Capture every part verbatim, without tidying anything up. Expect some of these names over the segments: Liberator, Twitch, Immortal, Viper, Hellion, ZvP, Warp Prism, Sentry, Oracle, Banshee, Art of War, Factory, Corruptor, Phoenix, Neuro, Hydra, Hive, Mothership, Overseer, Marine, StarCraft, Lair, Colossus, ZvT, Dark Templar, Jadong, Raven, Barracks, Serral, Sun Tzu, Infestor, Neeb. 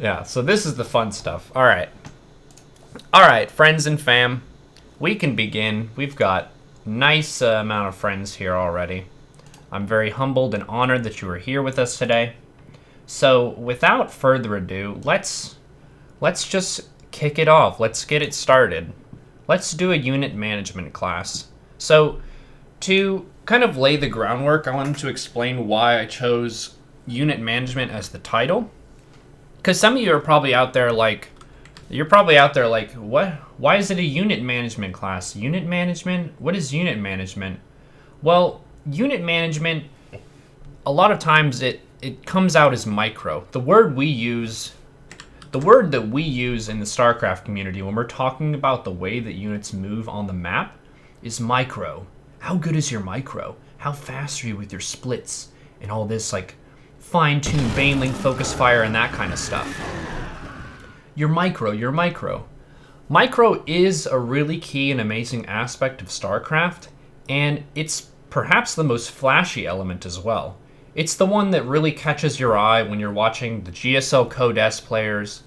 Yeah, so this is the fun stuff. All right. All right, friends and fam, we can begin. We've got nice uh, amount of friends here already. I'm very humbled and honored that you are here with us today. So without further ado, let's let's just kick it off. Let's get it started. Let's do a unit management class. So to kind of lay the groundwork, I wanted to explain why I chose unit management as the title. Because some of you are probably out there like, you're probably out there like, what? Why is it a unit management class? Unit management? What is unit management? Well, unit management, a lot of times it, it comes out as micro. The word we use, the word that we use in the StarCraft community when we're talking about the way that units move on the map is micro. How good is your micro? How fast are you with your splits? And all this like fine-tuned Baneling focus fire and that kind of stuff. Your micro, your micro. Micro is a really key and amazing aspect of StarCraft, and it's perhaps the most flashy element as well. It's the one that really catches your eye when you're watching the G S L Code S players,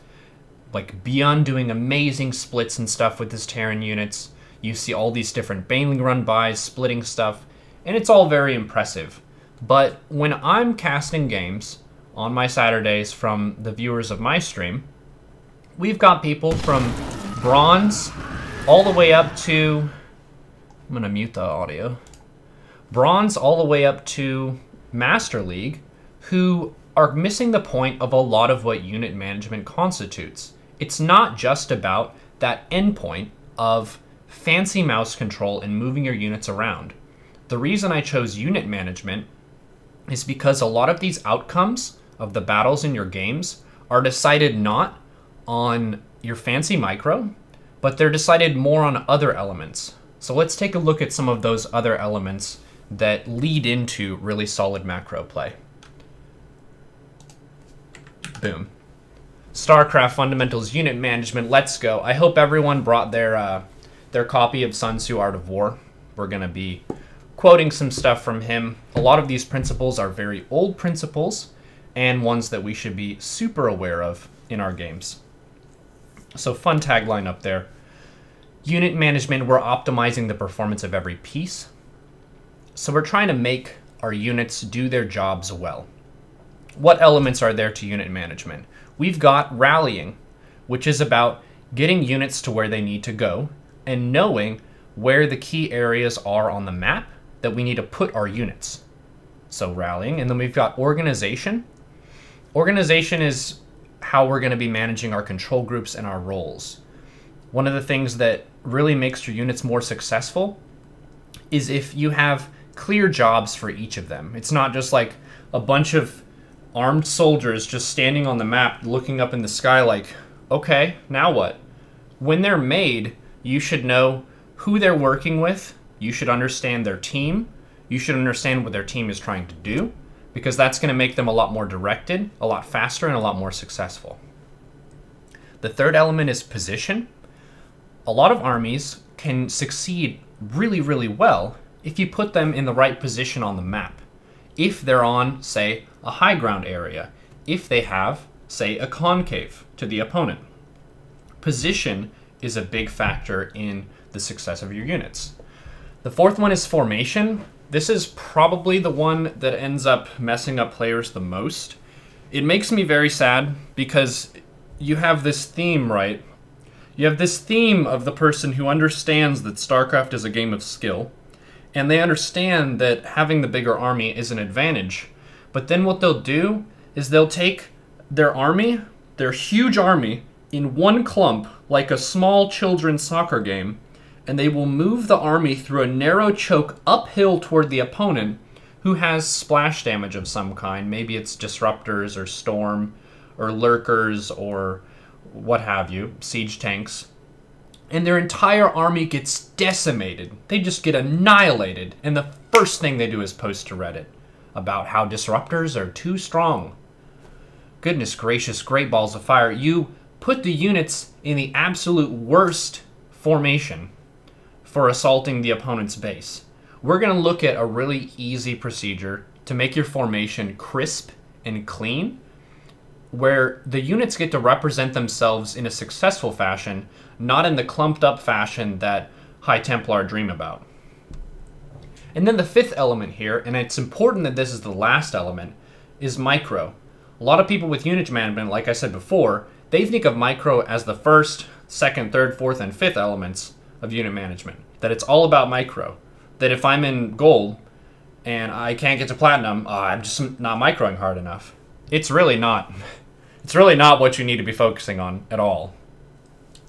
like Beyond doing amazing splits and stuff with his Terran units. You see all these different Baneling run-bys, splitting stuff, and it's all very impressive. But when I'm casting games on my Saturdays from the viewers of my stream, we've got people from bronze all the way up to, I'm gonna mute the audio, bronze all the way up to Master League, who are missing the point of a lot of what unit management constitutes. It's not just about that endpoint of fancy mouse control and moving your units around. The reason I chose unit management is because a lot of these outcomes of the battles in your games are decided not on your fancy micro, but they're decided more on other elements. So let's take a look at some of those other elements that lead into really solid macro play. Boom. StarCraft Fundamentals Unit Management, let's go. I hope everyone brought their, uh, their copy of Sun Tzu, Art of War. We're gonna be quoting some stuff from him. A lot of these principles are very old principles and ones that we should be super aware of in our games. So fun tagline up there. Unit management, we're optimizing the performance of every piece. So we're trying to make our units do their jobs well. What elements are there to unit management? We've got rallying, which is about getting units to where they need to go and knowing where the key areas are on the map that we need to put our units. So rallying, and then we've got organization. Organization is how we're going to be managing our control groups and our roles. One of the things that really makes your units more successful is if you have clear jobs for each of them. It's not just like a bunch of armed soldiers just standing on the map looking up in the sky like, okay, now what? When they're made, you should know who they're working with. You should understand their team. You should understand what their team is trying to do, because that's going to make them a lot more directed, a lot faster, and a lot more successful. The third element is position. A lot of armies can succeed really, really well if you put them in the right position on the map. If they're on, say, a high ground area, if they have, say, a concave to the opponent. Position is a big factor in the success of your units. The fourth one is formation. This is probably the one that ends up messing up players the most. It makes me very sad because you have this theme, right? You have this theme of the person who understands that StarCraft is a game of skill, and they understand that having the bigger army is an advantage. But then what they'll do is they'll take their army, their huge army, in one clump, like a small children's soccer game, and they will move the army through a narrow choke uphill toward the opponent who has splash damage of some kind. Maybe it's Disruptors or Storm or Lurkers or what have you, Siege Tanks. And their entire army gets decimated. They just get annihilated. And the first thing they do is post to Reddit about how Disruptors are too strong. Goodness gracious, great balls of fire. You put the units in the absolute worst formation for assaulting the opponent's base. We're going to look at a really easy procedure to make your formation crisp and clean where the units get to represent themselves in a successful fashion, not in the clumped up fashion that High Templar dream about. And then the fifth element here, and it's important that this is the last element, is micro. A lot of people with unit management, like I said before, they think of micro as the first, second, third, fourth, and fifth elements of unit management. That it's all about micro. That if I'm in gold and I can't get to platinum, uh, I'm just not microing hard enough. It's really not. It's really not what you need to be focusing on at all.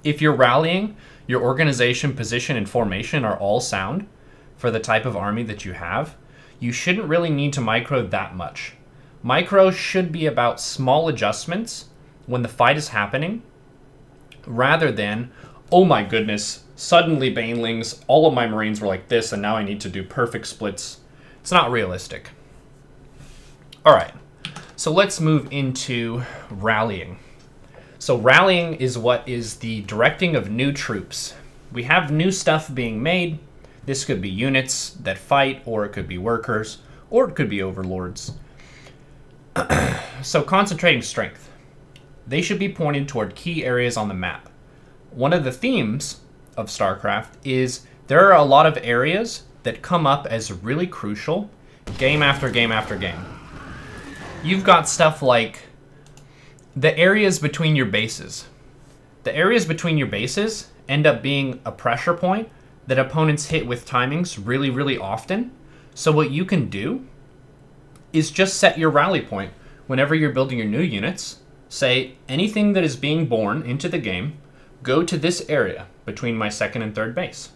If you're rallying, your organization, position, and formation are all sound for the type of army that you have, you shouldn't really need to micro that much. Micro should be about small adjustments when the fight is happening, rather than, oh my goodness, suddenly Banelings, all of my Marines were like this, and now I need to do perfect splits. It's not realistic. All right, so let's move into rallying. So rallying is what is the directing of new troops. We have new stuff being made. This could be units that fight, or it could be workers, or it could be overlords. So concentrating strength. They should be pointed toward key areas on the map. One of the themes of StarCraft is there are a lot of areas that come up as really crucial game after game after game. You've got stuff like the areas between your bases. The areas between your bases end up being a pressure point that opponents hit with timings really, really often. So what you can do is just set your rally point whenever you're building your new units. Say, anything that is being born into the game, go to this area between my second and third base.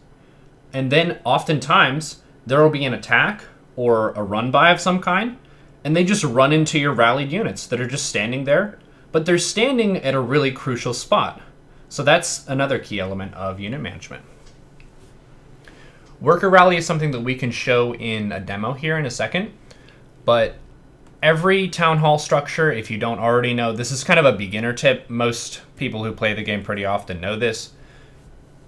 And then oftentimes there will be an attack or a run by of some kind, and they just run into your rallied units that are just standing there, but they're standing at a really crucial spot. So that's another key element of unit management. Worker rally is something that we can show in a demo here in a second, but every town hall structure, if you don't already know, this is kind of a beginner tip. Most people who play the game pretty often know this.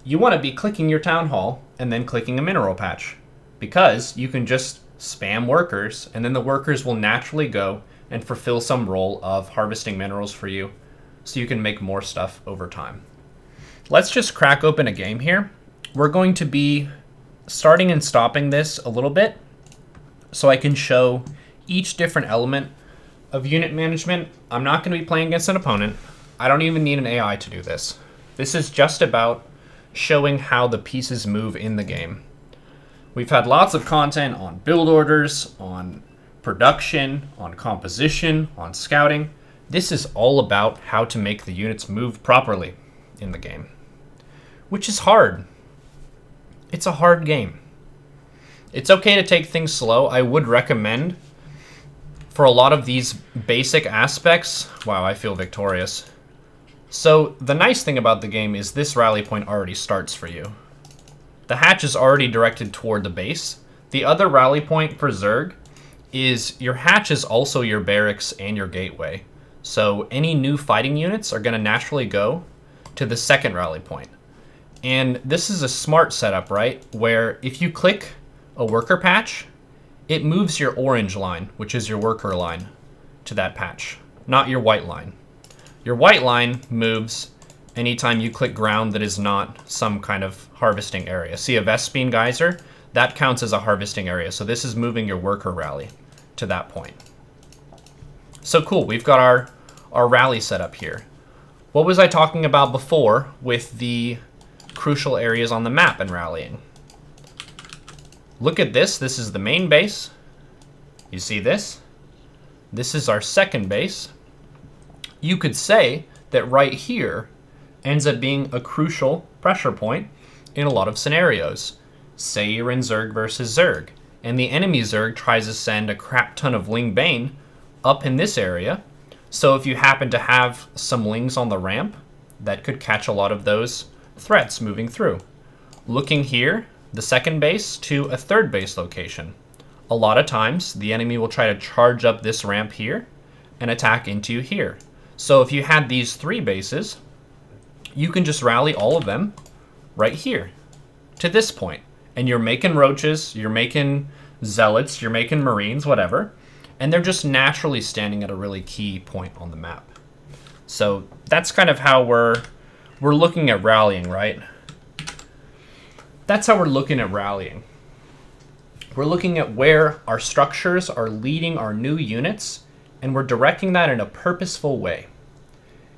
You want to be clicking your town hall and then clicking a mineral patch, because you can just spam workers and then the workers will naturally go and fulfill some role of harvesting minerals for you so you can make more stuff over time. Let's just crack open a game here. We're going to be starting and stopping this a little bit so I can show each different element of unit management. I'm not going to be playing against an opponent. I don't even need an A I to do this. This is just about showing how the pieces move in the game. We've had lots of content on build orders, on production, on composition, on scouting. This is all about how to make the units move properly in the game, which is hard. It's a hard game. It's okay to take things slow. I would recommend, for a lot of these basic aspects, wow, I feel victorious. So the nice thing about the game is this rally point already starts for you. The hatch is already directed toward the base. The other rally point for Zerg is your hatch is also your barracks and your gateway. So any new fighting units are gonna naturally go to the second rally point. And this is a smart setup, right? Where if you click a worker patch, it moves your orange line, which is your worker line, to that patch, not your white line. Your white line moves anytime you click ground that is not some kind of harvesting area. See a Vespine Geyser? That counts as a harvesting area. So this is moving your worker rally to that point. So cool, we've got our, our rally set up here. What was I talking about before with the crucial areas on the map and rallying? Look at this. This is the main base. You see this? This is our second base. You could say that right here ends up being a crucial pressure point in a lot of scenarios. Say you're in Zerg versus Zerg, and the enemy Zerg tries to send a crap ton of Ling Bane up in this area. So if you happen to have some Lings on the ramp, that could catch a lot of those threats moving through. Looking here, the second base to a third base location. A lot of times the enemy will try to charge up this ramp here and attack into you here. So if you had these three bases, you can just rally all of them right here to this point. And you're making roaches, you're making zealots, you're making marines, whatever. And they're just naturally standing at a really key point on the map. So that's kind of how we're we're looking at rallying, right? That's how we're looking at rallying. We're looking at where our structures are leading our new units, and we're directing that in a purposeful way.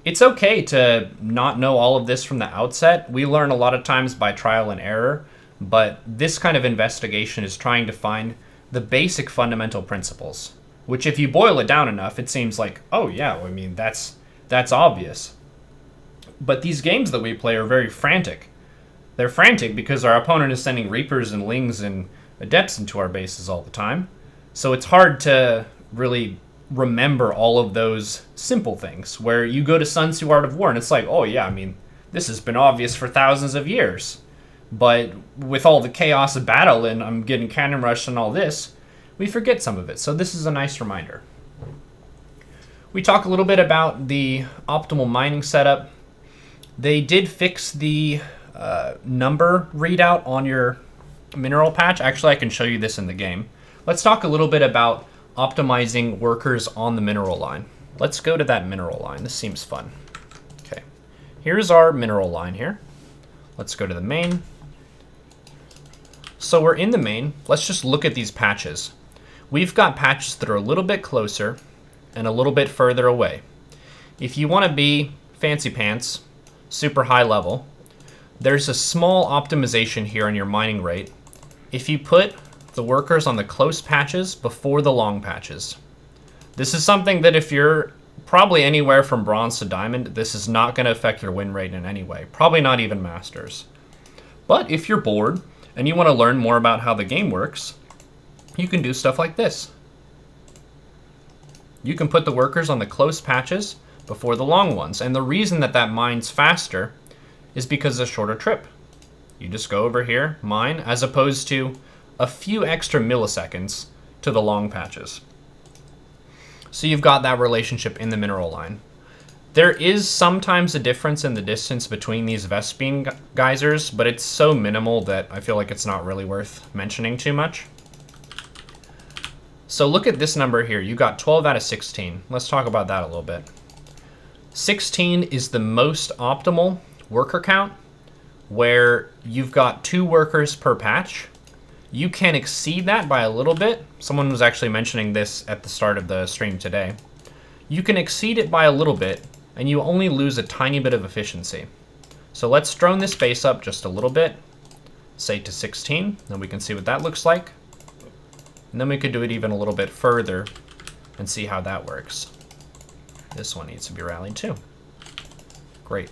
It's okay to not know all of this from the outset. We learn a lot of times by trial and error, but this kind of investigation is trying to find the basic fundamental principles, which if you boil it down enough, it seems like, oh yeah, I mean, that's, that's obvious. But these games that we play are very frantic. They're frantic because our opponent is sending Reapers and Lings and Adepts into our bases all the time. So it's hard to really remember all of those simple things where you go to Sun Tzu Art of War and it's like, oh yeah, I mean, this has been obvious for thousands of years. But with all the chaos of battle and I'm getting cannon rushed and all this, we forget some of it. So this is a nice reminder. We talk a little bit about the optimal mining setup. They did fix the uh, number readout on your mineral patch. Actually, I can show you this in the game. Let's talk a little bit about optimizing workers on the mineral line. Let's go to that mineral line. This seems fun. Okay, here's our mineral line here. Let's go to the main. So we're in the main. Let's just look at these patches. We've got patches that are a little bit closer and a little bit further away. If you want to be fancy pants, super high level, there's a small optimization here on your mining rate if you put the workers on the close patches before the long patches. This is something that if you're probably anywhere from bronze to diamond, this is not going to affect your win rate in any way. Probably not even masters. But if you're bored and you want to learn more about how the game works, you can do stuff like this. You can put the workers on the close patches before the long ones. And the reason that that mines faster is because it's a shorter trip. You just go over here, mine, as opposed to a few extra milliseconds to the long patches. So you've got that relationship in the mineral line. There is sometimes a difference in the distance between these Vespine geysers, but it's so minimal that I feel like it's not really worth mentioning too much. So look at this number here. You got twelve out of sixteen. Let's talk about that a little bit. sixteen is the most optimal worker count where you've got two workers per patch. You can exceed that by a little bit. Someone was actually mentioning this at the start of the stream today. You can exceed it by a little bit, and you only lose a tiny bit of efficiency. So let's drone this base up just a little bit, say to sixteen, then we can see what that looks like. And then we could do it even a little bit further and see how that works. This one needs to be rallied too. Great.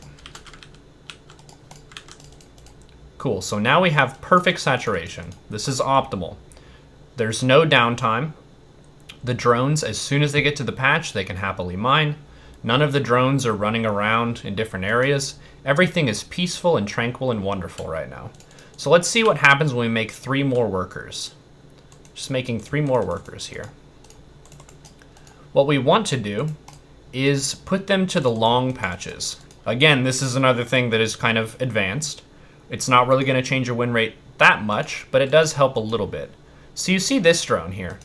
Cool, so now we have perfect saturation. This is optimal. There's no downtime. The drones, as soon as they get to the patch, they can happily mine. None of the drones are running around in different areas. Everything is peaceful and tranquil and wonderful right now. So let's see what happens when we make three more workers. Just making three more workers here. What we want to do is put them to the long patches. Again, this is another thing that is kind of advanced. It's not really going to change your win rate that much, but it does help a little bit. So you see this drone here.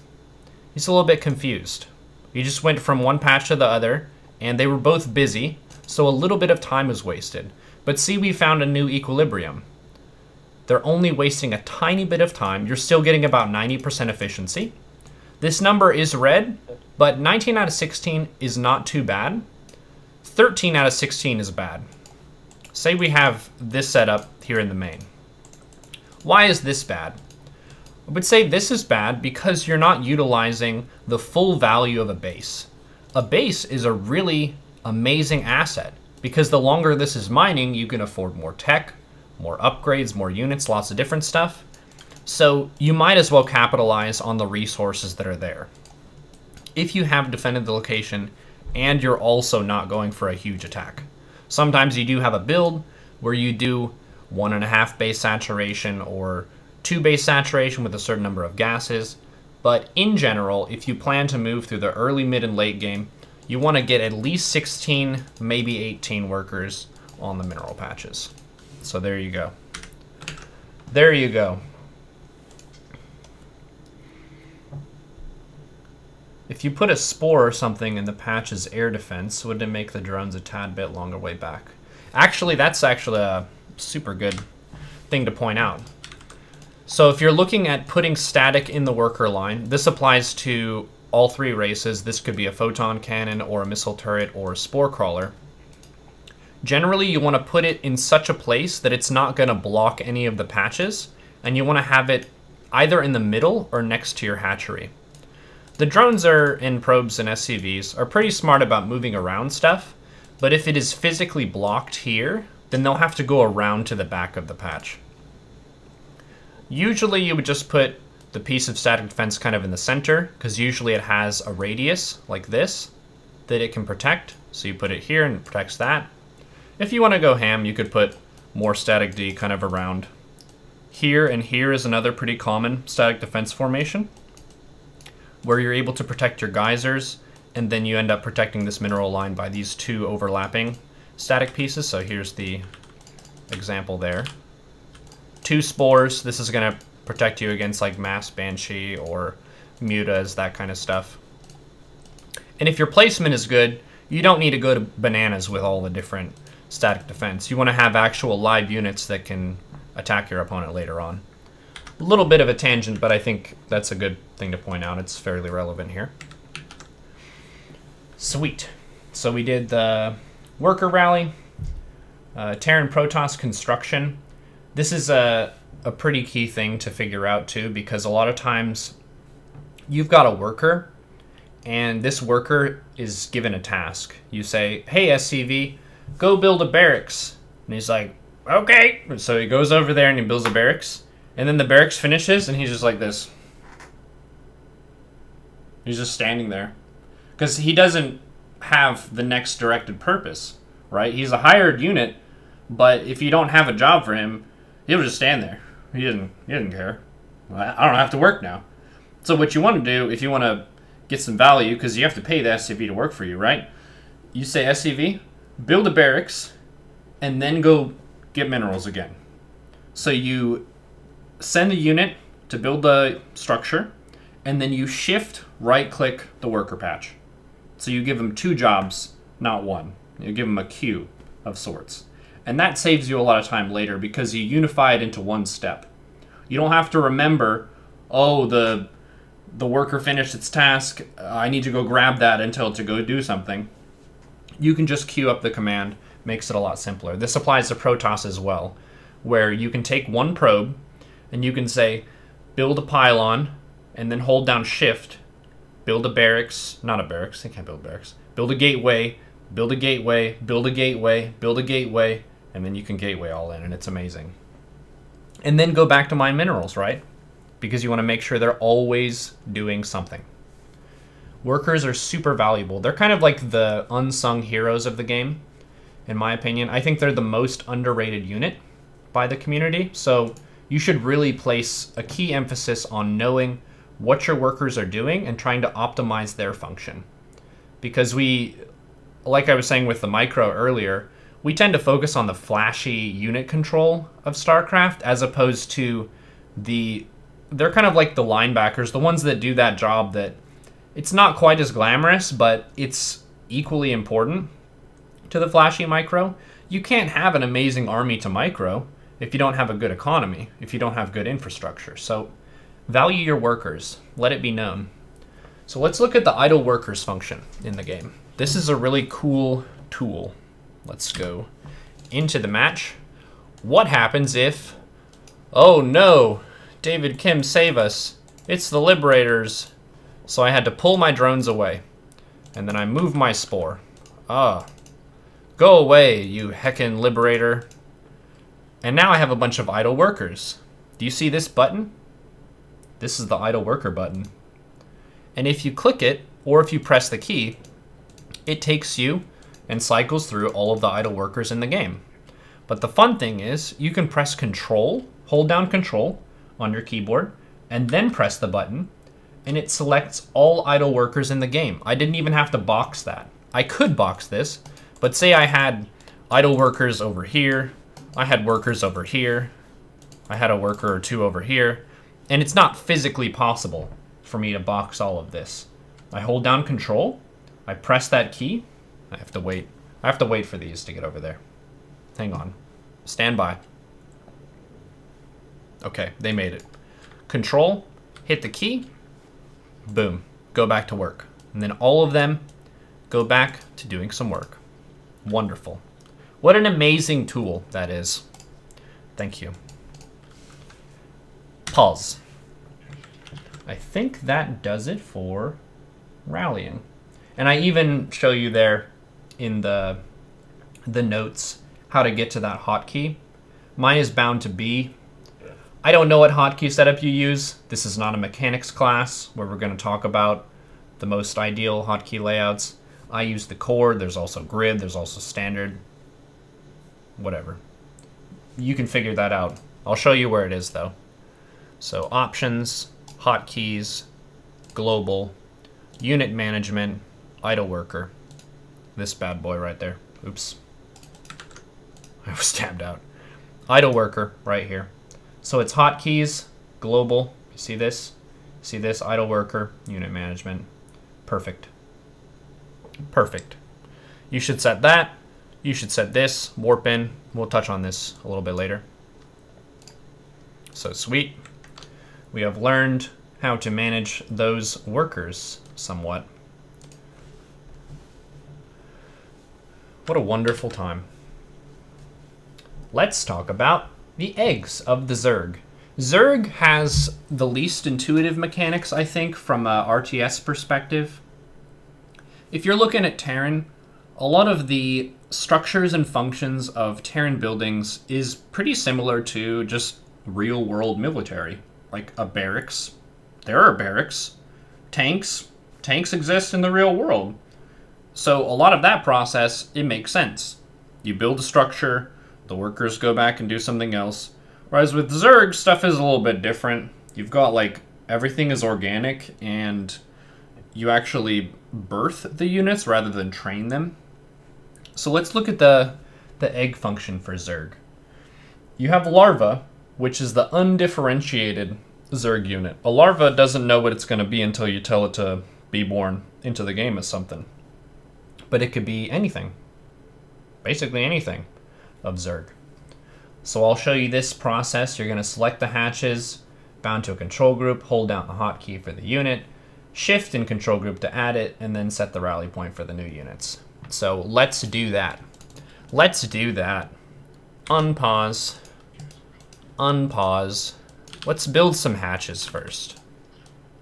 He's a little bit confused. He just went from one patch to the other, and they were both busy, so a little bit of time was wasted. But see, we found a new equilibrium. They're only wasting a tiny bit of time. You're still getting about ninety percent efficiency. This number is red, but nineteen out of sixteen is not too bad. thirteen out of sixteen is bad. Say we have this setup here in the main. Why is this bad? I would say this is bad because you're not utilizing the full value of a base. A base is a really amazing asset because the longer this is mining, you can afford more tech, more upgrades, more units, lots of different stuff. So you might as well capitalize on the resources that are there. If you have defended the location and you're also not going for a huge attack. Sometimes you do have a build where you do one and a half base saturation or two base saturation with a certain number of gases. But in general, if you plan to move through the early, mid, and late game, you want to get at least sixteen, maybe eighteen workers on the mineral patches. So there you go. There you go. If you put a spore or something in the patch's air defense, wouldn't it make the drones a tad bit longer way back? Actually, that's actually a super good thing to point out. So if you're looking at putting static in the worker line, this applies to all three races. This could be a photon cannon or a missile turret or a spore crawler. Generally, you want to put it in such a place that it's not going to block any of the patches, and you want to have it either in the middle or next to your hatchery. The drones are, and probes and S C Vs are pretty smart about moving around stuff, but if it is physically blocked here, then they'll have to go around to the back of the patch. Usually you would just put the piece of static defense kind of in the center, because usually it has a radius like this that it can protect. So you put it here and it protects that. If you want to go ham, you could put more static D kind of around here, and here is another pretty common static defense formation where you're able to protect your geysers, and then you end up protecting this mineral line by these two overlapping static pieces. So here's the example there. Two spores, this is going to protect you against like mass banshee or mutas, that kind of stuff. And if your placement is good, you don't need to go to bananas with all the different static defense. You want to have actual live units that can attack your opponent later on. A little bit of a tangent, but I think that's a good thing to point out. It's fairly relevant here. Sweet. So we did the worker rally, uh, Terran Protoss construction. This is a, a pretty key thing to figure out too, because a lot of times you've got a worker and this worker is given a task. You say, hey, S C V, go build a barracks. And he's like, okay. So he goes over there and he builds a barracks, and then the barracks finishes and he's just like this. He's just standing there because he doesn't have the next directed purpose, right? He's a hired unit, but if you don't have a job for him, he'll just stand there. He didn't, he didn't care. I don't have to work now. So what you want to do, if you want to get some value, because you have to pay the S C V to work for you, right? You say, S C V, build a barracks, and then go get minerals again. So you send a unit to build the structure, and then you shift right-click the worker patch. So you give them two jobs, not one. You give them a queue of sorts. And that saves you a lot of time later because you unify it into one step. You don't have to remember, oh, the the worker finished its task. I need to go grab that until to go do something. You can just queue up the command. Makes it a lot simpler. This applies to Protoss as well, where you can take one probe and you can say, build a pylon, and then hold down shift, build a barracks, not a barracks, they can't build barracks, build a gateway, build a gateway, build a gateway, build a gateway, and then you can gateway all in, and it's amazing. And then go back to mine minerals, right? Because you want to make sure they're always doing something. Workers are super valuable. They're kind of like the unsung heroes of the game, in my opinion. I think they're the most underrated unit by the community, so you should really place a key emphasis on knowing what your workers are doing and trying to optimize their function. Because we, like I was saying with the micro earlier, we tend to focus on the flashy unit control of StarCraft as opposed to the... They're kind of like the linebackers, the ones that do that job that... It's not quite as glamorous, but it's equally important to the flashy micro. You can't have an amazing army to micro if you don't have a good economy, if you don't have good infrastructure. So value your workers. Let it be known. So let's look at the idle workers function in the game. This is a really cool tool. Let's go into the match. What happens if, oh no, David Kim, save us. It's the Liberators. So I had to pull my drones away. And then I move my spore. Ah, go away, you heckin' Liberator. And now I have a bunch of idle workers. Do you see this button? This is the idle worker button. And if you click it, or if you press the key, it takes you and cycles through all of the idle workers in the game. But the fun thing is you can press control, hold down control on your keyboard, and then press the button, and it selects all idle workers in the game. I didn't even have to box that. I could box this, but say I had idle workers over here, I had workers over here, I had a worker or two over here, and it's not physically possible for me to box all of this. I hold down control, I press that key. I have to wait. I have to wait for these to get over there. Hang on. Stand by. Okay, they made it. Control, hit the key, boom, go back to work. And then all of them go back to doing some work. Wonderful. What an amazing tool that is. Thank you. Pause. I think that does it for rallying. And I even show you there in the, the notes how to get to that hotkey. Mine is bound to be. I don't know what hotkey setup you use. This is not a mechanics class where we're going to talk about the most ideal hotkey layouts. I use the core. There's also grid. There's also standard. Whatever. You can figure that out. I'll show you where it is, though. So options, hotkeys, global, unit management, idle worker. This bad boy right there. Oops. I was tabbed out. Idle worker right here. So it's hotkeys, global, you see this? See this, idle worker, unit management. Perfect. Perfect. You should set that. You should set this, warp in. We'll touch on this a little bit later. So sweet. We have learned how to manage those workers somewhat. What a wonderful time. Let's talk about the eggs of the Zerg. Zerg has the least intuitive mechanics, I think, from a R T S perspective. If you're looking at Terran, a lot of the structures and functions of Terran buildings is pretty similar to just real-world military. Like a barracks. There are barracks. Tanks. Tanks exist in the real world. So a lot of that process, it makes sense. You build a structure, the workers go back and do something else. Whereas with Zerg, stuff is a little bit different. You've got, like, everything is organic, and you actually birth the units rather than train them. So let's look at the, the egg function for Zerg. You have larva, which is the undifferentiated Zerg unit. A larva doesn't know what it's going to be until you tell it to be born into the game as something. But it could be anything. Basically anything of Zerg. So I'll show you this process. You're going to select the hatches, bound to a control group, hold down the hotkey for the unit, shift in control group to add it, and then set the rally point for the new units. So let's do that. Let's do that. Unpause. Unpause. Let's build some hatches first.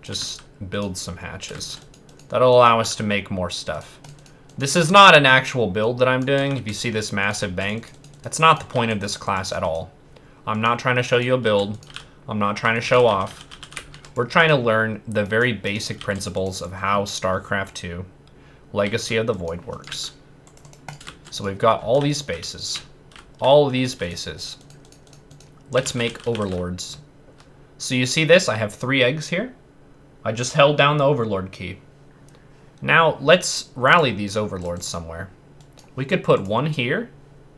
Just build some hatches. That'll allow us to make more stuff. This is not an actual build that I'm doing. If you see this massive bank, that's not the point of this class at all. I'm not trying to show you a build. I'm not trying to show off. We're trying to learn the very basic principles of how StarCraft two, Legacy of the Void works. So we've got all these bases. All of these bases. Let's make overlords. So you see this? I have three eggs here. I just held down the overlord key. Now let's rally these overlords somewhere. We could put one here.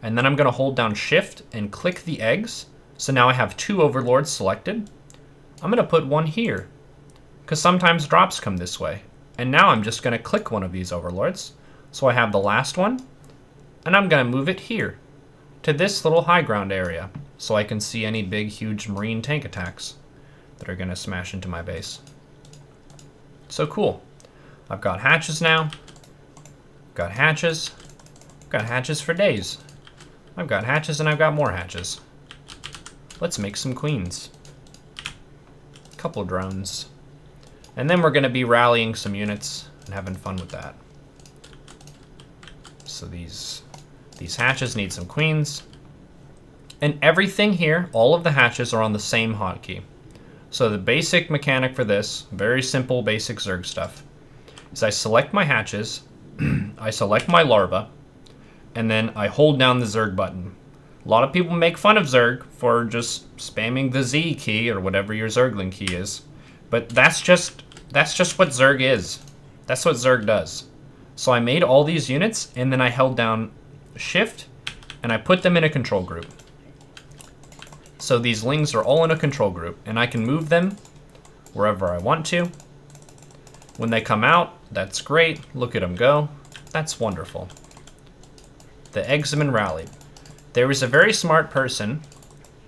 And then I'm going to hold down shift and click the eggs. So now I have two overlords selected. I'm going to put one here because sometimes drops come this way. And now I'm just going to click one of these overlords. So I have the last one, and I'm going to move it here to this little high ground area so I can see any big, huge Marine tank attacks that are going to smash into my base. So cool. I've got hatches now. Got hatches. Got hatches for days. I've got hatches and I've got more hatches. Let's make some queens. A couple drones. And then we're going to be rallying some units and having fun with that. So these, these hatches need some queens. And everything here, all of the hatches are on the same hotkey. So the basic mechanic for this, very simple basic Zerg stuff, is I select my hatches, I select my larva, and then I hold down the Zerg button. A lot of people make fun of Zerg for just spamming the Z key or whatever your Zergling key is. But that's just that's just what Zerg is. That's what Zerg does. So I made all these units, and then I held down shift, and I put them in a control group. So these lings are all in a control group, and I can move them wherever I want to. When they come out, that's great. Look at them go. That's wonderful. The Eggzeman rallied. There was a very smart person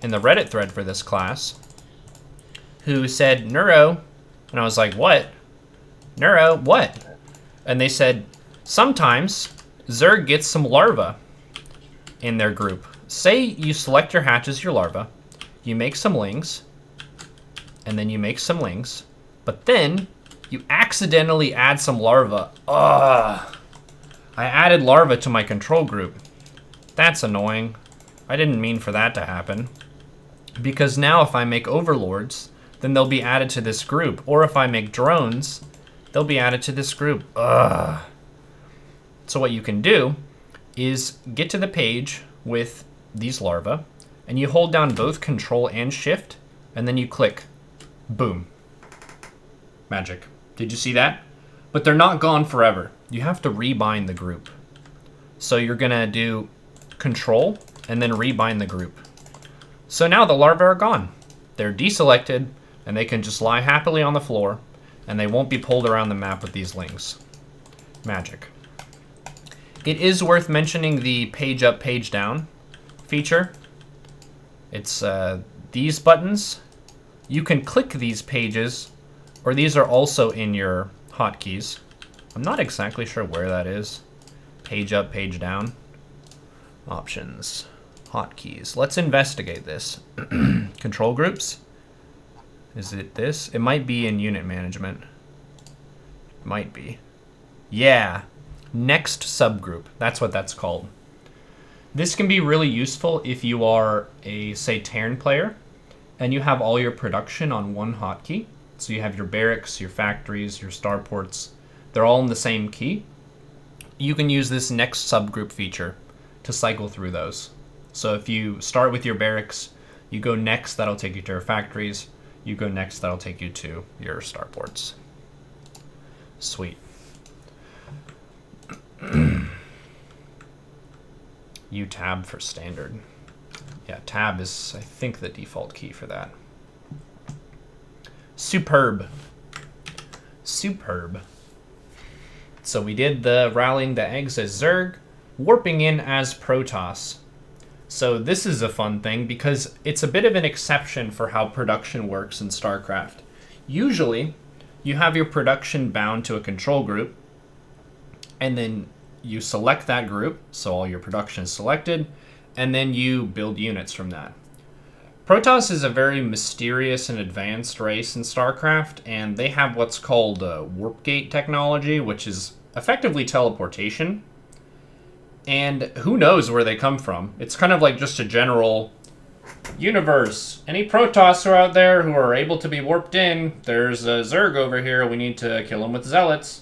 in the Reddit thread for this class who said, Neuro, and I was like, what? Neuro, what? And they said, sometimes Zerg gets some larvae in their group. Say you select your hatch as your larva, you make some lings, and then you make some lings, but then you accidentally add some larvae. Ugh. I added larvae to my control group. That's annoying. I didn't mean for that to happen. Because now if I make overlords, then they'll be added to this group. Or if I make drones, they'll be added to this group. Ugh. So what you can do is get to the page with these larvae, and you hold down both control and shift, and then you click. Boom. Magic. Did you see that? But they're not gone forever. You have to rebind the group. So you're gonna do control and then rebind the group. So now the larvae are gone. They're deselected and they can just lie happily on the floor and they won't be pulled around the map with these lings. Magic. It is worth mentioning the page up, page down feature. It's uh, these buttons. You can click these pages, or these are also in your hotkeys. I'm not exactly sure where that is. Page up, page down. Options, hotkeys. Let's investigate this. Control groups. Is it this? It might be in unit management. It might be. Yeah. Next subgroup, that's what that's called. This can be really useful if you are a, say, Terran player, and you have all your production on one hotkey. So you have your barracks, your factories, your starports, they're all in the same key. You can use this next subgroup feature to cycle through those. So if you start with your barracks, you go next, that'll take you to your factories, you go next, that'll take you to your starports. Sweet. U tab for standard. Yeah, tab is, I think, the default key for that. Superb. Superb. So we did the rallying the eggs as Zerg, warping in as Protoss. So this is a fun thing because it's a bit of an exception for how production works in StarCraft. Usually, you have your production bound to a control group, and then you select that group, so all your production is selected, and then you build units from that. Protoss is a very mysterious and advanced race in StarCraft, and they have what's called uh, warp gate technology, which is effectively teleportation. And who knows where they come from? It's kind of like just a general universe. Any Protoss who are out there who are able to be warped in, there's a Zerg over here, we need to kill him with Zealots.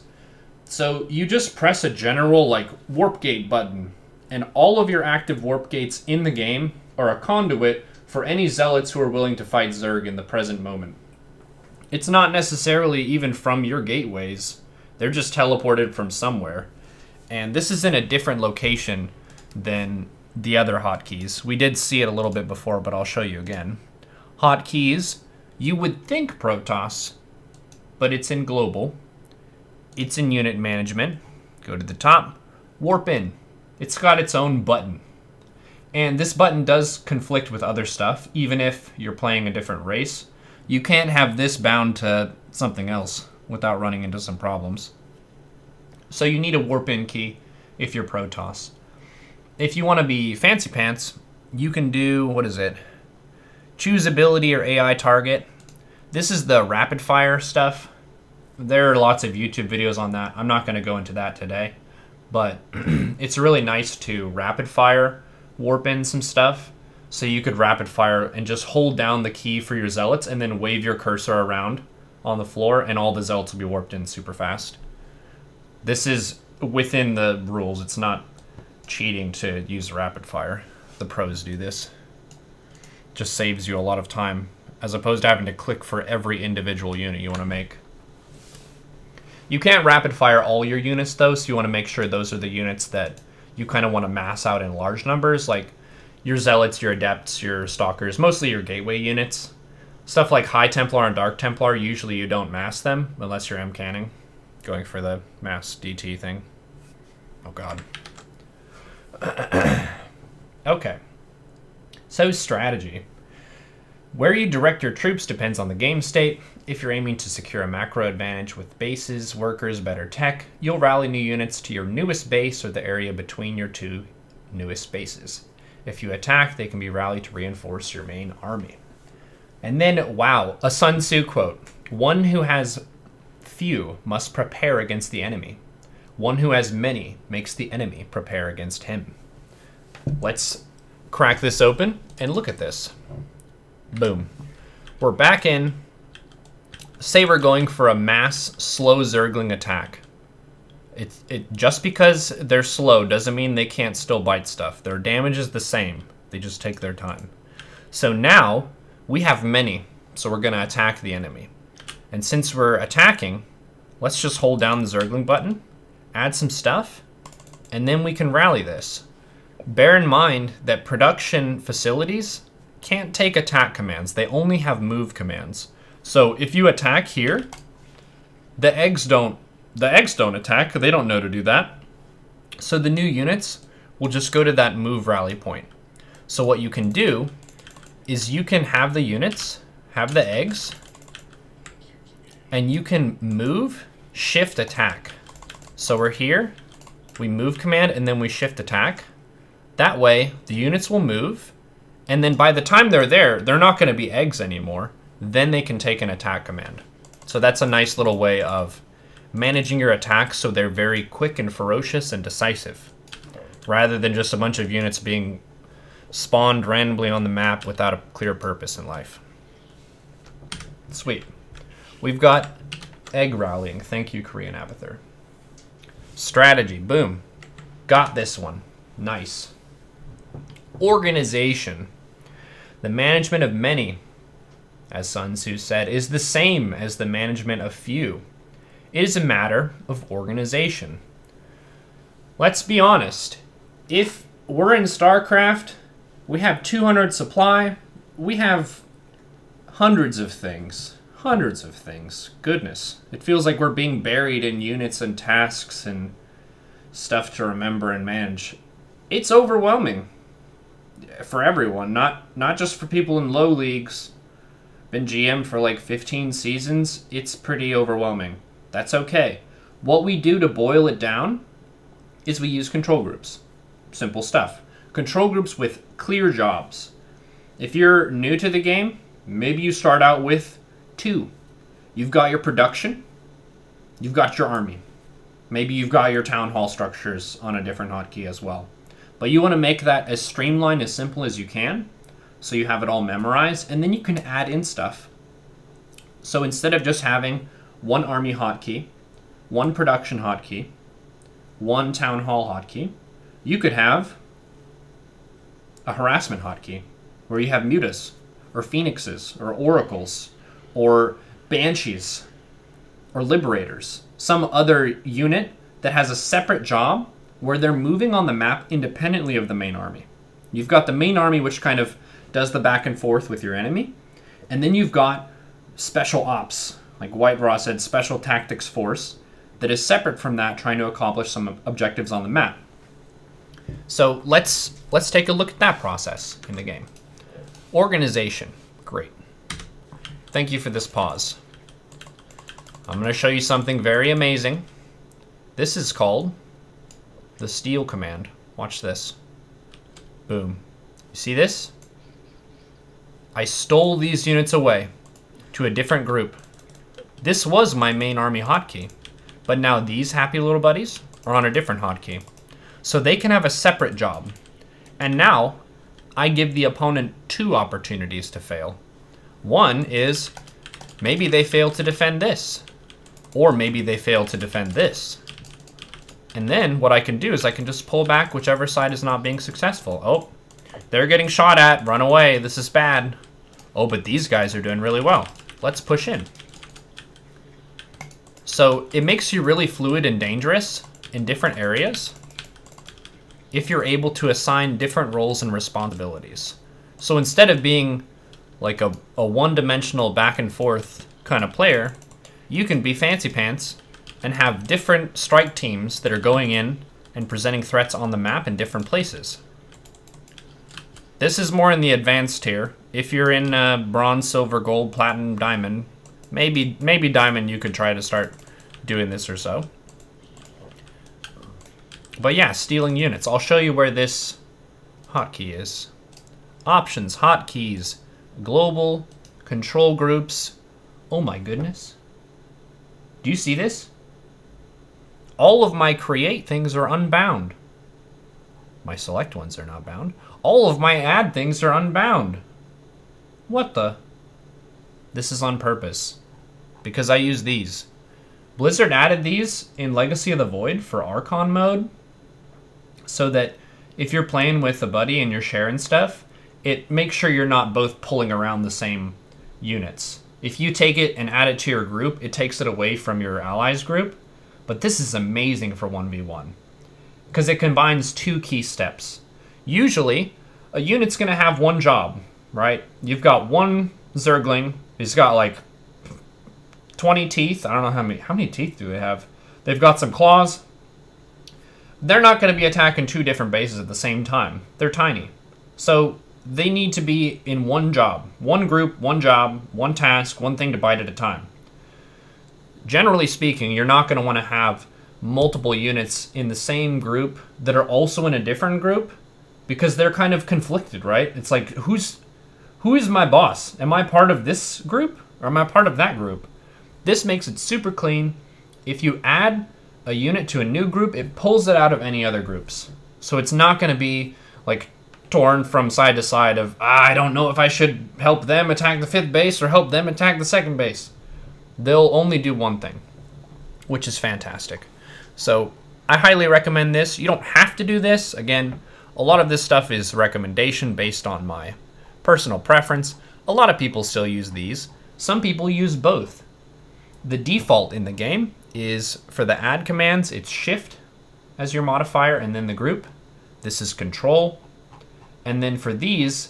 So you just press a general like warp gate button, and all of your active warp gates in the game are a conduit for any Zealots who are willing to fight Zerg in the present moment. It's not necessarily even from your gateways, they're just teleported from somewhere. And this is in a different location than the other hotkeys. We did see it a little bit before, but I'll show you again. Hotkeys, you would think Protoss, but it's in global. It's in unit management. Go to the top, warp in. It's got its own button. And this button does conflict with other stuff, even if you're playing a different race. You can't have this bound to something else without running into some problems. So you need a warp in key if you're Protoss. If you want to be fancy pants, you can do, what is it? Choose ability or A I target. This is the rapid fire stuff. There are lots of YouTube videos on that. I'm not going to go into that today, but it's really nice to rapid fire warp in some stuff. So you could rapid fire and just hold down the key for your Zealots and then wave your cursor around on the floor and all the Zealots will be warped in super fast. This is within the rules. It's not cheating to use rapid fire. The pros do this. Just saves you a lot of time as opposed to having to click for every individual unit you want to make. You can't rapid fire all your units though, so you want to make sure those are the units that you kind of want to mass out in large numbers, like your Zealots, your Adepts, your Stalkers, mostly your Gateway units. Stuff like High Templar and Dark Templar, usually you don't mass them, unless you're M-canning. going for the mass D T thing. Oh god. Okay. So strategy. Where you direct your troops depends on the game state. If you're aiming to secure a macro advantage with bases, workers, better tech, you'll rally new units to your newest base or the area between your two newest bases. If you attack, they can be rallied to reinforce your main army. And then, wow, a Sun Tzu quote. One who has few must prepare against the enemy. One who has many makes the enemy prepare against him. Let's crack this open and look at this. Boom. We're back in. Say we're going for a mass slow Zergling attack. It, it, just because they're slow doesn't mean they can't still bite stuff. Their damage is the same. They just take their time. So now we have many, so we're going to attack the enemy. And since we're attacking, let's just hold down the Zergling button, add some stuff, and then we can rally this. Bear in mind that production facilities can't take attack commands. They only have move commands. So if you attack here, the eggs don't the eggs don't attack. They don't know to do that. So the new units will just go to that move rally point. So what you can do is you can have the units, have the eggs, and you can move, shift, attack. So we're here, we move command, and then we shift attack. That way, the units will move, and then by the time they're there, they're not going to be eggs anymore. Then they can take an attack command. So that's a nice little way of managing your attacks so they're very quick and ferocious and decisive, rather than just a bunch of units being spawned randomly on the map without a clear purpose in life. Sweet. We've got egg rallying. Thank you, Korean Avatar. Strategy. Boom. Got this one. Nice. Organization. The management of many, as Sun Tzu said, is the same as the management of few. It is a matter of organization. Let's be honest. If we're in StarCraft, we have two hundred supply, we have hundreds of things. Hundreds of things. Goodness. It feels like we're being buried in units and tasks and stuff to remember and manage. It's overwhelming for everyone, not, not just for people in low leagues. Been G M for like fifteen seasons, it's pretty overwhelming. That's okay. What we do to boil it down is we use control groups. Simple stuff. Control groups with clear jobs. If you're new to the game, maybe you start out with two. You've got your production, you've got your army. Maybe you've got your town hall structures on a different hotkey as well. But you want to make that as streamlined, as simple as you can, so you have it all memorized, and then you can add in stuff. So instead of just having one army hotkey, one production hotkey, one town hall hotkey, you could have a harassment hotkey, where you have mutas, or phoenixes, or oracles, or banshees, or liberators. Some other unit that has a separate job where they're moving on the map independently of the main army. You've got the main army, which kind of does the back and forth with your enemy. And then you've got special ops, like White Raw said, special tactics force, that is separate from that, trying to accomplish some objectives on the map. So let's let's take a look at that process in the game. Organization, great. Thank you for this pause. I'm gonna show you something very amazing. This is called the steal command. Watch this. Boom. You see this? I stole these units away to a different group. This was my main army hotkey, but now these happy little buddies are on a different hotkey. So they can have a separate job. And now I give the opponent two opportunities to fail. One is maybe they fail to defend this, or maybe they fail to defend this. And then what I can do is I can just pull back whichever side is not being successful. Oh, they're getting shot at. Run away. This is bad. Oh, but these guys are doing really well. Let's push in. So it makes you really fluid and dangerous in different areas if you're able to assign different roles and responsibilities. So instead of being like a, a one-dimensional back and forth kind of player, you can be fancy pants and have different strike teams that are going in and presenting threats on the map in different places. This is more in the advanced tier. If you're in uh, bronze, silver, gold, platinum, diamond, maybe maybe diamond, you could try to start doing this or so. But yeah, stealing units. I'll show you where this hotkey is. Options, hotkeys, global, control groups. Oh my goodness. Do you see this? All of my create things are unbound. My select ones are not bound. All of my add things are unbound. What the? This is on purpose, because I use these. Blizzard added these in Legacy of the Void for Archon mode, so that if you're playing with a buddy and you're sharing stuff, it makes sure you're not both pulling around the same units. If you take it and add it to your group, it takes it away from your allies group. But this is amazing for one v one, because it combines two key steps. Usually, a unit's going to have one job, right? You've got one Zergling. He's got like twenty teeth. I don't know how many, how many teeth do they have? They've got some claws. They're not going to be attacking two different bases at the same time. They're tiny. So they need to be in one job. One group, one job, one task, one thing to bite at a time. Generally speaking, you're not going to want to have multiple units in the same group that are also in a different group, because they're kind of conflicted, right? It's like, who's who is my boss? Am I part of this group or am I part of that group? This makes it super clean. If you add a unit to a new group, it pulls it out of any other groups. So it's not going to be like torn from side to side of, ah, I don't know if I should help them attack the fifth base or help them attack the second base. They'll only do one thing, which is fantastic. So I highly recommend this. You don't have to do this. Again, a lot of this stuff is recommendation based on my personal preference. A lot of people still use these. Some people use both. The default in the game is for the add commands, it's shift as your modifier and then the group. This is control. And then for these,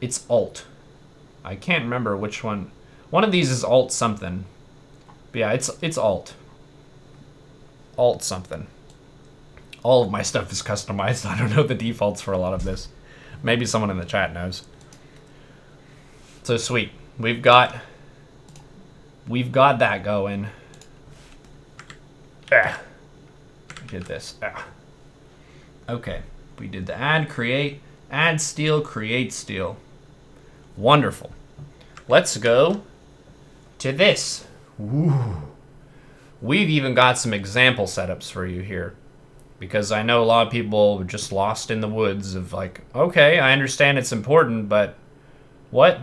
it's alt. I can't remember which one. One of these is alt something. But yeah, it's it's alt. Alt something. All of my stuff is customized. I don't know the defaults for a lot of this. Maybe someone in the chat knows. So sweet. We've got we've got that going. Ah. We did this. Ah. Okay. We did the add, create. Add steel, create steel. Wonderful. Let's go to this. Ooh. We've even got some example setups for you here, because I know a lot of people just lost in the woods of like, okay, I understand it's important, but what?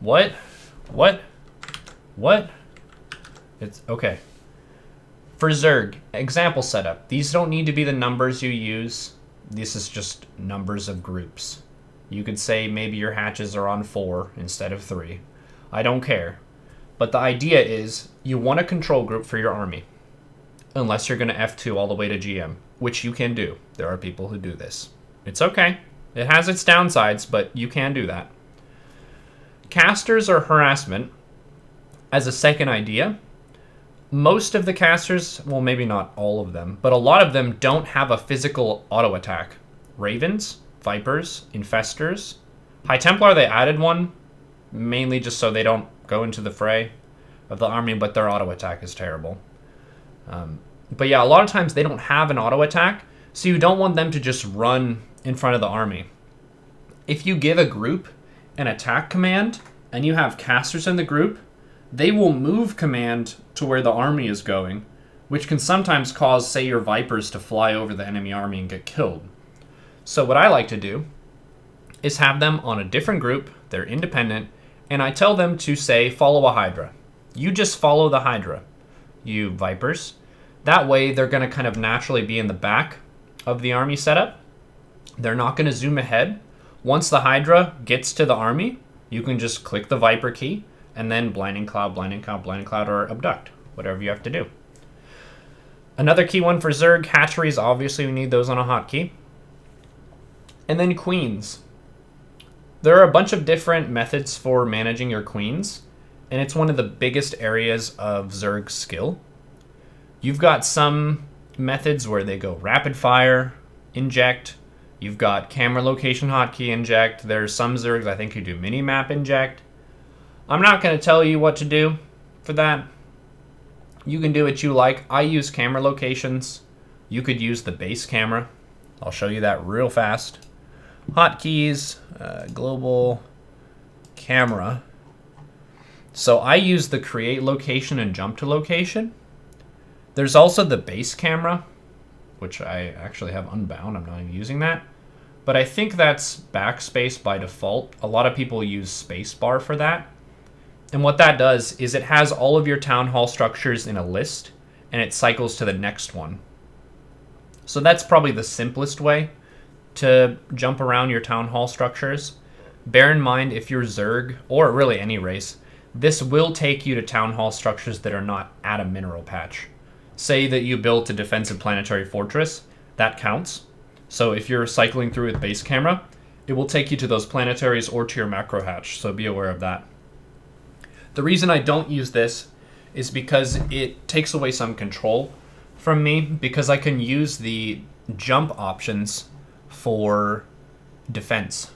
What? What? What? It's okay. For Zerg, example setup. These don't need to be the numbers you use. This is just numbers of groups. You could say maybe your hatches are on four instead of three. I don't care. But the idea is you want a control group for your army. Unless you're going to F two all the way to G M, which you can do. There are people who do this. It's okay. It has its downsides, but you can do that. Casters or harassment as a second idea. Most of the casters, well, maybe not all of them, but a lot of them don't have a physical auto attack. Ravens, Vipers, Infestors. High Templar, they added one, mainly just so they don't go into the fray of the army, but their auto attack is terrible. Um, but yeah, a lot of times they don't have an auto attack, so you don't want them to just run in front of the army. If you give a group an attack command and you have casters in the group, they will move command to where the army is going, which can sometimes cause, say, your Vipers to fly over the enemy army and get killed. So what I like to do is have them on a different group, they're independent, and I tell them to, say, follow a Hydra. You just follow the Hydra, you Vipers. That way they're going to kind of naturally be in the back of the army setup. They're not going to zoom ahead. Once the Hydra gets to the army, you can just click the Viper key, and then Blinding Cloud, Blinding Cloud, Blinding Cloud, or Abduct, whatever you have to do. Another key one for Zerg, hatcheries, obviously we need those on a hotkey. And then queens. There are a bunch of different methods for managing your queens, and it's one of the biggest areas of Zerg's skill. You've got some methods where they go rapid fire, inject. You've got camera location hotkey inject. There's some Zergs I think you do mini map inject. I'm not going to tell you what to do for that. You can do what you like. I use camera locations. You could use the base camera. I'll show you that real fast. Hotkeys, uh, global camera. So I use the create location and jump to location. There's also the base camera, which I actually have unbound. I'm not even using that. But I think that's backspace by default. A lot of people use spacebar for that. And what that does is it has all of your town hall structures in a list, and it cycles to the next one. So that's probably the simplest way to jump around your town hall structures. Bear in mind, if you're Zerg, or really any race, this will take you to town hall structures that are not at a mineral patch. Say that you built a defensive planetary fortress, that counts. So if you're cycling through with base camera, it will take you to those planetaries or to your macro hatch, so be aware of that. The reason I don't use this is because it takes away some control from me, because I can use the jump options for defense.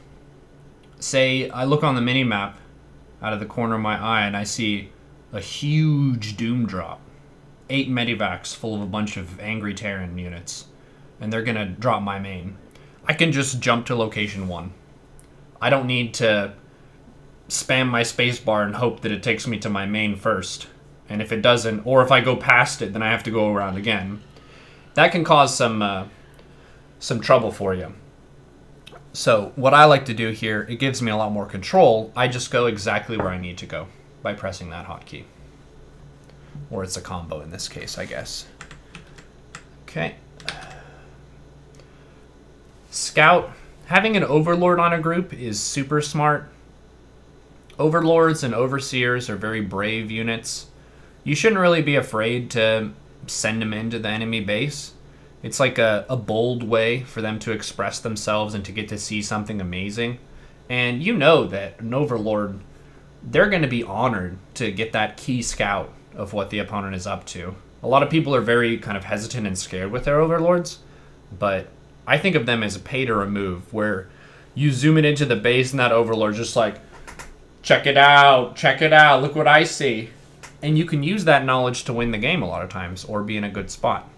Say I look on the minimap out of the corner of my eye and I see a huge doom drop. Eight medivacs full of a bunch of angry Terran units, and they're going to drop my main. I can just jump to location one. I don't need to spam my spacebar and hope that it takes me to my main first. And if it doesn't, or if I go past it, then I have to go around again. That can cause some uh, some trouble for you. So what I like to do here, it gives me a lot more control. I just go exactly where I need to go by pressing that hotkey. Or it's a combo in this case, I guess. Okay. Scout. Having an overlord on a group is super smart. Overlords and overseers are very brave units. You shouldn't really be afraid to send them into the enemy base. It's like a, a bold way for them to express themselves and to get to see something amazing. And you know that an overlord, they're going to be honored to get that key scout of what the opponent is up to. A lot of people are very kind of hesitant and scared with their overlords, but I think of them as a pay to remove, where you zoom it into the base and that overlord's just like, check it out, check it out, look what I see. And you can use that knowledge to win the game a lot of times, or be in a good spot.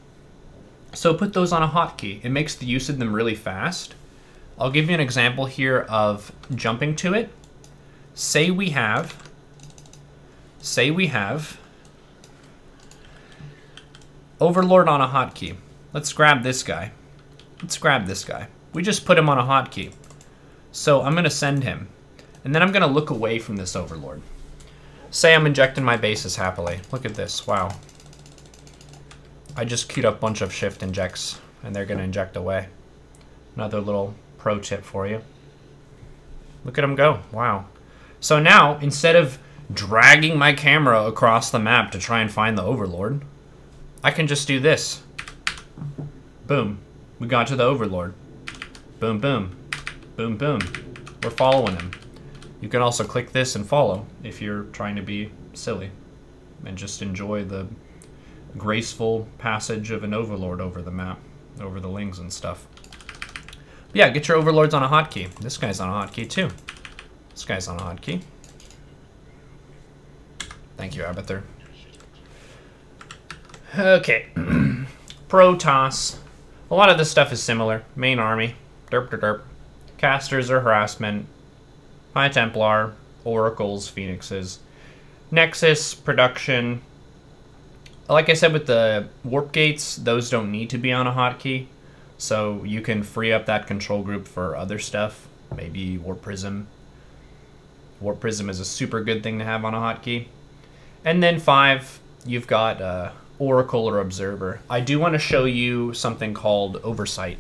So put those on a hotkey. It makes the use of them really fast. I'll give you an example here of jumping to it. Say we have, say we have, Overlord on a hotkey. Let's grab this guy. Let's grab this guy. We just put him on a hotkey. So I'm going to send him. And then I'm going to look away from this Overlord. Say I'm injecting my bases happily. Look at this. Wow. I just queued up a bunch of shift injects, and they're going to inject away. Another little pro tip for you. Look at him go. Wow. So now, instead of dragging my camera across the map to try and find the Overlord, I can just do this. Boom. We got to the Overlord. Boom, boom. Boom, boom. We're following him. You can also click this and follow if you're trying to be silly and just enjoy the graceful passage of an Overlord over the map, over the lings and stuff. But yeah, get your Overlords on a hotkey. This guy's on a hotkey too. This guy's on a hotkey. Thank you, Abather. Okay, Protoss. A lot of this stuff is similar. Main army, derp derp derp. Casters or harassment, High Templar, oracles, phoenixes, Nexus, production. Like I said with the warp gates, those don't need to be on a hotkey, so you can free up that control group for other stuff. Maybe warp prism. Warp prism is a super good thing to have on a hotkey. And then five, you've got Uh, Oracle or Observer. I do want to show you something called Oversight.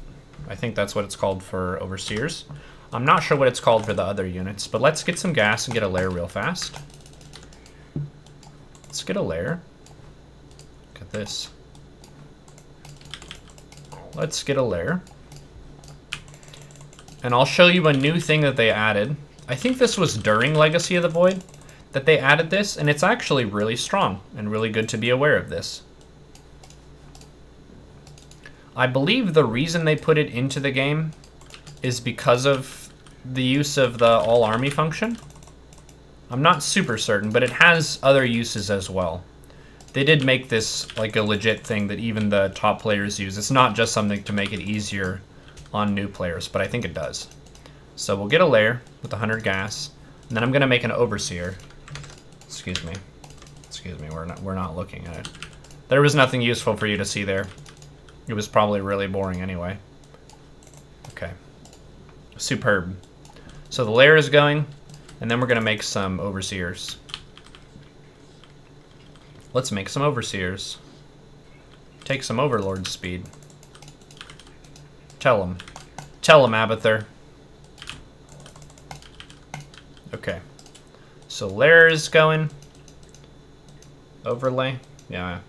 I think that's what it's called for Overseers. I'm not sure what it's called for the other units, but let's get some gas and get a Lair real fast. Let's get a Lair. Look at this. Let's get a Lair. And I'll show you a new thing that they added. I think this was during Legacy of the Void that they added this, and it's actually really strong and really good to be aware of this. I believe the reason they put it into the game is because of the use of the all army function. I'm not super certain, but it has other uses as well. They did make this like a legit thing that even the top players use. It's not just something to make it easier on new players, but I think it does. So we'll get a Lair with one hundred gas, and then I'm gonna make an Overseer. Excuse me, excuse me, we're not, we're not looking at it. There was nothing useful for you to see there. It was probably really boring anyway. Okay, superb. So the Lair is going, and then we're gonna make some Overseers. Let's make some Overseers. Take some Overlord speed. Tell him. Tell him, Abathur. Okay. So Lair is going. Overlay. Yeah.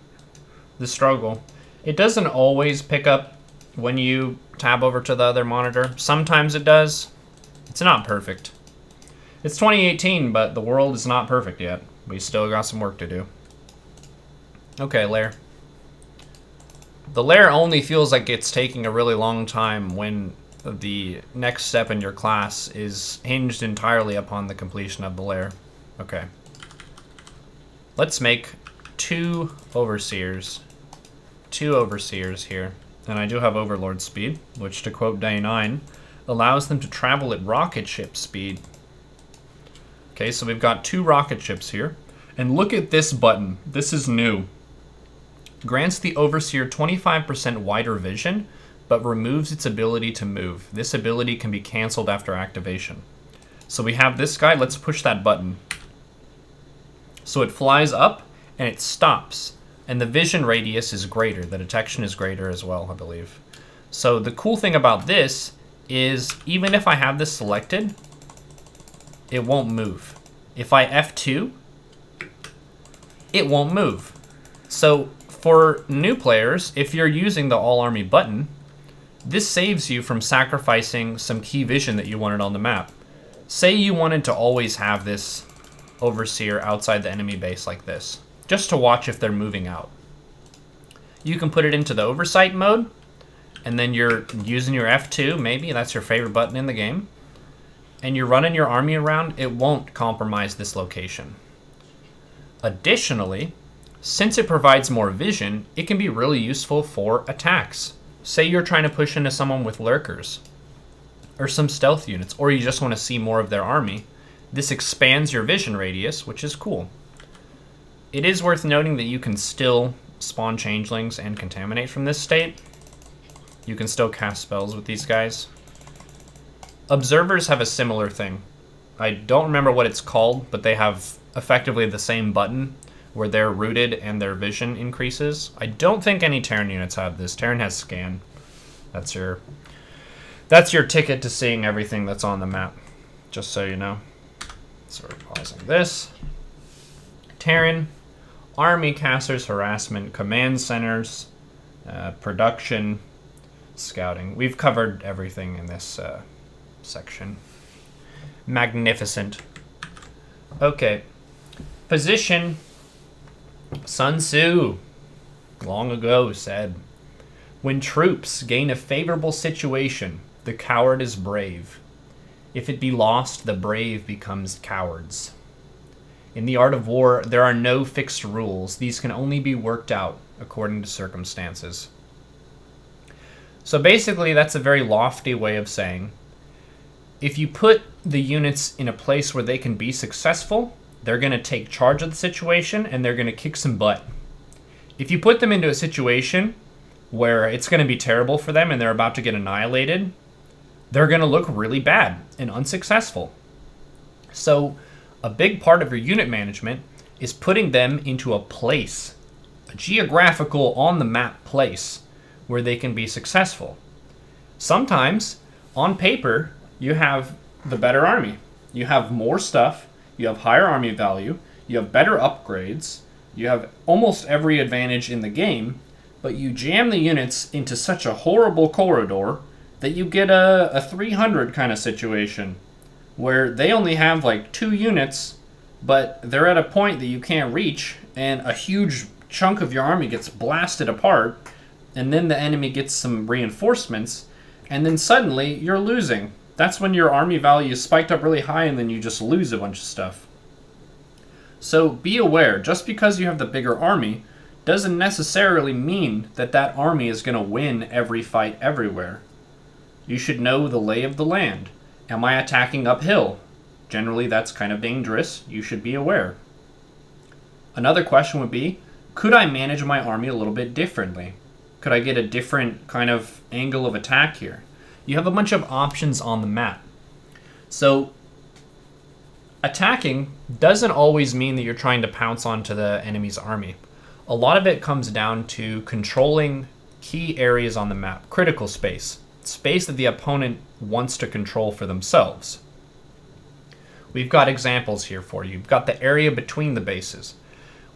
The struggle. It doesn't always pick up when you tab over to the other monitor. Sometimes it does. It's not perfect. It's twenty eighteen, but the world is not perfect yet. We still got some work to do. Okay, Lair. The Lair only feels like it's taking a really long time when the next step in your class is hinged entirely upon the completion of the Lair. Okay. Let's make two Overseers. Two Overseers here. And I do have Overlord speed, which, to quote Day nine, allows them to travel at rocket ship speed. Okay, so we've got two rocket ships here. And look at this button. This is new. Grants the Overseer twenty-five percent wider vision, but removes its ability to move. This ability can be canceled after activation. So we have this guy. Let's push that button. So it flies up, and it stops. And the vision radius is greater. The detection is greater as well, I believe. So the cool thing about this is even if I have this selected, it won't move. If I F two, it won't move. So for new players, if you're using the All Army button, this saves you from sacrificing some key vision that you wanted on the map. Say you wanted to always have this Overseer outside the enemy base like this, just to watch if they're moving out. You can put it into the Oversight mode, and then you're using your F two, maybe, that's your favorite button in the game, and you're running your army around, it won't compromise this location. Additionally, since it provides more vision, it can be really useful for attacks. Say you're trying to push into someone with lurkers, or some stealth units, or you just want to see more of their army. This expands your vision radius, which is cool. It is worth noting that you can still spawn changelings and contaminate from this state. You can still cast spells with these guys. Observers have a similar thing. I don't remember what it's called, but they have effectively the same button where they're rooted and their vision increases. I don't think any Terran units have this. Terran has scan. That's your that's your ticket to seeing everything that's on the map, just so you know. So we're pausing this. Terran, army casters, harassment, command centers, uh, production, scouting. We've covered everything in this uh, section. Magnificent. Okay. Position. Sun Tzu long ago said, "When troops gain a favorable situation, the coward is brave. If it be lost, the brave becomes cowards. In the art of war, there are no fixed rules. These can only be worked out according to circumstances." So basically, that's a very lofty way of saying, if you put the units in a place where they can be successful, they're going to take charge of the situation, and they're going to kick some butt. If you put them into a situation where it's going to be terrible for them and they're about to get annihilated, they're going to look really bad and unsuccessful. So a big part of your unit management is putting them into a place, a geographical on-the-map place, where they can be successful. Sometimes, on paper, you have the better army. You have more stuff. You have higher army value, you have better upgrades, you have almost every advantage in the game, but you jam the units into such a horrible corridor that you get a, a three hundred kind of situation where they only have like two units, but they're at a point that you can't reach, and a huge chunk of your army gets blasted apart and then the enemy gets some reinforcements, and then suddenly you're losing. That's when your army value is spiked up really high and then you just lose a bunch of stuff. So be aware, just because you have the bigger army doesn't necessarily mean that that army is going to win every fight everywhere. You should know the lay of the land. Am I attacking uphill? Generally, that's kind of dangerous. You should be aware. Another question would be, could I manage my army a little bit differently? Could I get a different kind of angle of attack here? You have a bunch of options on the map. So attacking doesn't always mean that you're trying to pounce onto the enemy's army. A lot of it comes down to controlling key areas on the map, critical space, space that the opponent wants to control for themselves. We've got examples here for you. You've got the area between the bases.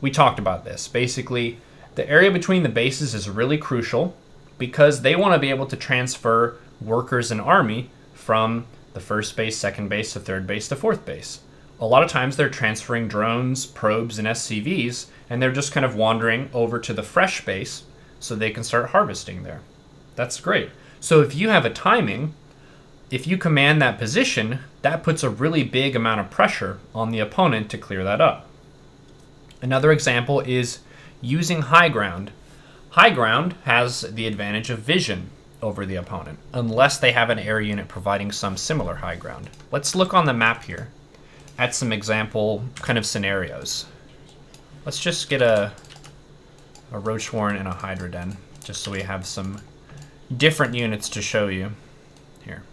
We talked about this. Basically, the area between the bases is really crucial because they want to be able to transfer workers and army from the first base, second base, to third base, to fourth base. A lot of times they're transferring drones, probes, and S C Vs, and they're just kind of wandering over to the fresh base so they can start harvesting there. That's great. So if you have a timing, if you command that position, that puts a really big amount of pressure on the opponent to clear that up. Another example is using high ground. High ground has the advantage of vision over the opponent, unless they have an air unit providing some similar high ground. Let's look on the map here at some example kind of scenarios. Let's just get a, a Roach Warren and a Hydra Den, just so we have some different units to show you. Here,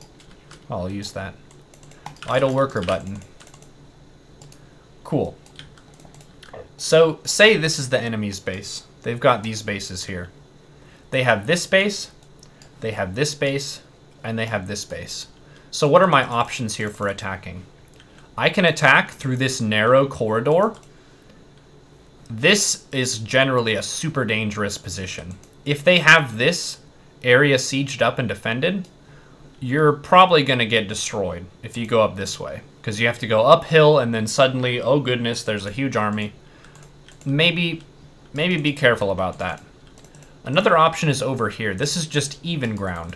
I'll use that idle worker button. Cool. So say this is the enemy's base. They've got these bases here. They have this base, they have this base, and they have this base. So what are my options here for attacking? I can attack through this narrow corridor. This is generally a super dangerous position. If they have this area sieged up and defended, you're probably going to get destroyed if you go up this way, because you have to go uphill and then suddenly, oh goodness, there's a huge army. Maybe, maybe be careful about that. Another option is over here. This is just even ground,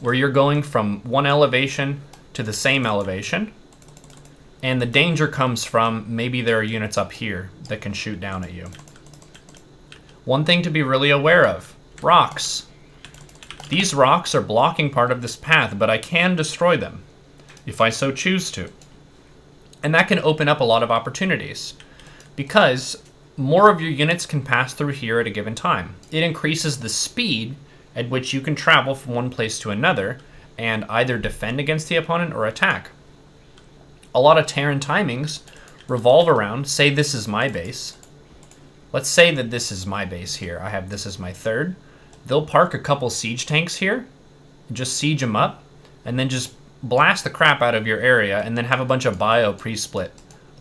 where you're going from one elevation to the same elevation, and the danger comes from maybe there are units up here that can shoot down at you. One thing to be really aware of, rocks. These rocks are blocking part of this path, but I can destroy them if I so choose to. And that can open up a lot of opportunities, because more of your units can pass through here at a given time. It increases the speed at which you can travel from one place to another and either defend against the opponent or attack. A lot of Terran timings revolve around, say this is my base. Let's say that this is my base here. I have this as my third. They'll park a couple siege tanks here, just siege them up, and then just blast the crap out of your area and then have a bunch of bio pre-split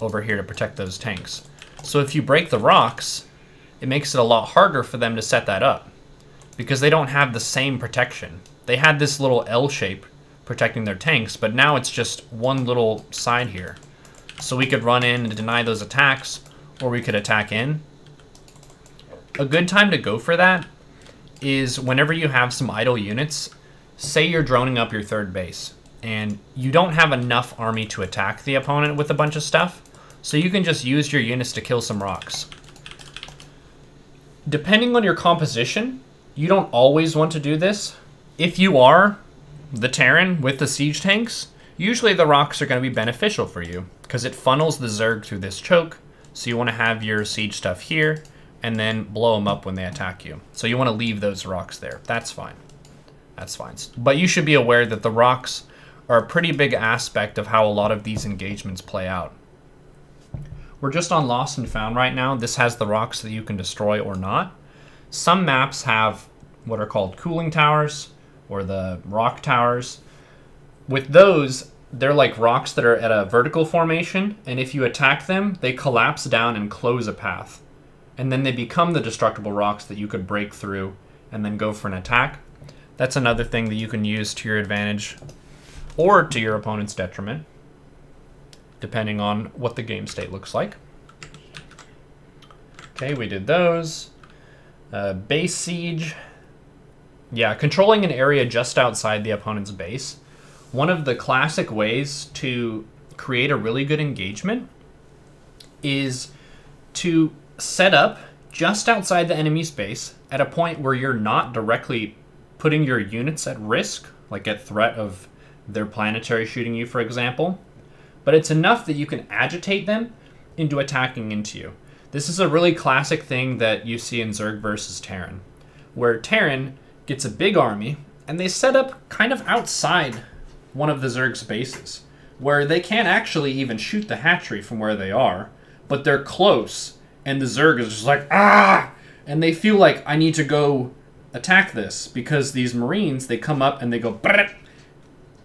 over here to protect those tanks. So if you break the rocks, it makes it a lot harder for them to set that up because they don't have the same protection. They had this little L shape protecting their tanks, but now it's just one little side here. So we could run in and deny those attacks, or we could attack in. A good time to go for that is whenever you have some idle units. Say you're droning up your third base and you don't have enough army to attack the opponent with a bunch of stuff. So you can just use your units to kill some rocks. Depending on your composition, you don't always want to do this. If you are the Terran with the siege tanks, usually the rocks are going to be beneficial for you because it funnels the Zerg through this choke. So you want to have your siege stuff here and then blow them up when they attack you. So you want to leave those rocks there. That's fine. That's fine. But you should be aware that the rocks are a pretty big aspect of how a lot of these engagements play out. We're just on Lost and Found right now. This has the rocks that you can destroy or not. Some maps have what are called cooling towers or the rock towers. With those, they're like rocks that are at a vertical formation, and if you attack them, they collapse down and close a path. And then they become the destructible rocks that you could break through and then go for an attack. That's another thing that you can use to your advantage or to your opponent's detriment, depending on what the game state looks like. Okay, we did those. Uh, base siege. Yeah, controlling an area just outside the opponent's base. One of the classic ways to create a really good engagement is to set up just outside the enemy's base at a point where you're not directly putting your units at risk, like at threat of their planetary shooting you, for example. But it's enough that you can agitate them into attacking into you. This is a really classic thing that you see in Zerg versus Terran, where Terran gets a big army and they set up kind of outside one of the Zerg's bases, where they can't actually even shoot the hatchery from where they are, but they're close, and the Zerg is just like, ah! And they feel like, I need to go attack this, because these Marines, they come up and they go, brrr,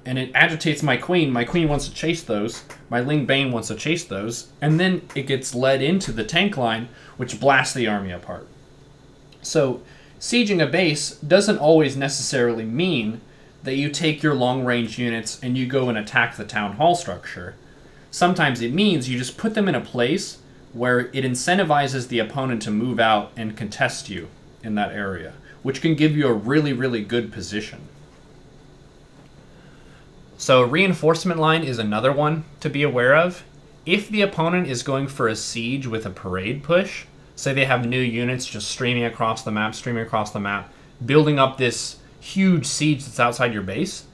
and it agitates my Queen. My Queen wants to chase those. My Ling Bane wants to chase those. And then it gets led into the tank line, which blasts the army apart. So sieging a base doesn't always necessarily mean that you take your long-range units and you go and attack the town hall structure. Sometimes it means you just put them in a place where it incentivizes the opponent to move out and contest you in that area, which can give you a really, really good position. So reinforcement line is another one to be aware of. If the opponent is going for a siege with a parade push, say they have new units just streaming across the map, streaming across the map, building up this huge siege that's outside your base,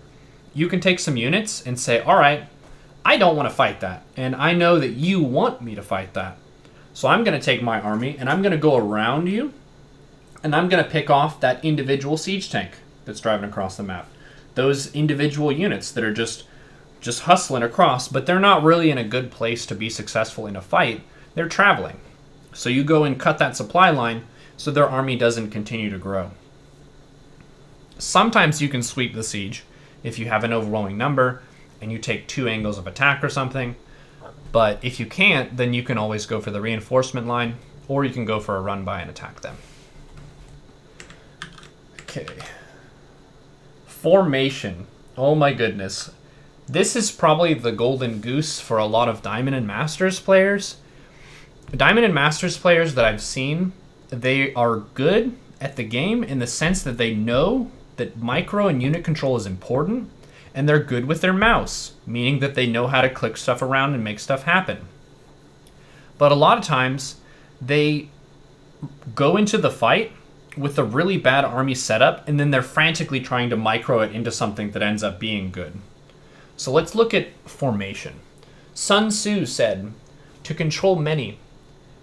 you can take some units and say, all right, I don't want to fight that, and I know that you want me to fight that. So I'm going to take my army, and I'm going to go around you, and I'm going to pick off that individual siege tank that's driving across the map. Those individual units that are just just hustling across, but they're not really in a good place to be successful in a fight. They're traveling. So you go and cut that supply line so their army doesn't continue to grow. Sometimes you can sweep the siege if you have an overwhelming number and you take two angles of attack or something. But if you can't, then you can always go for the reinforcement line, or you can go for a run by and attack them. Okay. Formation. Oh my goodness. This is probably the golden goose for a lot of Diamond and Masters players. Diamond and Masters players that I've seen, they are good at the game in the sense that they know that micro and unit control is important, and they're good with their mouse, meaning that they know how to click stuff around and make stuff happen. But a lot of times, they go into the fight with a really bad army setup, and then they're frantically trying to micro it into something that ends up being good. So let's look at formation. Sun Tzu said, "To control many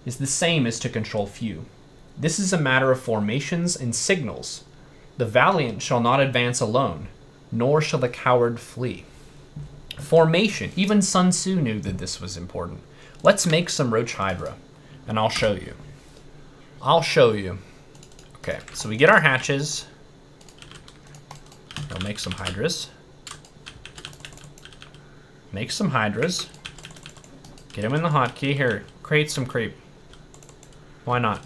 is the same as to control few. This is a matter of formations and signals. The valiant shall not advance alone, nor shall the coward flee." Formation. Even Sun Tzu knew that this was important. Let's make some Roach Hydra, and I'll show you. I'll show you. Okay, so we get our hatches. We'll make some Hydras. Make some Hydras. Get them in the hotkey. Here, create some creep. Why not?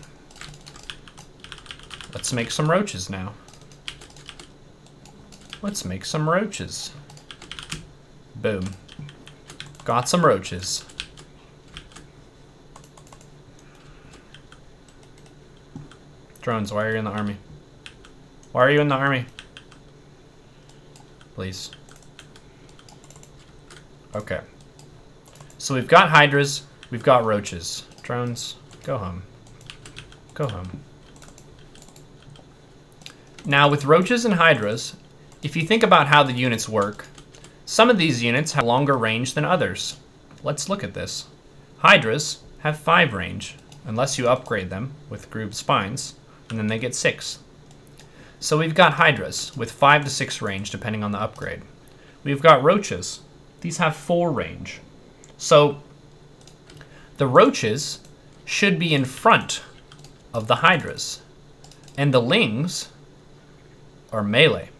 Let's make some roaches now. Let's make some roaches. Boom. Got some roaches. Drones, why are you in the army? Why are you in the army? Please. Okay. So we've got Hydras, we've got roaches. Drones, go home. Go home. Now with roaches and Hydras, if you think about how the units work, some of these units have longer range than others. Let's look at this. Hydras have five range, unless you upgrade them with grooved spines, and then they get six. So we've got Hydras with five to six range depending on the upgrade. We've got roaches. These have four range. So the roaches should be in front of the Hydras, and the Lings are melee.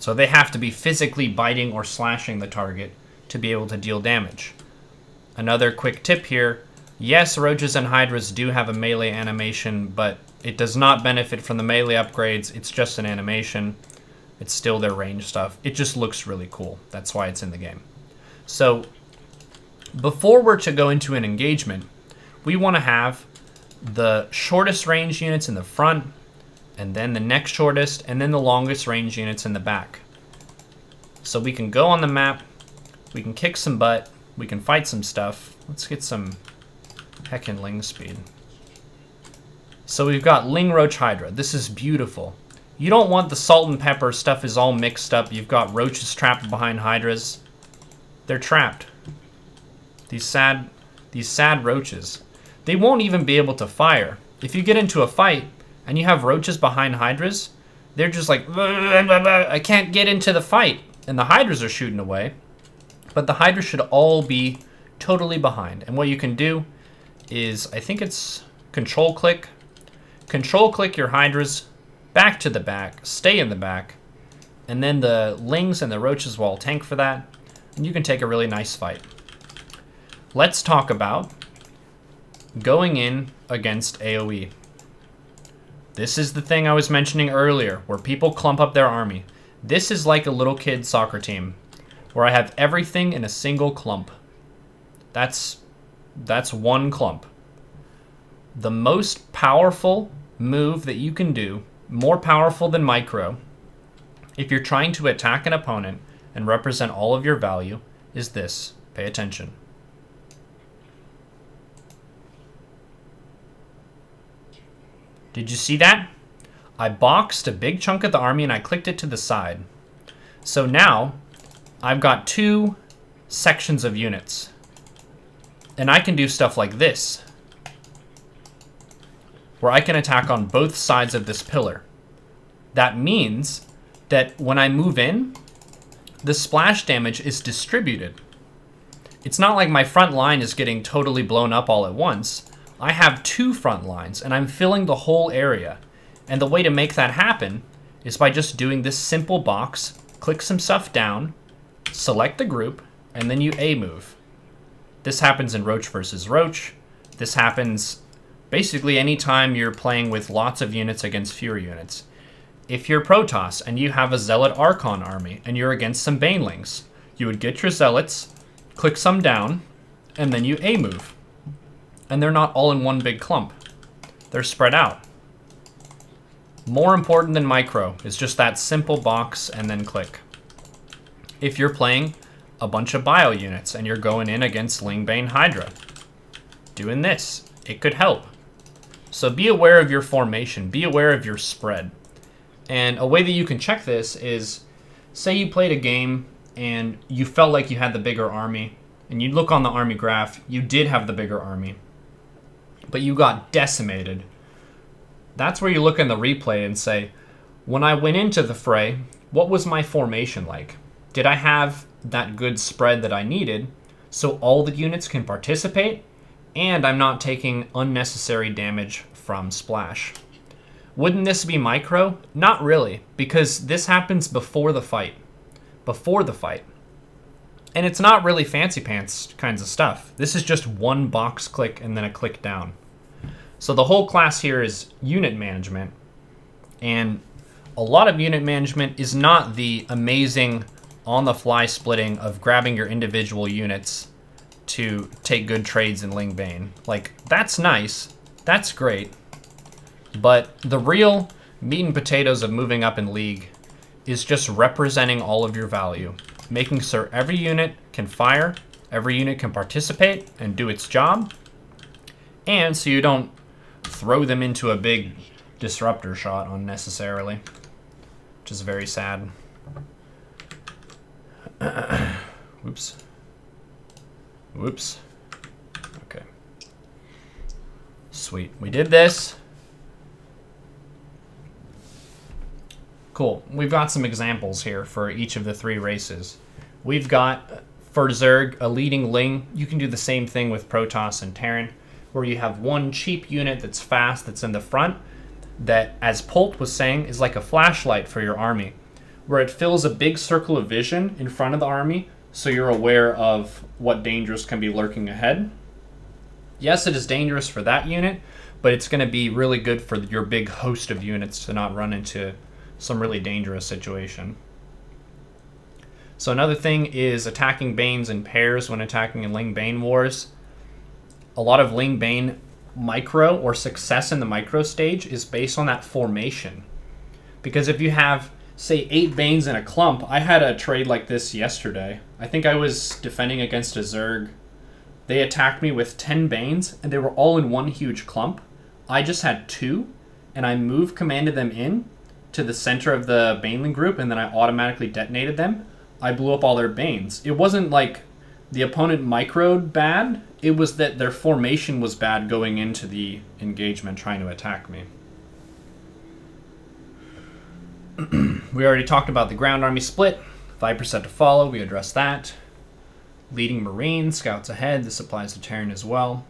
So they have to be physically biting or slashing the target to be able to deal damage. Another quick tip here, yes, roaches and Hydras do have a melee animation, but it does not benefit from the melee upgrades. It's just an animation. It's still their range stuff. It just looks really cool. That's why it's in the game. So before we're to go into an engagement, we want to have the shortest range units in the front, and then the next shortest, and then the longest range units in the back. So we can go on the map, we can kick some butt, we can fight some stuff. Let's get some heckin' Ling speed. So we've got Ling, Roach, Hydra. This is beautiful. You don't want the salt and pepper stuff is all mixed up. You've got Roaches trapped behind Hydras. They're trapped. These sad, these sad Roaches. They won't even be able to fire. If you get into a fight and you have Roaches behind Hydras, they're just like, I can't get into the fight. And the Hydras are shooting away. But the Hydras should all be totally behind. And what you can do is, I think it's control click. Control click your Hydras back to the back, stay in the back, and then the Lings and the Roaches will all tank for that, and you can take a really nice fight. Let's talk about going in against AoE. This is the thing I was mentioning earlier, where people clump up their army. This is like a little kid soccer team, where I have everything in a single clump. That's, that's one clump. The most powerful move that you can do, more powerful than micro, if you're trying to attack an opponent and represent all of your value, is this. Pay attention. Did you see that? I boxed a big chunk of the army and I clicked it to the side. So now I've got two sections of units, and I can do stuff like this, where I can attack on both sides of this pillar. That means that when I move in, the splash damage is distributed. It's not like my front line is getting totally blown up all at once. I have two front lines and I'm filling the whole area. And the way to make that happen is by just doing this simple box, click some stuff down, select the group, and then you A move. This happens in Roach versus Roach. This happens basically anytime you're playing with lots of units against fewer units. If you're Protoss and you have a Zealot Archon army and you're against some Banelings, you would get your Zealots, click some down, and then you A move. And they're not all in one big clump. They're spread out. More important than micro is just that simple box and then click. If you're playing a bunch of bio units and you're going in against Ling Bane Hydra, doing this, it could help. So be aware of your formation, be aware of your spread. And a way that you can check this is, say you played a game and you felt like you had the bigger army, and you look on the army graph, you did have the bigger army, but you got decimated. That's where you look in the replay and say, when I went into the fray, what was my formation like? Did I have that good spread that I needed so all the units can participate? And I'm not taking unnecessary damage from splash. Wouldn't this be micro? Not really, because this happens before the fight. Before the fight. And it's not really fancy pants kinds of stuff. This is just one box click and then a click down. So the whole class here is unit management. And a lot of unit management is not the amazing on-the-fly splitting of grabbing your individual units to take good trades in Ling Bane. Like, that's nice, that's great, but the real meat and potatoes of moving up in League is just representing all of your value, making sure every unit can fire, every unit can participate and do its job, and so you don't throw them into a big disruptor shot unnecessarily, which is very sad. Whoops. Whoops. Okay. Sweet. We did this. Cool. We've got some examples here for each of the three races. We've got, for Zerg, a leading Ling. You can do the same thing with Protoss and Terran, where you have one cheap unit that's fast, that's in the front, that, as Polt was saying, is like a flashlight for your army, where it fills a big circle of vision in front of the army, so you're aware of what dangers can be lurking ahead. Yes, it is dangerous for that unit, but it's going to be really good for your big host of units to not run into some really dangerous situation. So another thing is attacking Banes in pairs when attacking in Ling Bane Wars. A lot of Ling Bane micro or success in the micro stage is based on that formation. Because if you have, say, eight Banes in a clump, I had a trade like this yesterday. I think I was defending against a Zerg. They attacked me with ten Banes, and they were all in one huge clump. I just had two, and I move commanded them in to the center of the Baneling group, and then I automatically detonated them. I blew up all their Banes. It wasn't like the opponent microed bad. It was that their formation was bad going into the engagement trying to attack me. We already talked about the ground army split. Viper said to follow. We addressed that. Leading Marine, Scouts ahead. This applies to Terran as well.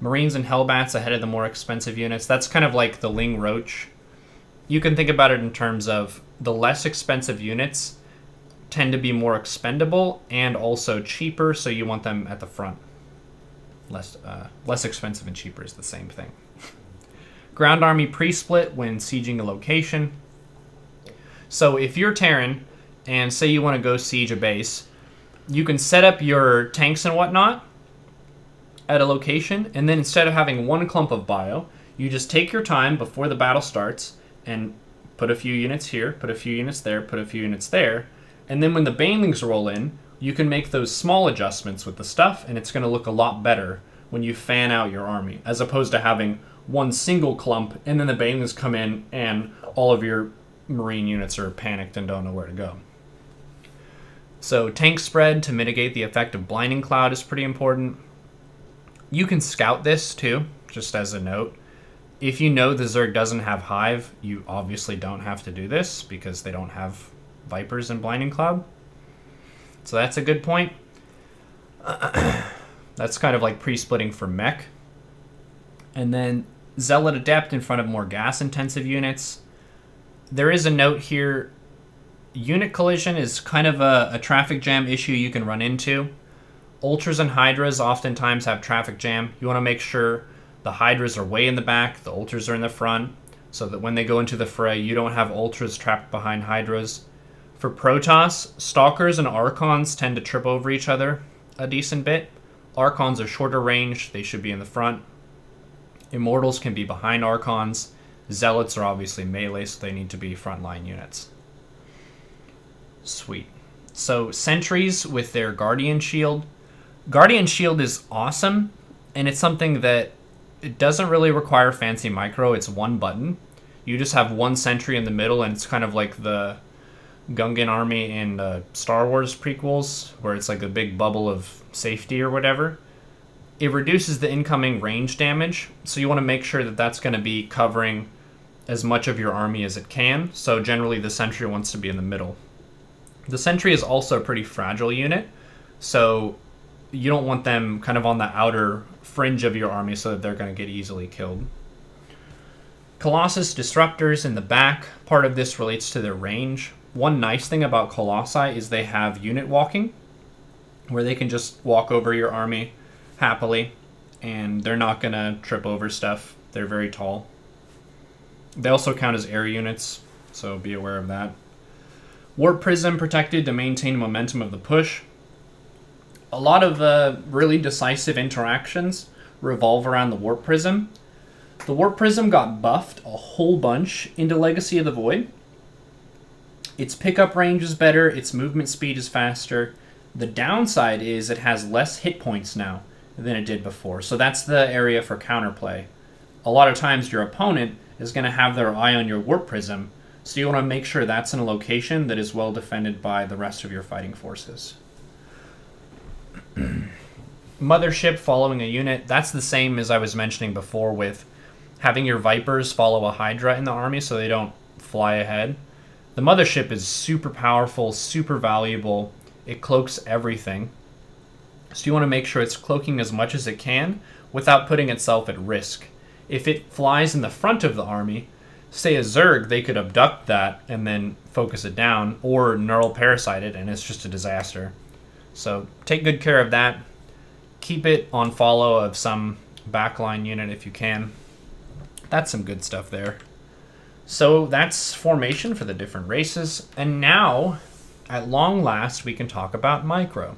Marines and Hellbats ahead of the more expensive units. That's kind of like the Ling Roach. You can think about it in terms of the less expensive units tend to be more expendable and also cheaper, so you want them at the front. Less, uh, less expensive and cheaper is the same thing. Ground army pre-split when sieging a location. So if you're Terran and say you want to go siege a base, you can set up your tanks and whatnot at a location, and then instead of having one clump of bio, you just take your time before the battle starts and put a few units here, put a few units there, put a few units there, and then when the Banelings roll in, you can make those small adjustments with the stuff, and it's going to look a lot better when you fan out your army, as opposed to having one single clump, and then the Banelings come in, and all of your Marine units are panicked and don't know where to go. So tank spread to mitigate the effect of blinding cloud is pretty important. You can scout this too, just as a note. If you know the Zerg doesn't have Hive, you obviously don't have to do this because they don't have Vipers and blinding cloud. So that's a good point. That's kind of like pre-splitting for mech. And then Zealot Adept in front of more gas-intensive units. There is a note here. Unit collision is kind of a, a traffic jam issue you can run into. Ultras and Hydras oftentimes have traffic jam. You want to make sure the Hydras are way in the back, the Ultras are in the front, so that when they go into the fray, you don't have Ultras trapped behind Hydras. For Protoss, Stalkers and Archons tend to trip over each other a decent bit. Archons are shorter range, they should be in the front. Immortals can be behind Archons. Zealots are obviously melee, so they need to be frontline units. Sweet. So sentries with their Guardian Shield. Guardian Shield is awesome, and it's something that it doesn't really require fancy micro. It's one button. You just have one sentry in the middle, and it's kind of like the Gungan army in the Star Wars prequels, where it's like a big bubble of safety or whatever. It reduces the incoming range damage, so you want to make sure that that's going to be covering as much of your army as it can. So generally the sentry wants to be in the middle. The sentry is also a pretty fragile unit, so you don't want them kind of on the outer fringe of your army so that they're going to get easily killed. Colossus disruptors in the back. Part of this relates to their range. One nice thing about Colossi is they have unit walking, where they can just walk over your army happily, and they're not going to trip over stuff. They're very tall. They also count as air units, so be aware of that. Warp Prism protected to maintain momentum of the push. A lot of uh, really decisive interactions revolve around the Warp Prism. The Warp Prism got buffed a whole bunch into Legacy of the Void. Its pickup range is better, its movement speed is faster. The downside is it has less hit points now than it did before, so that's the area for counterplay. A lot of times your opponent is going to have their eye on your Warp Prism, so you want to make sure that's in a location that is well defended by the rest of your fighting forces. Mothership following a unit. That's the same as I was mentioning before with having your Vipers follow a Hydra in the army so they don't fly ahead. The Mothership is super powerful, super valuable. It cloaks everything. So you want to make sure it's cloaking as much as it can without putting itself at risk. If it flies in the front of the army, say a Zerg, they could abduct that and then focus it down, or neural parasite it, and it's just a disaster. So take good care of that. Keep it on follow of some backline unit if you can. That's some good stuff there. So that's formation for the different races. And now, at long last, we can talk about micro.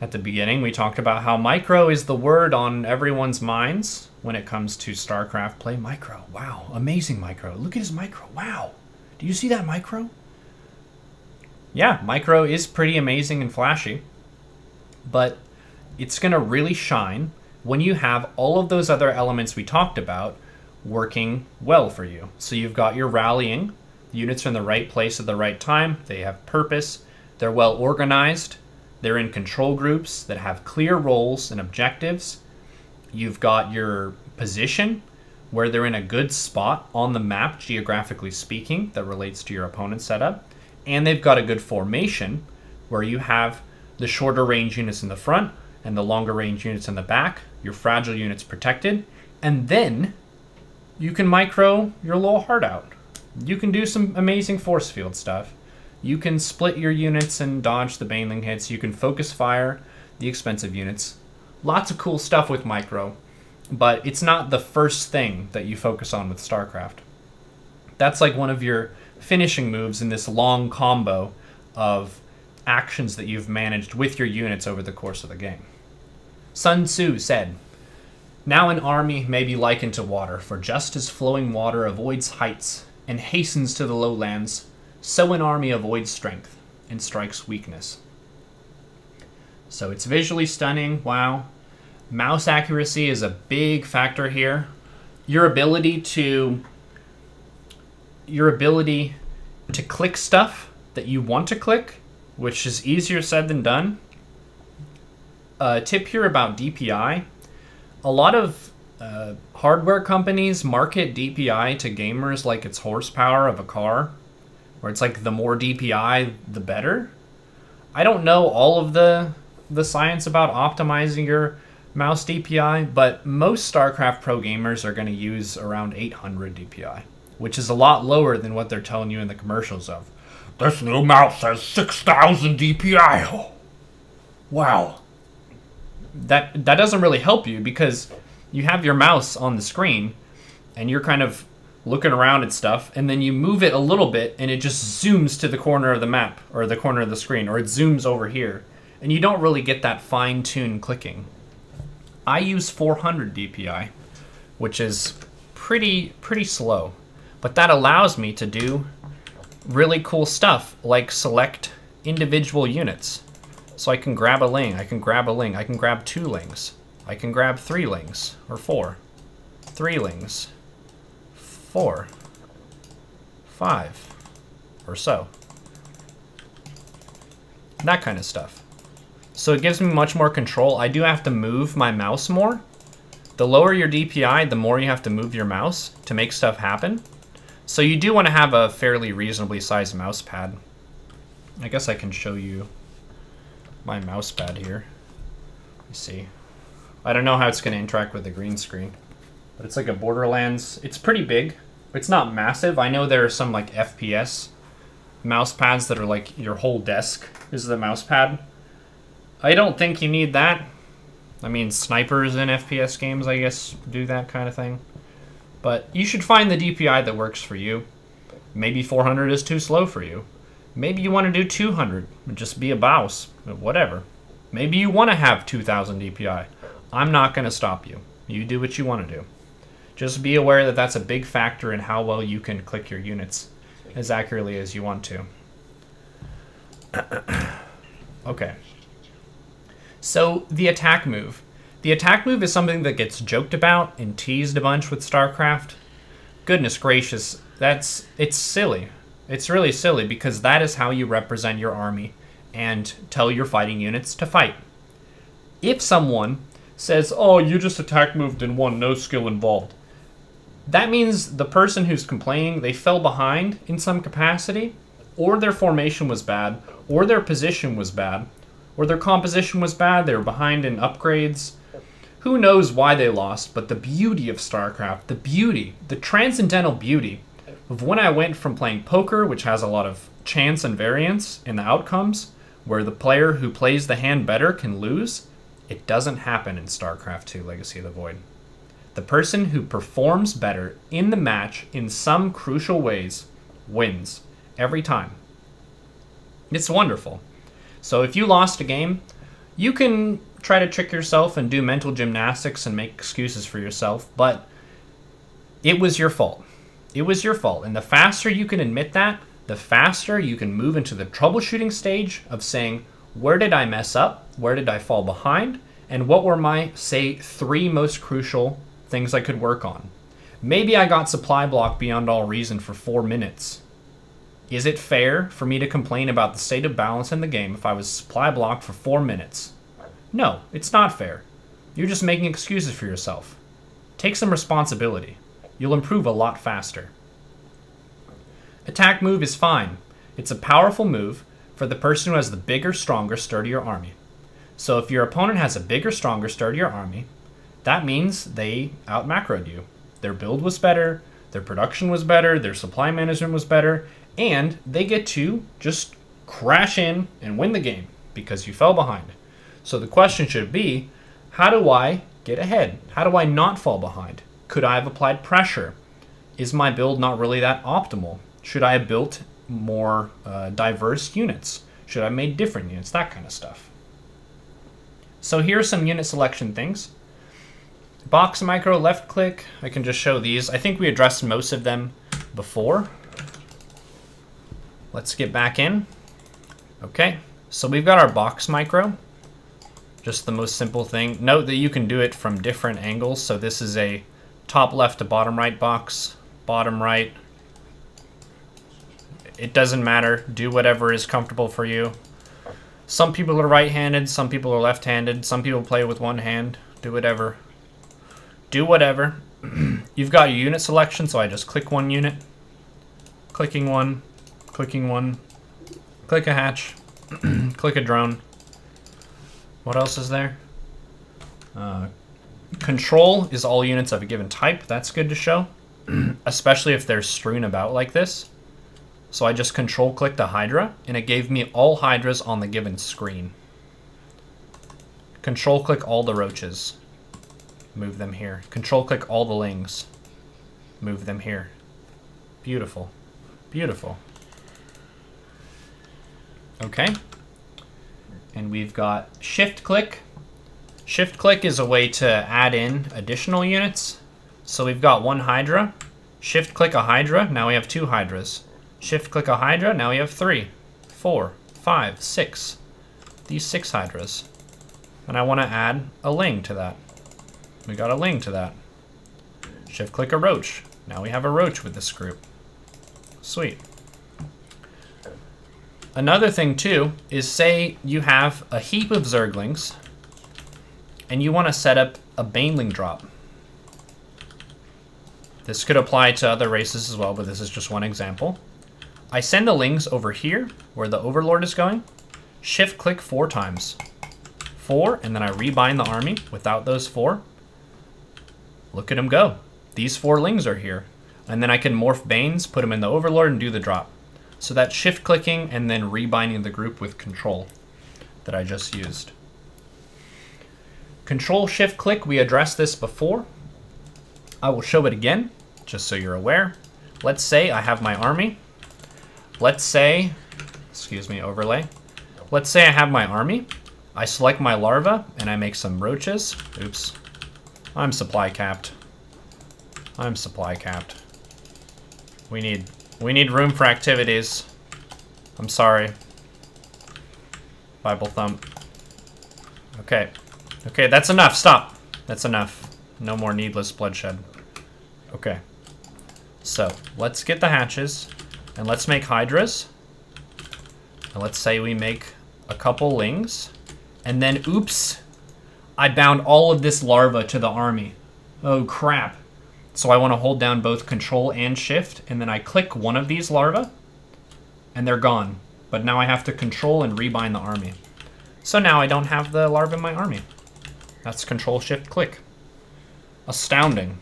At the beginning, we talked about how micro is the word on everyone's minds when it comes to StarCraft play. Micro, wow, amazing micro. Look at his micro, wow. Do you see that micro? Yeah, micro is pretty amazing and flashy, but it's gonna really shine when you have all of those other elements we talked about working well for you. So you've got your rallying, units are in the right place at the right time, they have purpose, they're well organized, they're in control groups that have clear roles and objectives. You've got your position, where they're in a good spot on the map, geographically speaking, that relates to your opponent's setup. And they've got a good formation, where you have the shorter range units in the front and the longer range units in the back, your fragile units protected. And then you can micro your little heart out. You can do some amazing force field stuff. You can split your units and dodge the Baneling hits. You can focus fire the expensive units. Lots of cool stuff with micro, but it's not the first thing that you focus on with StarCraft. That's like one of your finishing moves in this long combo of actions that you've managed with your units over the course of the game. Sun Tzu said, "Now an army may be likened to water, for just as flowing water avoids heights and hastens to the lowlands, so an army avoids strength and strikes weakness." So it's visually stunning, wow. Mouse accuracy is a big factor here. Your ability to your ability to click stuff that you want to click, which is easier said than done. A tip here about D P I. A lot of uh, hardware companies market D P I to gamers like it's horsepower of a car, where it's like the more D P I, the better. I don't know all of the the science about optimizing your mouse D P I, but most StarCraft pro gamers are going to use around eight hundred D P I, which is a lot lower than what they're telling you in the commercials of, "This new mouse has six thousand D P I. Oh, wow. That, that doesn't really help you, because you have your mouse on the screen and you're kind of looking around at stuff, and then you move it a little bit and it just zooms to the corner of the map or the corner of the screen, or it zooms over here, and you don't really get that fine-tuned clicking. I use four hundred D P I, which is pretty pretty slow, but that allows me to do really cool stuff like select individual units. So I can grab a Ling, I can grab a Ling, I can grab two Lings, I can grab three Lings, or four, three Lings, four, five, or so. That kind of stuff. So it gives me much more control. I do have to move my mouse more. The lower your D P I, the more you have to move your mouse to make stuff happen. So you do want to have a fairly reasonably sized mouse pad. I guess I can show you my mouse pad here. Let me see. I don't know how it's going to interact with the green screen, but it's like a Borderlands. It's pretty big. It's not massive. I know there are some like F P S mouse pads that are like your whole desk is the mouse pad. I don't think you need that. I mean, snipers in F P S games, I guess, do that kind of thing. But you should find the D P I that works for you. Maybe four hundred is too slow for you. Maybe you want to do two hundred and just be a boss, whatever. Maybe you want to have two thousand D P I. I'm not going to stop you. You do what you want to do. Just be aware that that's a big factor in how well you can click your units as accurately as you want to. Okay. So the attack move. The attack move is something that gets joked about and teased a bunch with StarCraft. Goodness gracious, that's it's silly. It's really silly, because that is how you represent your army and tell your fighting units to fight. If someone says, "Oh, you just attack moved and won, no skill involved," that means the person who's complaining, they fell behind in some capacity, or their formation was bad, or their position was bad, or their composition was bad, they were behind in upgrades. Who knows why they lost, but the beauty of StarCraft, the beauty, the transcendental beauty of when I went from playing poker, which has a lot of chance and variance in the outcomes, where the player who plays the hand better can lose, it doesn't happen in StarCraft two Legacy of the Void. The person who performs better in the match in some crucial ways wins every time. It's wonderful. So if you lost a game, you can try to trick yourself and do mental gymnastics and make excuses for yourself, but it was your fault. It was your fault. And the faster you can admit that, the faster you can move into the troubleshooting stage of saying, where did I mess up? Where did I fall behind? And what were my, say, three most crucial things I could work on? Maybe I got supply blocked beyond all reason for four minutes. Is it fair for me to complain about the state of balance in the game if I was supply blocked for four minutes? No, it's not fair. You're just making excuses for yourself. Take some responsibility. You'll improve a lot faster. Attack move is fine. It's a powerful move for the person who has the bigger, stronger, sturdier army. So if your opponent has a bigger, stronger, sturdier army, that means they out-macroed you. Their build was better, their production was better, their supply management was better, and they get to just crash in and win the game because you fell behind. So the question should be, how do I get ahead? How do I not fall behind? Could I have applied pressure? Is my build not really that optimal? Should I have built more uh, diverse units? Should I have made different units? That kind of stuff. So here are some unit selection things. Box micro, left click. I can just show these. I think we addressed most of them before. Let's get back in. Okay, so we've got our box micro. Just the most simple thing. Note that you can do it from different angles. So this is a top left to bottom right box, bottom right. It doesn't matter. Do whatever is comfortable for you. Some people are right-handed. Some people are left-handed. Some people play with one hand. Do whatever. Do whatever. You've got your unit selection, so I just click one unit. Clicking one. Clicking one. Click a hatch. Click a drone. What else is there? Uh, control is all units of a given type. That's good to show. Especially if they're strewn about like this. So I just control clicked the Hydra, and it gave me all Hydras on the given screen. Control click all the Roaches. Move them here. Control click all the Lings. Move them here. Beautiful. Beautiful. Okay. And we've got shift click. Shift click is a way to add in additional units. So we've got one Hydra. Shift click a Hydra. Now we have two Hydras. Shift click a Hydra, now we have three, four, five, six. These six Hydras. And I want to add a Ling to that. We got a Ling to that. Shift click a Roach. Now we have a Roach with this group. Sweet. Another thing too is, say you have a heap of Zerglings and you want to set up a Baneling drop. This could apply to other races as well, but this is just one example. I send the Lings over here, where the Overlord is going. Shift-click four times. Four, and then I rebind the army without those four. Look at them go. These four Lings are here. And then I can morph Banes, put them in the Overlord, and do the drop. So that's shift-clicking and then rebinding the group with control that I just used. Control-shift-click, we addressed this before. I will show it again, just so you're aware. Let's say I have my army. Let's say, excuse me, overlay. Let's say I have my army. I select my larva and I make some roaches. Oops, I'm supply capped. I'm supply capped. We need, we need room for activities. I'm sorry. Bible thump. Okay, okay, that's enough, stop. That's enough, no more needless bloodshed. Okay, so let's get the hatches. And let's make Hydras. And let's say we make a couple Lings. And then, oops, I bound all of this larva to the army. Oh, crap. So I want to hold down both control and shift. And then I click one of these larva. And they're gone. But now I have to control and rebind the army. So now I don't have the larva in my army. That's control, shift, click. Astounding.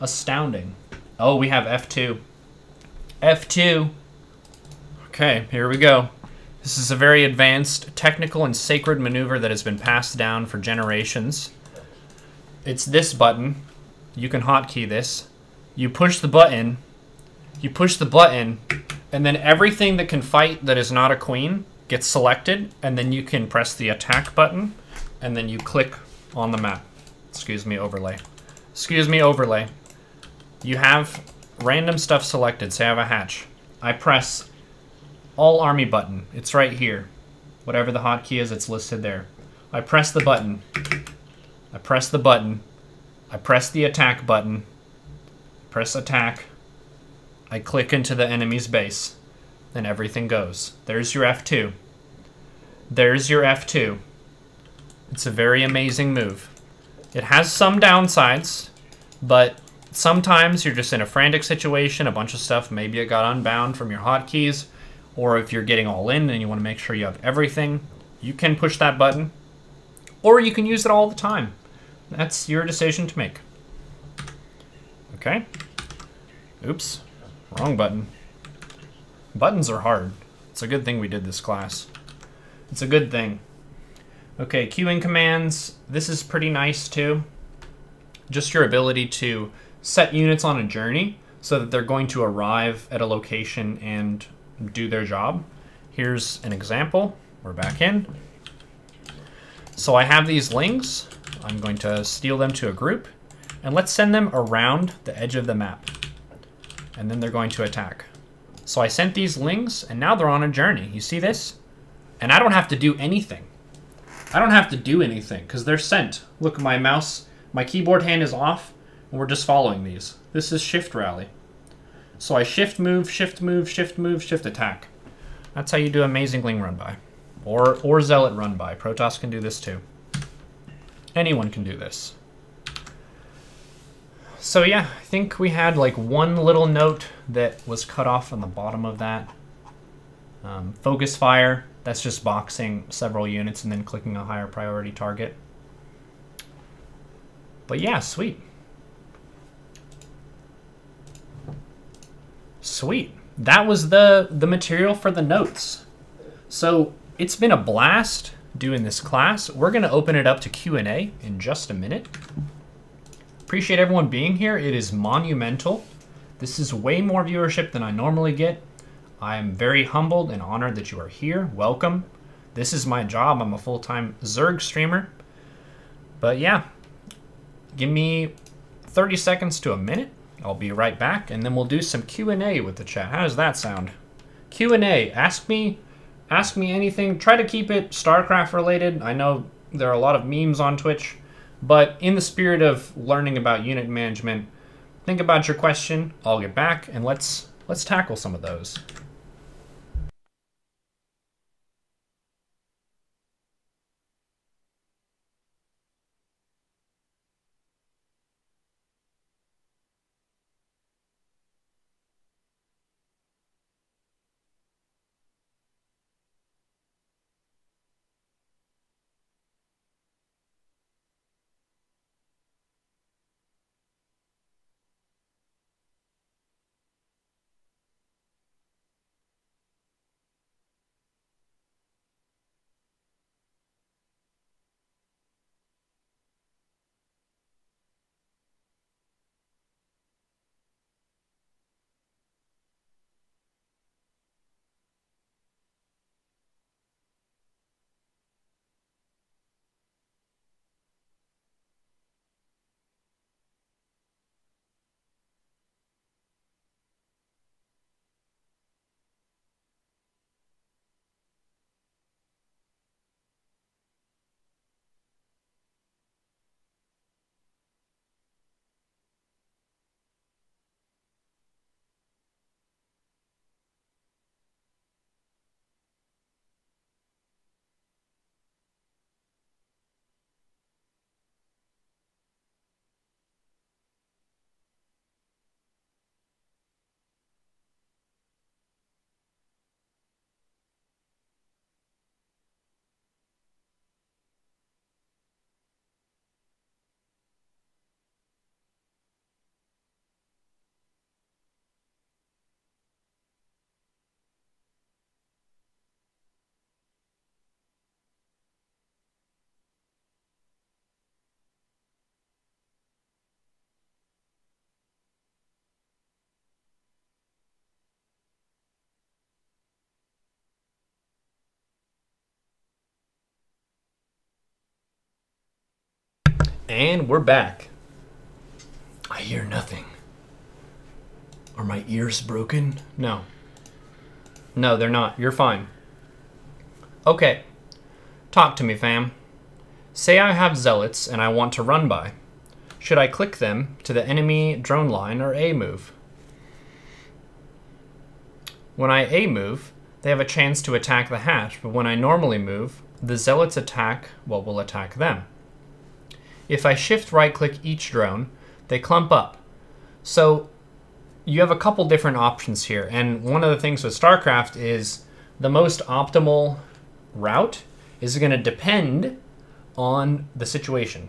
Astounding. Oh, we have F two. F two. Okay, here we go. This is a very advanced, technical, and sacred maneuver that has been passed down for generations. It's this button. You can hotkey this. You push the button. You push the button. And then everything that can fight that is not a queen gets selected, and then you can press the attack button, and then you click on the map. Excuse me, overlay. Excuse me, overlay. You have random stuff selected. Say I have a hatch. I press all army button. It's right here. Whatever the hotkey is, it's listed there. I press the button. I press the button. I press the attack button. Press attack. I click into the enemy's base. Then everything goes. There's your F two. There's your F two. It's a very amazing move. It has some downsides, but sometimes you're just in a frantic situation, a bunch of stuff. Maybe it got unbound from your hotkeys, or if you're getting all in and you want to make sure you have everything, you can push that button, or you can use it all the time. That's your decision to make. Okay. Oops, wrong button. Buttons are hard. It's a good thing we did this class. It's a good thing. Okay, queuing commands. This is pretty nice too. Just your ability to set units on a journey so that they're going to arrive at a location and do their job. Here's an example. We're back in. So I have these Lings. I'm going to steal them to a group, and let's send them around the edge of the map. And then they're going to attack. So I sent these Lings, and now they're on a journey. You see this? And I don't have to do anything. I don't have to do anything, because they're sent. Look, my mouse, my keyboard hand is off, and we're just following these. This is shift rally. So I shift move, shift move, shift move, shift attack. That's how you do amazing Ling run by. Or, or Zealot run by. Protoss can do this too. Anyone can do this. So yeah, I think we had like one little note that was cut off on the bottom of that. Um, focus fire, that's just boxing several units and then clicking a higher priority target. But yeah, sweet. Sweet. That was the, the material for the notes. So it's been a blast doing this class. We're gonna open it up to Q and A in just a minute. Appreciate everyone being here. It is monumental. This is way more viewership than I normally get. I am very humbled and honored that you are here. Welcome. This is my job. I'm a full-time Zerg streamer. But yeah, give me thirty seconds to a minute. I'll be right back, and then we'll do some Q and A with the chat. How does that sound? Q and A. Ask me, ask me anything. Try to keep it StarCraft related. I know there are a lot of memes on Twitch. But in the spirit of learning about unit management, think about your question. I'll get back and let's let's tackle some of those. And we're back. I hear nothing. Are my ears broken? No. No, they're not. You're fine. Okay. Talk to me, fam. Say I have zealots and I want to run by. Should I click them to the enemy drone line or A move? When I A move, they have a chance to attack the hatch, but when I normally move, the zealots attack what will attack them. If I shift right click each drone, they clump up. So you have a couple different options here, and one of the things with StarCraft is the most optimal route is going to depend on the situation.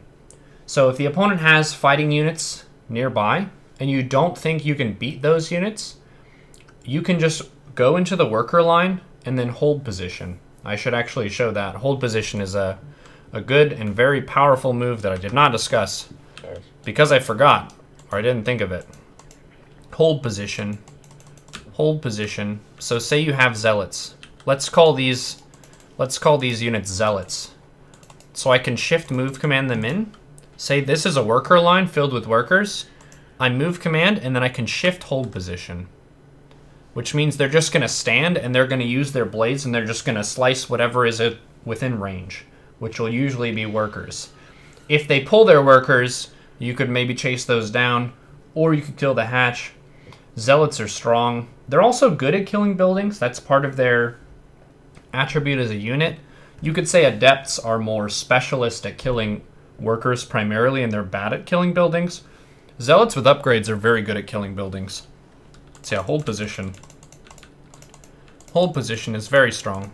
So if the opponent has fighting units nearby and you don't think you can beat those units, you can just go into the worker line and then hold position. I should actually show that. Hold position is a, a good and very powerful move that I did not discuss because I forgot or I didn't think of it. Hold position, hold position. So say you have zealots. Let's call these, let's call these units zealots. So I can shift move command them in. Say this is a worker line filled with workers. I move command and then I can shift hold position, which means they're just gonna stand and they're gonna use their blades and they're just gonna slice whatever is within range, which will usually be workers. If they pull their workers, you could maybe chase those down or you could kill the hatch. Zealots are strong. They're also good at killing buildings. That's part of their attribute as a unit. You could say adepts are more specialist at killing workers primarily and they're bad at killing buildings. Zealots with upgrades are very good at killing buildings. So yeah, hold position. Hold position is very strong.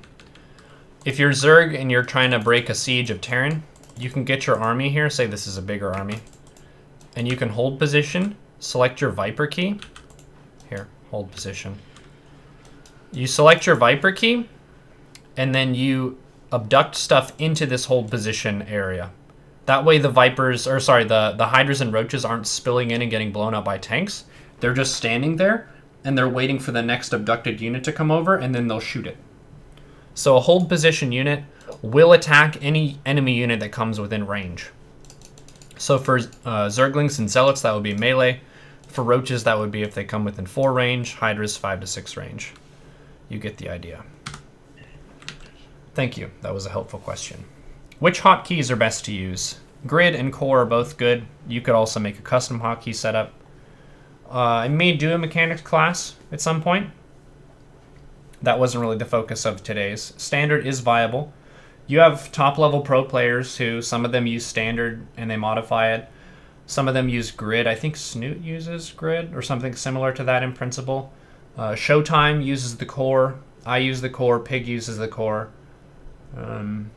If you're Zerg and you're trying to break a siege of Terran, you can get your army here, say this is a bigger army, and you can hold position, select your Viper key. Here, hold position. You select your Viper key, and then you abduct stuff into this hold position area. That way the Vipers, or sorry, the, the Hydras and Roaches aren't spilling in and getting blown up by tanks. They're just standing there, and they're waiting for the next abducted unit to come over, and then they'll shoot it. So a hold position unit will attack any enemy unit that comes within range. So for uh, Zerglings and Zealots, that would be melee. For Roaches, that would be if they come within four range. Hydras, five to six range. You get the idea. Thank you. That was a helpful question. Which hotkeys are best to use? Grid and core are both good. You could also make a custom hotkey setup. Uh, I may do a mechanics class at some point. That wasn't really the focus of today's. Standard is viable. You have top-level pro players who, some of them use standard and they modify it. Some of them use grid. I think Snoot uses grid or something similar to that in principle. Uh, Showtime uses the core. I use the core. Pig uses the core. Um...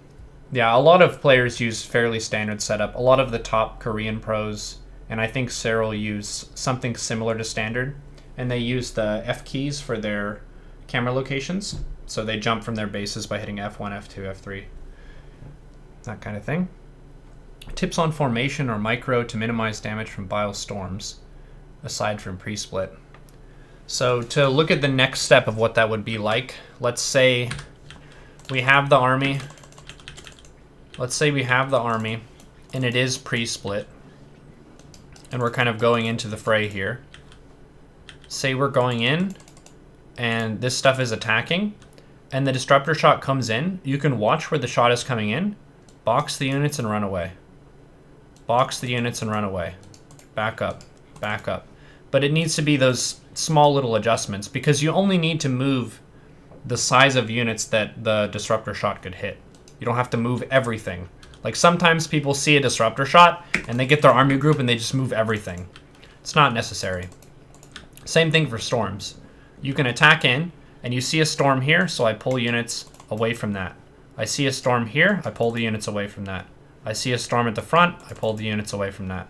Yeah, a lot of players use fairly standard setup. A lot of the top Korean pros, and I think Cyril use something similar to standard, and they use the F keys for their camera locations, so they jump from their bases by hitting F one, F two, F three, that kind of thing. Tips on formation or micro to minimize damage from bile storms, aside from pre-split. So to look at the next step of what that would be like, let's say we have the army. Let's say we have the army, and it is pre-split, and we're kind of going into the fray here. Say we're going in, and this stuff is attacking, and the disruptor shot comes in. You can watch where the shot is coming in, box the units and run away. Box the units and run away. Back up, back up. But it needs to be those small little adjustments, because you only need to move the size of units that the disruptor shot could hit. You don't have to move everything. Like sometimes people see a disruptor shot and they get their army group and they just move everything. It's not necessary. Same thing for storms. You can attack in and you see a storm here, so I pull units away from that. I see a storm here, I pull the units away from that. I see a storm at the front, I pull the units away from that.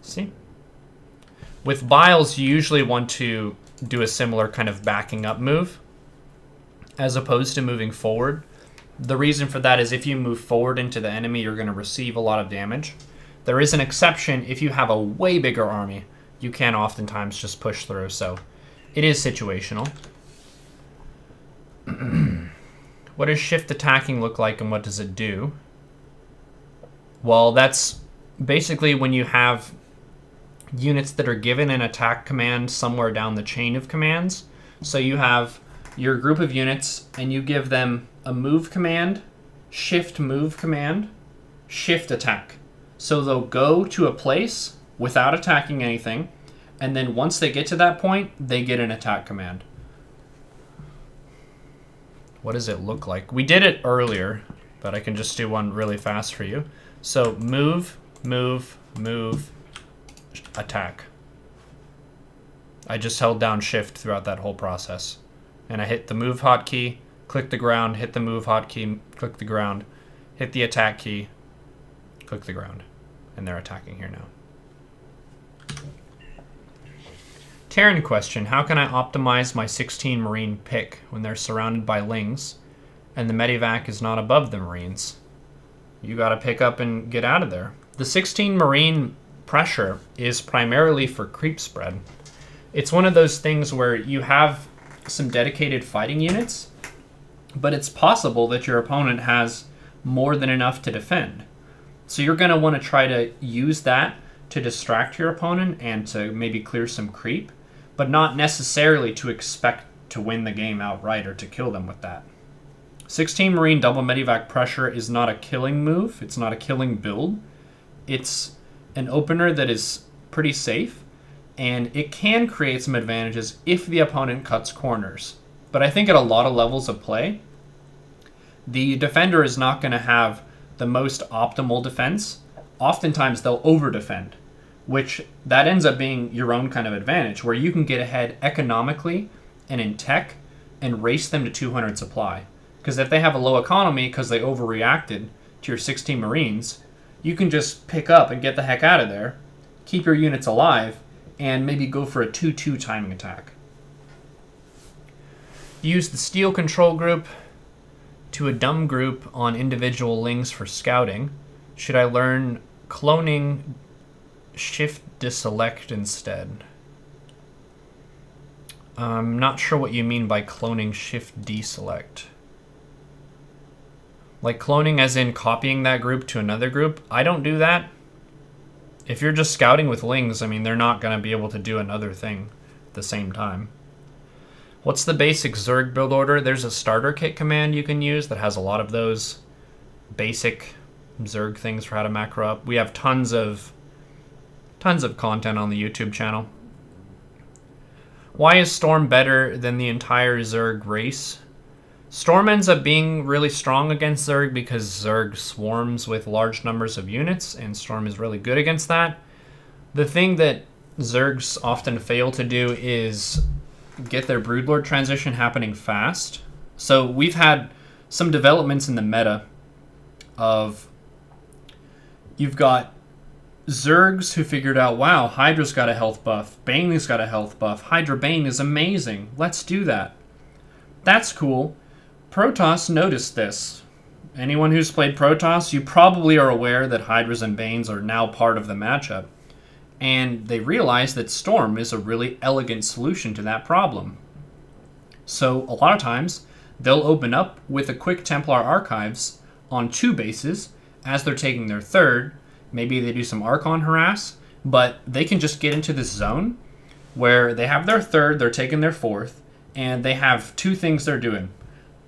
See? With Biles, you usually want to do a similar kind of backing up move as opposed to moving forward. The reason for that is if you move forward into the enemy, you're going to receive a lot of damage. There is an exception if you have a way bigger army. You can oftentimes just push through, so it is situational. What does shift attacking look like and what does it do? Well, that's basically when you have units that are given an attack command somewhere down the chain of commands. So you have your group of units and you give them a move command, shift move command, shift attack. So they'll go to a place without attacking anything, and then once they get to that point, they get an attack command. What does it look like? We did it earlier, but I can just do one really fast for you. So move, move, move, attack. I just held down shift throughout that whole process. And I hit the move hotkey, click the ground, hit the move hotkey, click the ground, hit the attack key, click the ground. And they're attacking here now. Terran question, how can I optimize my sixteen Marine pick when they're surrounded by Lings and the Medivac is not above the Marines? You gotta pick up and get out of there. The sixteen Marine pressure is primarily for creep spread. It's one of those things where you have some dedicated fighting units, but it's possible that your opponent has more than enough to defend. So you're gonna wanna try to use that to distract your opponent and to maybe clear some creep, but not necessarily to expect to win the game outright or to kill them with that. sixteen Marine double Medivac pressure is not a killing move. It's not a killing build. It's an opener that is pretty safe, and it can create some advantages if the opponent cuts corners. But I think at a lot of levels of play, the defender is not going to have the most optimal defense. Oftentimes they'll over-defend, which that ends up being your own kind of advantage, where you can get ahead economically and in tech and race them to two hundred supply. Because if they have a low economy because they overreacted to your sixteen Marines, you can just pick up and get the heck out of there, keep your units alive, and maybe go for a two two timing attack. Use the steel control group to a dumb group on individual Lings for scouting. Should I learn cloning shift deselect instead? I'm not sure what you mean by cloning shift deselect. Like cloning as in copying that group to another group? I don't do that. If you're just scouting with Lings, I mean, they're not going to be able to do another thing at the same time. What's the basic Zerg build order? There's a starter kit command you can use that has a lot of those basic Zerg things for how to macro up. We have tons of tons of content on the YouTube channel. Why is Storm better than the entire Zerg race? Storm ends up being really strong against Zerg because Zerg swarms with large numbers of units, and Storm is really good against that. The thing that Zergs often fail to do is get their Broodlord transition happening fast. So we've had some developments in the meta of... You've got Zergs who figured out, wow, Hydra's got a health buff, Baneling's got a health buff, Hydra Bane is amazing, let's do that. That's cool. Protoss noticed this. Anyone who's played Protoss, you probably are aware that Hydras and Banes are now part of the matchup. And they realize that Storm is a really elegant solution to that problem. So a lot of times, they'll open up with a quick Templar Archives on two bases. As they're taking their third, maybe they do some Archon harass, but they can just get into this zone where they have their third, they're taking their fourth, and they have two things they're doing.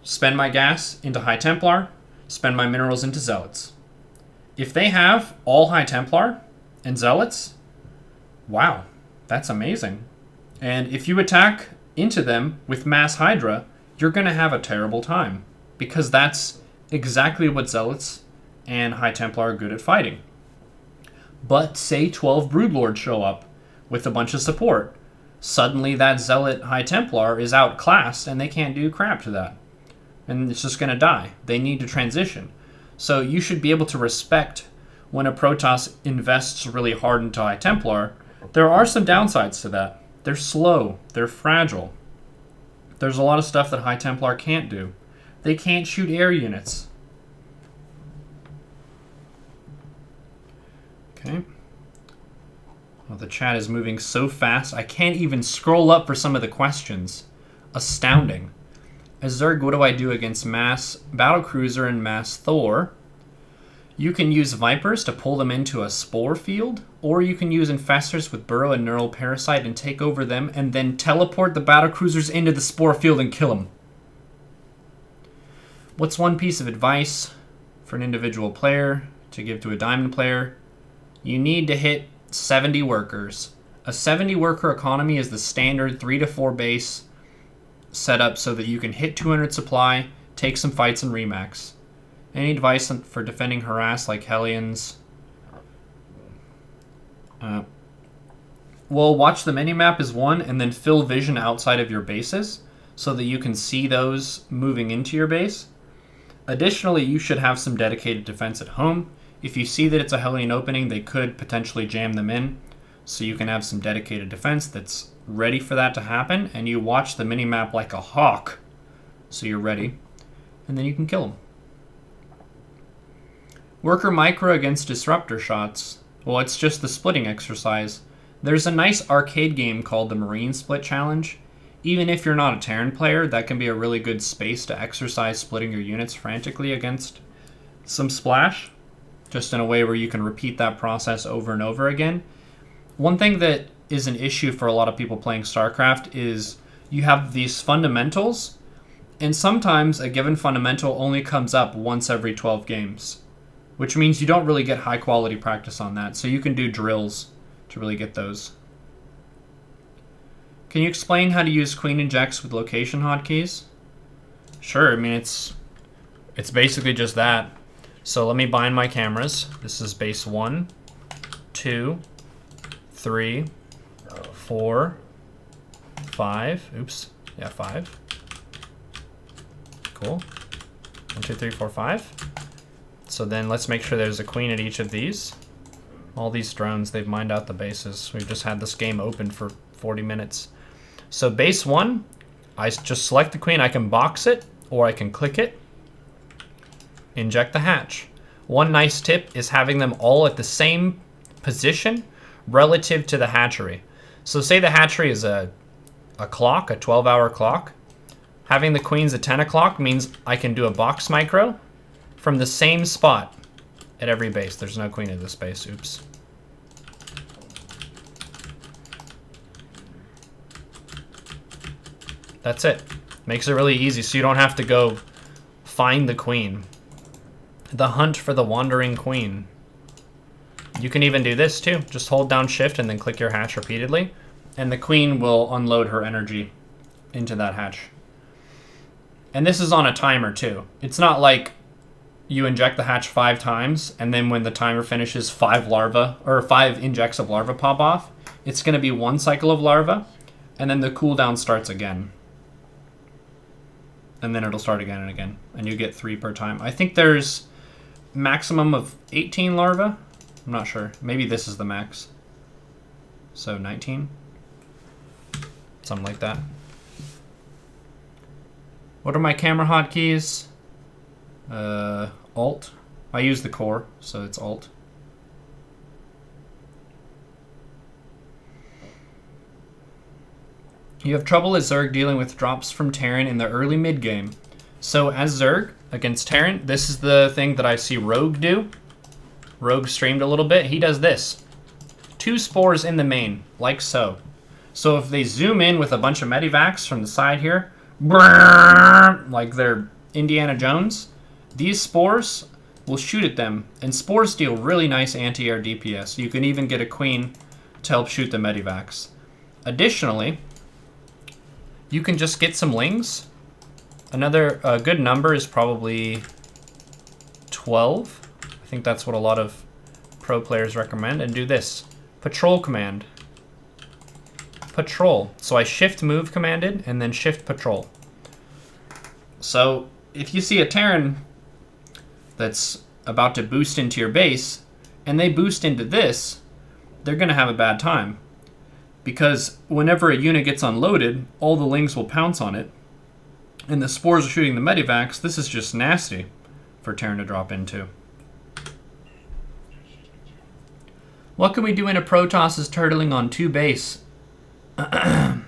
Spend my gas into High Templar, spend my minerals into Zealots. If they have all High Templar and Zealots, wow, that's amazing. And if you attack into them with Mass Hydra, you're going to have a terrible time, because that's exactly what Zealots and High Templar are good at fighting. But say twelve Broodlords show up with a bunch of support. Suddenly that Zealot High Templar is outclassed and they can't do crap to that. And it's just going to die. They need to transition. So you should be able to respect when a Protoss invests really hard into High Templar. There are some downsides to that. They're slow. They're fragile. There's a lot of stuff that High Templar can't do. They can't shoot air units. Okay. Well, the chat is moving so fast, I can't even scroll up for some of the questions. Astounding. As Zerg, what do I do against Mass Battlecruiser and Mass Thor? You can use Vipers to pull them into a Spore field, or you can use Infestors with Burrow and Neural Parasite and take over them, and then teleport the Battlecruisers into the Spore field and kill them. What's one piece of advice for an individual player to give to a Diamond player? You need to hit seventy workers. A seventy worker economy is the standard three to four base set up so that you can hit two hundred supply, take some fights, and remax. Any advice for defending harass like Hellions? Uh, well, watch the minimap is one, and then fill vision outside of your bases so that you can see those moving into your base. Additionally, you should have some dedicated defense at home. If you see that it's a Hellion opening, they could potentially jam them in, so you can have some dedicated defense that's ready for that to happen, and you watch the minimap like a hawk so you're ready, and then you can kill them. Worker micro against disruptor shots. Well, it's just the splitting exercise. There's a nice arcade game called the Marine Split Challenge. Even if you're not a Terran player, that can be a really good space to exercise splitting your units frantically against some splash, just in a way where you can repeat that process over and over again. One thing that is an issue for a lot of people playing StarCraft is you have these fundamentals, and sometimes a given fundamental only comes up once every twelve games, which means you don't really get high quality practice on that. So you can do drills to really get those. Can you explain how to use Queen and Jax with location hotkeys? Sure, I mean, it's it's basically just that. So let me bind my cameras. This is base one, two, three, four, five. Oops, yeah, five. Cool, one, two, three, four, five. So then let's make sure there's a queen at each of these. All these drones, they've mined out the bases. We've just had this game open for forty minutes. So base one, I just select the queen. I can box it, or I can click it, inject the hatch. One nice tip is having them all at the same position relative to the hatchery. So say the hatchery is a, a clock, a twelve hour clock. Having the queens at ten o'clock means I can do a box micro from the same spot at every base. There's no queen in this base, oops. That's it. Makes it really easy so you don't have to go find the queen. The hunt for the wandering queen. You can even do this too. Just hold down shift and then click your hatch repeatedly, and the queen will unload her energy into that hatch. And this is on a timer too. It's not like you inject the hatch five times, and then when the timer finishes, five larvae or five injects of larvae pop off. It's going to be one cycle of larvae, and then the cooldown starts again, and then it'll start again and again, and you get three per time. I think there's maximum of eighteen larvae. I'm not sure. Maybe this is the max. So nineteen, something like that. What are my camera hotkeys? Uh, alt. I use the core, so it's alt. You have trouble as Zerg dealing with drops from Terran in the early mid game. So as Zerg against Terran, this is the thing that I see Rogue do. Rogue streamed a little bit. He does this. Two spores in the main, like so. So if they zoom in with a bunch of medivacs from the side here, like they're Indiana Jones, these spores will shoot at them, and spores deal really nice anti-air D P S. You can even get a queen to help shoot the medivacs. Additionally, you can just get some lings. Another uh, good number is probably twelve. I think that's what a lot of pro players recommend. And do this, patrol command, patrol. So I shift move commanded and then shift patrol. So if you see a Terran that's about to boost into your base, and they boost into this, they're going to have a bad time. Because whenever a unit gets unloaded, all the lings will pounce on it, and the spores are shooting the medivacs. This is just nasty for Terran to drop into. What can we do when a Protoss is turtling on two base and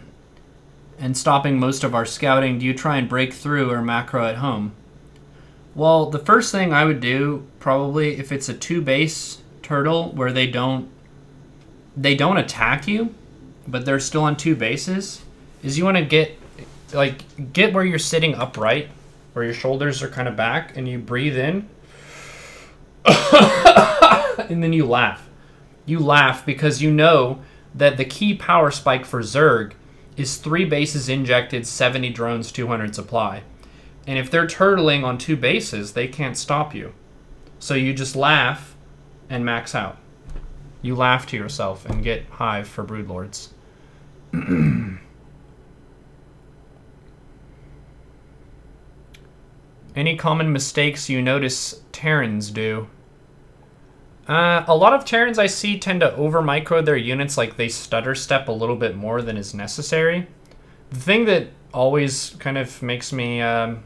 stopping most of our scouting? Do you try and break through or macro at home? Well, the first thing I would do, probably, if it's a two-base turtle where they don't they don't attack you, but they're still on two bases, is you want to get like get where you're sitting upright, where your shoulders are kind of back, and you breathe in, and then you laugh. You laugh because you know that the key power spike for Zerg is three bases injected, seventy drones, two hundred supply. And if they're turtling on two bases, they can't stop you. So you just laugh and max out. You laugh to yourself and get Hive for Broodlords. Any common mistakes you notice Terrans do? Uh, a lot of Terrans I see tend to over-micro their units, like they stutter step a little bit more than is necessary. The thing that always kind of makes me... Um,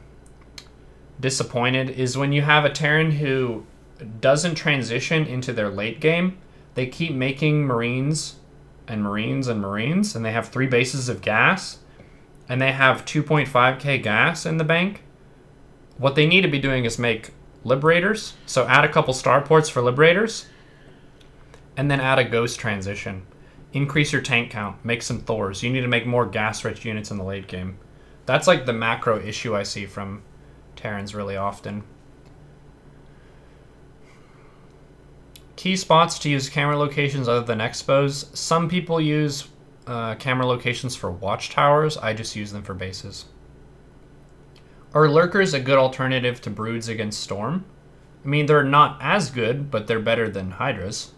disappointed is when you have a Terran who doesn't transition into their late game. They keep making Marines and Marines and Marines, and they have three bases of gas, and they have two point five K gas in the bank. What they need to be doing is make Liberators, so add a couple starports for Liberators, and then add a Ghost transition. Increase your tank count, make some Thors. You need to make more gas-rich units in the late game. That's like the macro issue I see from Terrans really often. Key spots to use camera locations other than expos. Some people use uh, camera locations for watchtowers. I just use them for bases. Are Lurkers a good alternative to Broods against Storm? I mean, they're not as good, but they're better than Hydras.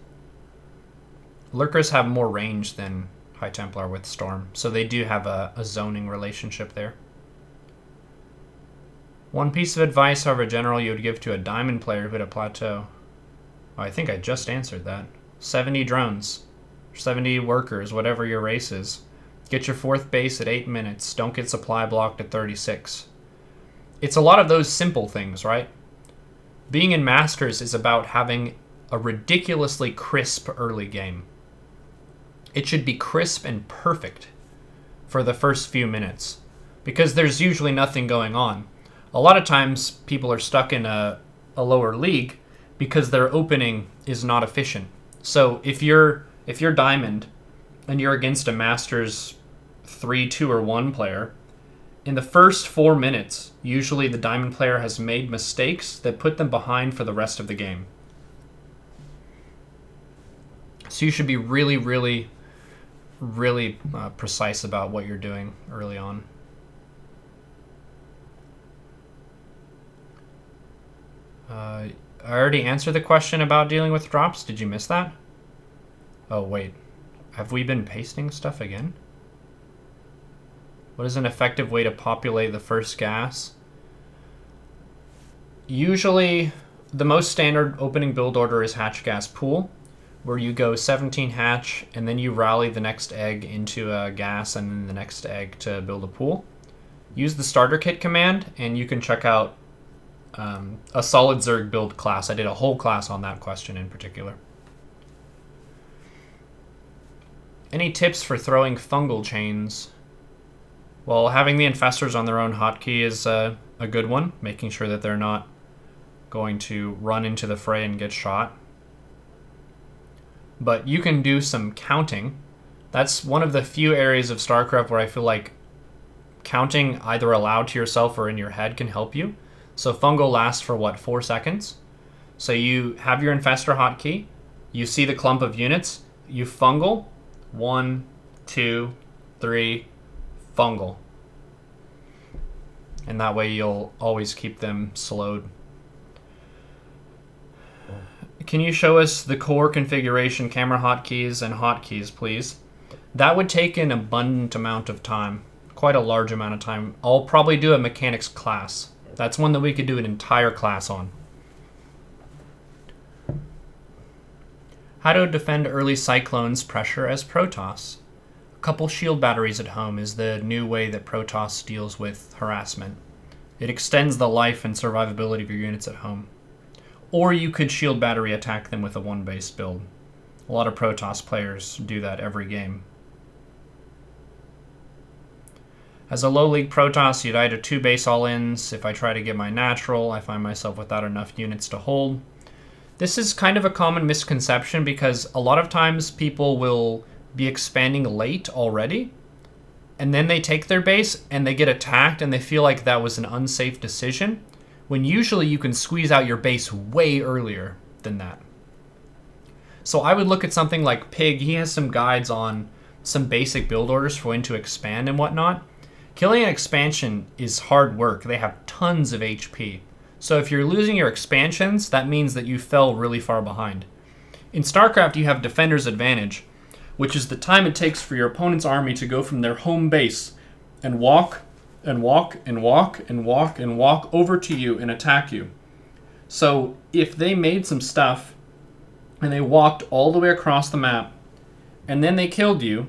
Lurkers have more range than High Templar with Storm, so they do have a, a zoning relationship there. One piece of advice, however general, you would give to a diamond player who had a plateau. Oh, I think I just answered that. seventy drones, seventy workers, whatever your race is. Get your fourth base at eight minutes. Don't get supply blocked at thirty-six. It's a lot of those simple things, right? Being in Masters is about having a ridiculously crisp early game. It should be crisp and perfect for the first few minutes because there's usually nothing going on. A lot of times people are stuck in a, a lower league because their opening is not efficient. So if you're if you're diamond and you're against a Masters three, two, or one player, in the first four minutes, usually the diamond player has made mistakes that put them behind for the rest of the game. So you should be really, really, really uh, precise about what you're doing early on. Uh, I already answered the question about dealing with drops. Did you miss that? Oh, wait. Have we been pasting stuff again? What is an effective way to populate the first gas? Usually, the most standard opening build order is hatch gas pool, where you go seventeen hatch, and then you rally the next egg into a gas, and then the next egg to build a pool. Use the starter kit command, and you can check out Um, a solid Zerg build class. I did a whole class on that question in particular. Any tips for throwing fungal chains? Well, having the infestors on their own hotkey is uh, a good one, making sure that they're not going to run into the fray and get shot. But you can do some counting. That's one of the few areas of StarCraft where I feel like counting either aloud to yourself or in your head can help you. So fungal lasts for, what, four seconds? So you have your infestor hotkey, you see the clump of units, you fungal, one, two, three, fungal. And that way you'll always keep them slowed. Can you show us the core configuration, camera hotkeys, and hotkeys, please? That would take an abundant amount of time, quite a large amount of time. I'll probably do a mechanics class. That's one that we could do an entire class on. How to defend early Cyclone's pressure as Protoss. A couple shield batteries at home is the new way that Protoss deals with harassment. It extends the life and survivability of your units at home. Or you could shield battery attack them with a one base build. A lot of Protoss players do that every game. As a low league Protoss, you'd either two base all-ins. If I try to get my natural, I find myself without enough units to hold. This is kind of a common misconception because a lot of times people will be expanding late already, and then they take their base and they get attacked and they feel like that was an unsafe decision, when usually you can squeeze out your base way earlier than that. So I would look at something like Pig. He has some guides on some basic build orders for when to expand and whatnot. Killing an expansion is hard work. They have tons of H P. So if you're losing your expansions, that means that you fell really far behind. In StarCraft, you have Defender's Advantage, which is the time it takes for your opponent's army to go from their home base and walk and walk and walk and walk and walk over to you and attack you. So if they made some stuff and they walked all the way across the map and then they killed you,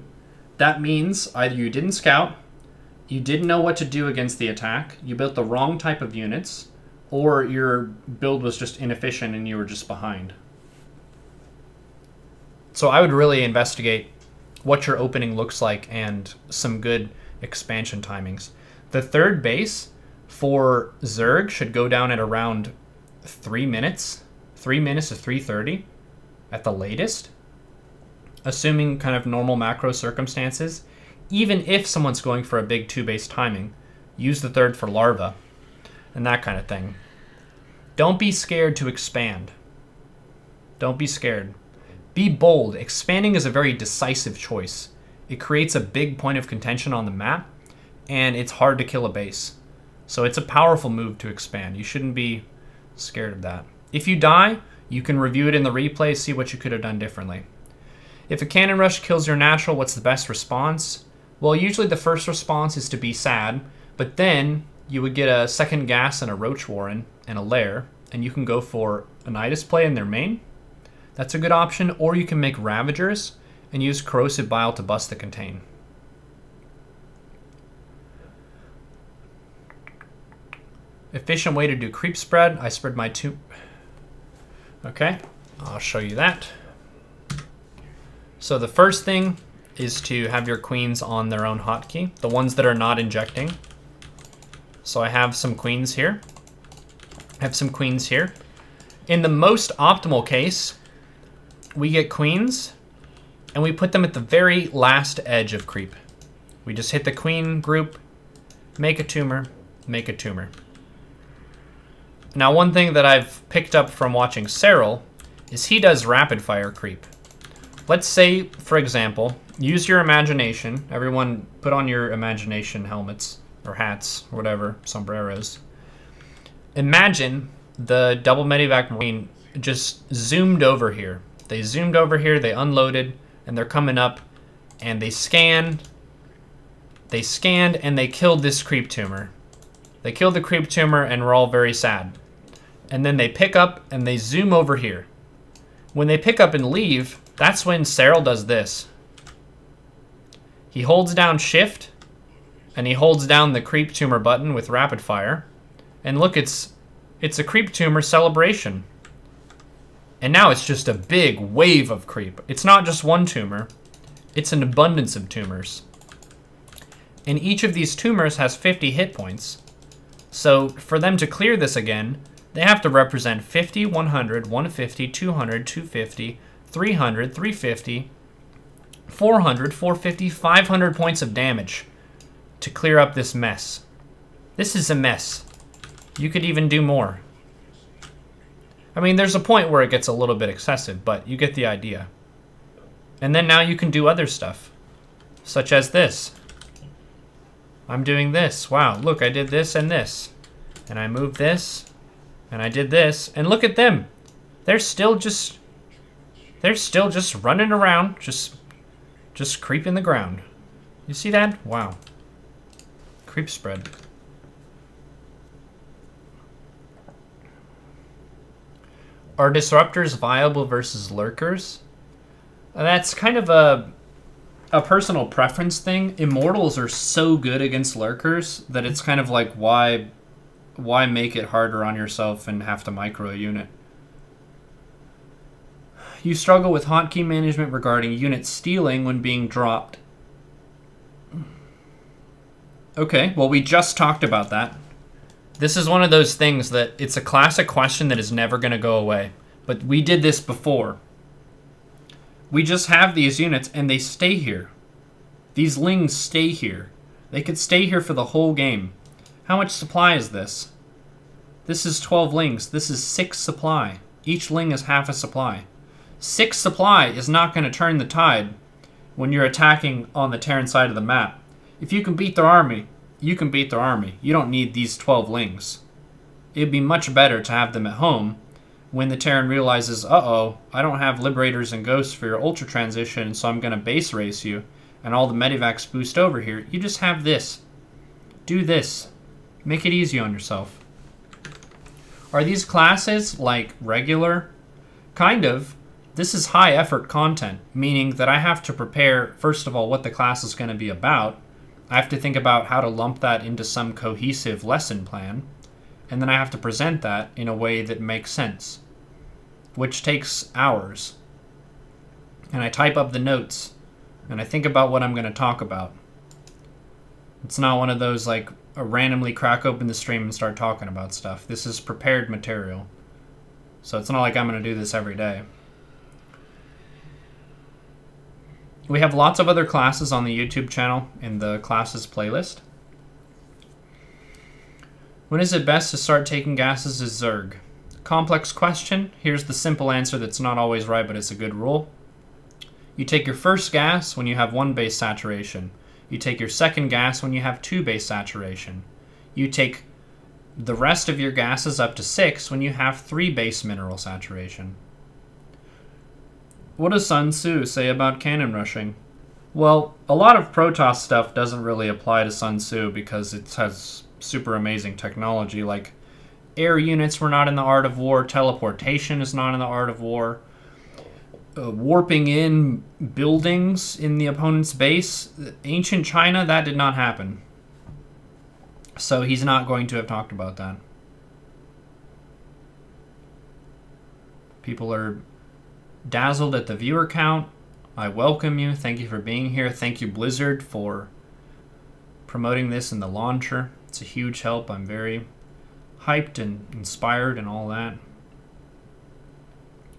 that means either you didn't scout, you didn't know what to do against the attack, you built the wrong type of units, or your build was just inefficient and you were just behind. So I would really investigate what your opening looks like and some good expansion timings. The third base for Zerg should go down at around three minutes, three minutes to three thirty at the latest, assuming kind of normal macro circumstances. Even if someone's going for a big two base timing, use the third for larva and that kind of thing. Don't be scared to expand. Don't be scared. Be bold. Expanding is a very decisive choice. It creates a big point of contention on the map, and it's hard to kill a base. So it's a powerful move to expand. You shouldn't be scared of that. If you die, you can review it in the replay, see what you could have done differently. If a cannon rush kills your natural, what's the best response? Well, usually the first response is to be sad, but then you would get a second gas and a roach warren and a lair, and you can go for an Nidus play in their main. That's a good option, or you can make Ravagers and use Corrosive Bile to bust the contain. Efficient way to do creep spread. I spread my two. Okay, I'll show you that. So the first thing is to have your queens on their own hotkey, the ones that are not injecting. So I have some queens here. I have some queens here. In the most optimal case, we get queens and we put them at the very last edge of creep. We just hit the queen group, make a tumor, make a tumor. Now, one thing that I've picked up from watching Cyril is he does rapid fire creep. Let's say, for example, use your imagination. Everyone put on your imagination helmets or hats or whatever, sombreros. Imagine the double Medivac Marine just zoomed over here. They zoomed over here, they unloaded, and they're coming up, and they scanned, they scanned, and they killed this creep tumor. They killed the creep tumor, and we're all very sad. And then they pick up, and they zoom over here. When they pick up and leave, that's when Cyril does this. He holds down shift, and he holds down the creep tumor button with rapid fire. And look, it's, it's a creep tumor celebration. And now it's just a big wave of creep. It's not just one tumor, it's an abundance of tumors. And each of these tumors has fifty hit points. So for them to clear this again, they have to represent fifty, one hundred, one fifty, two hundred, two fifty, three hundred, three fifty, four hundred, four fifty, five hundred points of damage to clear up this mess. This is a mess. You could even do more. I mean, there's a point where it gets a little bit excessive, but you get the idea. And then now you can do other stuff, such as this. I'm doing this. Wow, look, I did this and this. And I moved this, and I did this, and look at them. They're still just, they're still just running around, just, just creeping the ground. You see that? Wow. Creep spread. Are disruptors viable versus lurkers? That's kind of a a personal preference thing. Immortals are so good against lurkers that it's kind of like, why why make it harder on yourself and have to micro a unit? You struggle with hotkey management regarding unit stealing when being dropped. Okay, well, we just talked about that. This is one of those things that it's a classic question that is never going to go away. But we did this before. We just have these units, and they stay here. These Lings stay here. They could stay here for the whole game. How much supply is this? This is twelve Lings. This is six supply. Each Ling is half a supply. six supply is not going to turn the tide when you're attacking on the Terran side of the map. If you can beat their army, you can beat their army. You don't need these twelve Lings. It'd be much better to have them at home when the Terran realizes, uh-oh, I don't have Liberators and Ghosts for your Ultra transition, so I'm going to base race you, and all the Medivacs boost over here. You just have this. Do this. Make it easy on yourself. Are these classes, like, regular? Kind of. This is high-effort content, meaning that I have to prepare, first of all, what the class is going to be about. I have to think about how to lump that into some cohesive lesson plan. And then I have to present that in a way that makes sense, which takes hours. And I type up the notes, and I think about what I'm going to talk about. It's not one of those, like, a randomly crack open the stream and start talking about stuff. This is prepared material. So it's not like I'm going to do this every day. We have lots of other classes on the YouTube channel in the classes playlist. When is it best to start taking gases as Zerg? Complex question. Here's the simple answer that's not always right, but it's a good rule. You take your first gas when you have one base saturation. You take your second gas when you have two base saturation. You take the rest of your gases up to six when you have three base mineral saturation. What does Sun Tzu say about cannon rushing? Well, a lot of Protoss stuff doesn't really apply to Sun Tzu because it has super amazing technology. Like, air units were not in the Art of War. Teleportation is not in the Art of War. Uh, warping in buildings in the opponent's base. Ancient China, that did not happen. So he's not going to have talked about that. People are dazzled at the viewer count. I welcome you. Thank you for being here. Thank you, Blizzard, for promoting this in the launcher. It's a huge help. I'm very hyped and inspired and all that.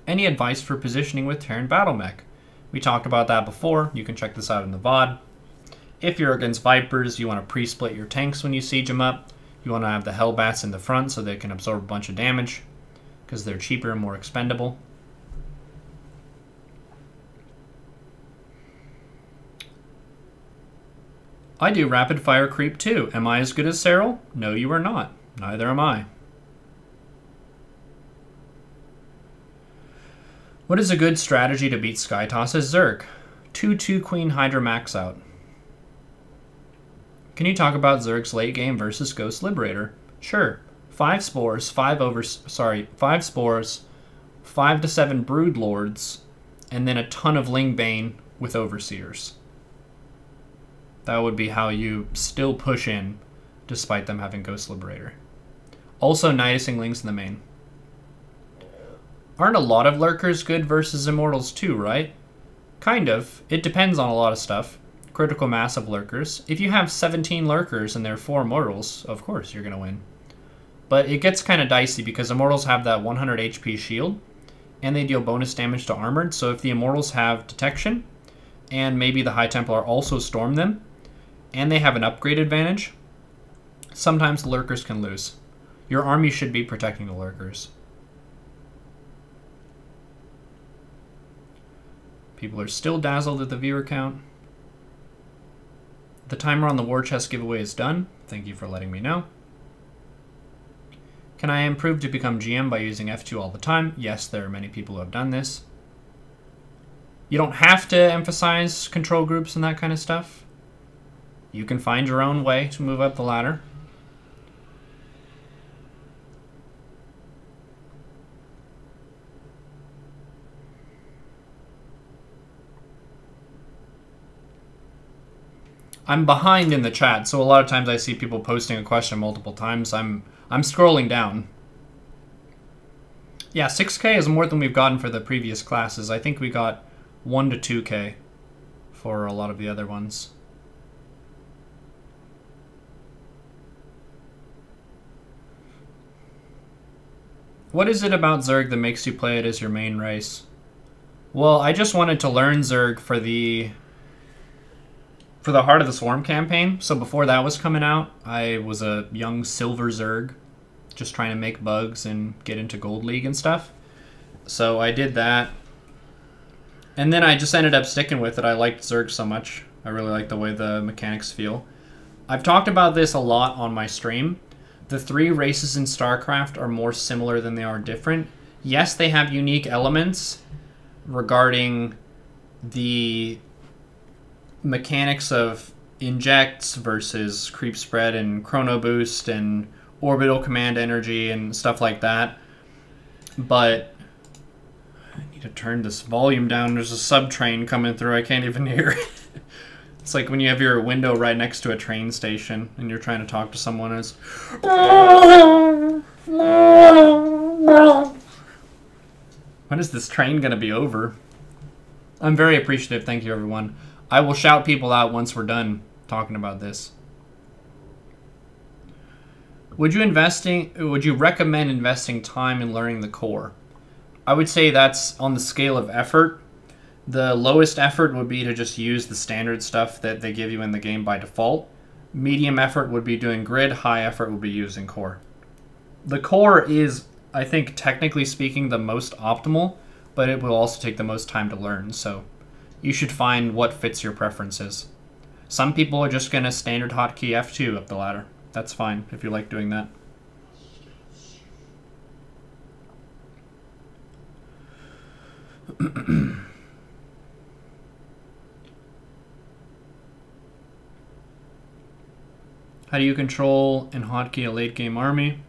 Any advice for positioning with Terran Battle Mech? We talked about that before. You can check this out in the V O D. If you're against Vipers, you want to pre-split your tanks when you siege them up. You want to have the Hellbats in the front so they can absorb a bunch of damage because they're cheaper and more expendable. I do rapid fire creep too. Am I as good as Serral? No, you are not. Neither am I. What is a good strategy to beat Skytoss as Zerg? two two Queen Hydra max out. Can you talk about Zerg's late game versus Ghost Liberator? Sure. Five spores, five over sorry, five spores, five to seven Broodlords, and then a ton of Ling Bane with Overseers. That would be how you still push in, despite them having Ghost Liberator. Also, Nidusing Lings in the main. Aren't a lot of Lurkers good versus Immortals too, right? Kind of. It depends on a lot of stuff. Critical mass of Lurkers. If you have seventeen Lurkers and there are four Immortals, of course you're going to win. But it gets kind of dicey because Immortals have that one hundred H P shield, and they deal bonus damage to Armored, so if the Immortals have Detection, and maybe the High Templar also storm them, and they have an upgrade advantage, sometimes the Lurkers can lose. Your army should be protecting the Lurkers. People are still dazzled at the viewer count. The timer on the war chest giveaway is done. Thank you for letting me know. Can I improve to become G M by using F two all the time? Yes, there are many people who have done this. You don't have to emphasize control groups and that kind of stuff. You can find your own way to move up the ladder. I'm behind in the chat, so a lot of times I see people posting a question multiple times. I'm I'm scrolling down. Yeah, six K is more than we've gotten for the previous classes. I think we got one to two K for a lot of the other ones. What is it about Zerg that makes you play it as your main race? Well, I just wanted to learn Zerg for the for the Heart of the Swarm campaign. So before that was coming out, I was a young silver Zerg, just trying to make bugs and get into Gold League and stuff. So I did that. And then I just ended up sticking with it. I liked Zerg so much. I really like the way the mechanics feel. I've talked about this a lot on my stream. The three races in StarCraft are more similar than they are different. Yes, they have unique elements regarding the mechanics of injects versus creep spread and chrono boost and orbital command energy and stuff like that. But I need to turn this volume down. There's a subtrain coming through. I can't even hear it. It's like when you have your window right next to a train station and you're trying to talk to someone and it's... When is this train going to be over? I'm very appreciative. Thank you, everyone. I will shout people out once we're done talking about this. Would you investing? Would you recommend investing time in learning the core? I would say that's on the scale of effort. The lowest effort would be to just use the standard stuff that they give you in the game by default. Medium effort would be doing grid. High effort would be using core. The core is, I think, technically speaking, the most optimal, but it will also take the most time to learn. So you should find what fits your preferences. Some people are just going to standard hotkey F two up the ladder. That's fine if you like doing that. How do you control and hotkey a late game army?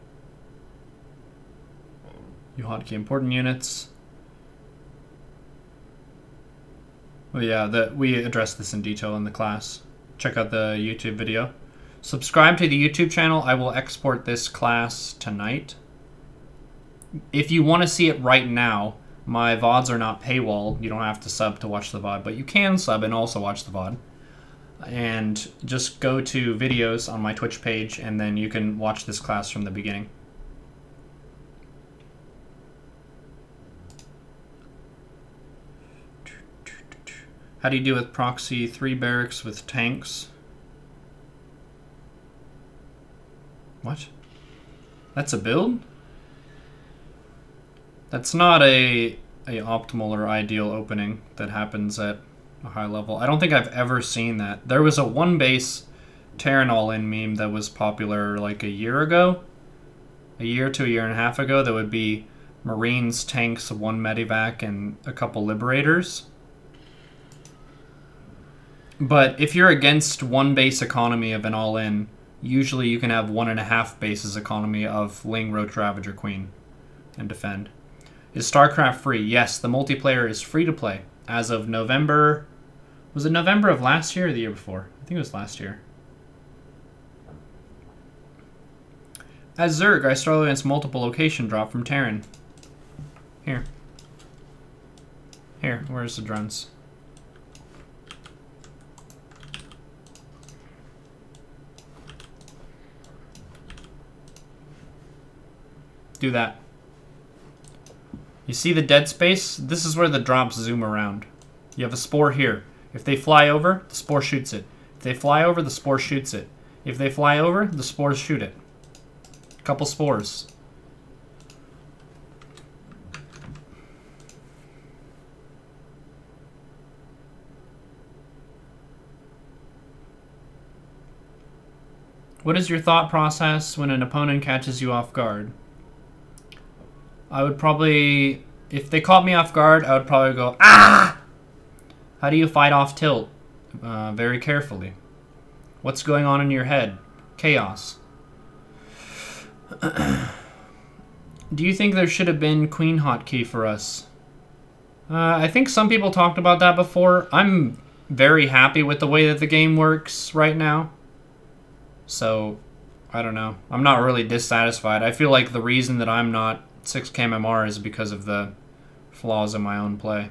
You hotkey important units. Well, yeah, that we address this in detail in the class. Check out the YouTube video. Subscribe to the YouTube channel. I will export this class tonight. If you want to see it right now, my V O Ds are not paywalled. You don't have to sub to watch the V O D, but you can sub and also watch the V O D. And just go to videos on my Twitch page, and then you can watch this class from the beginning. How do you deal with proxy three barracks with tanks? What? That's a build? That's not a, a optimal or ideal opening that happens at a high level. I don't think I've ever seen that. There was a one base Terran all-in meme that was popular like a year ago, a year to a year and a half ago, that would be Marines, tanks, one medivac, and a couple Liberators. But if you're against one base economy of an all-in, usually you can have one and a half bases economy of Ling, Roach, Ravager, Queen, and defend. Is StarCraft free? Yes, the multiplayer is free to play. As of November, was it November of last year or the year before? I think it was last year. As Zerg, I struggle against multiple location drop from Terran. Here. Here, where's the drones? Do that. You see the dead space? This is where the drops zoom around. You have a spore here. If they fly over, the spore shoots it. If they fly over, the spore shoots it. If they fly over, the spores shoot it. A couple spores. What is your thought process when an opponent catches you off guard? I would probably, if they caught me off guard, I would probably go, ah! How do you fight off tilt? Uh, very carefully. What's going on in your head? Chaos. Do you think there should have been Queen hotkey for us? Uh, I think some people talked about that before. I'm very happy with the way that the game works right now. So, I don't know. I'm not really dissatisfied. I feel like the reason that I'm not six K M M R is because of the flaws in my own play.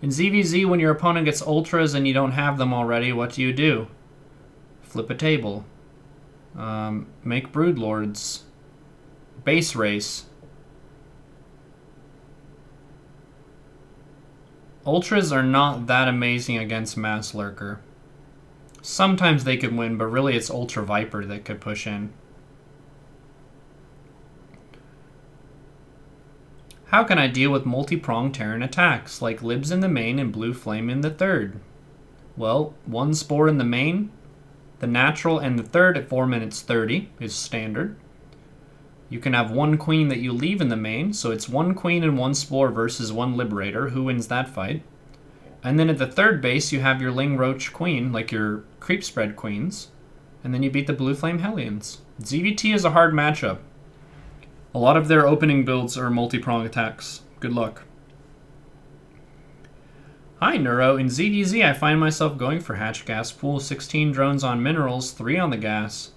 In Z V Z, when your opponent gets ultras and you don't have them already, what do you do? Flip a table. Um, make Broodlords. Base race. Ultras are not that amazing against Mass Lurker. Sometimes they could win, but really it's Ultra Viper that could push in. How can I deal with multi-pronged Terran attacks, like Libs in the main and Blue Flame in the third? Well, one Spore in the main, the natural and the third at four minutes thirty is standard. You can have one Queen that you leave in the main, so it's one Queen and one Spore versus one Liberator. Who wins that fight? And then at the third base, you have your Ling Roach Queen, like your Creep Spread Queens, and then you beat the Blue Flame Hellions. Z V T is a hard matchup. A lot of their opening builds are multi-prong attacks. Good luck. Hi, Neuro. In Z D Z, I find myself going for Hatch Gas Pool, sixteen drones on minerals, three on the gas.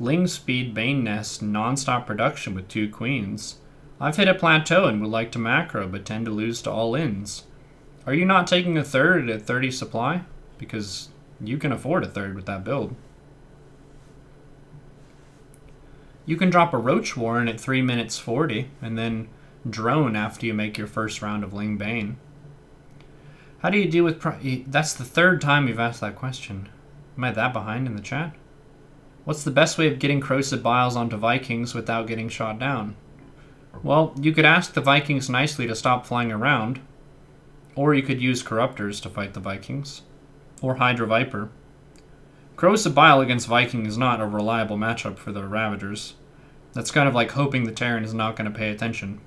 Ling Speed, Bane Nest, non-stop production with two Queens. I've hit a plateau and would like to macro, but tend to lose to all ins. Are you not taking a third at thirty supply? Because you can afford a third with that build. You can drop a Roach Warren at three minutes forty, and then Drone after you make your first round of Ling Bane. How do you deal with... Pro That's the third time you've asked that question. Am I that behind in the chat? What's the best way of getting corrosive biles onto Vikings without getting shot down? Well, you could ask the Vikings nicely to stop flying around, or you could use Corruptors to fight the Vikings, or Hydra Viper. Corrosive bile against Viking is not a reliable matchup for the Ravagers. That's kind of like hoping the Terran is not going to pay attention.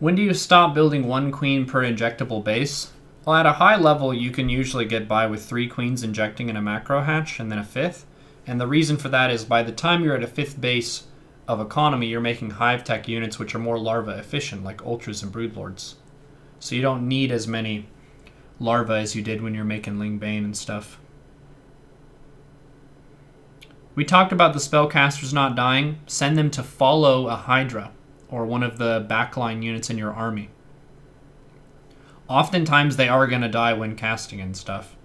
When do you stop building one queen per injectable base? Well, at a high level, you can usually get by with three queens injecting in a macro hatch and then a fifth. And the reason for that is by the time you're at a fifth base of economy, you're making hive tech units which are more larva efficient, like Ultras and Broodlords. So you don't need as many larvae as you did when you're making Ling Bane and stuff. We talked about the spellcasters not dying. Send them to follow a Hydra or one of the backline units in your army. Oftentimes they are going to die when casting and stuff.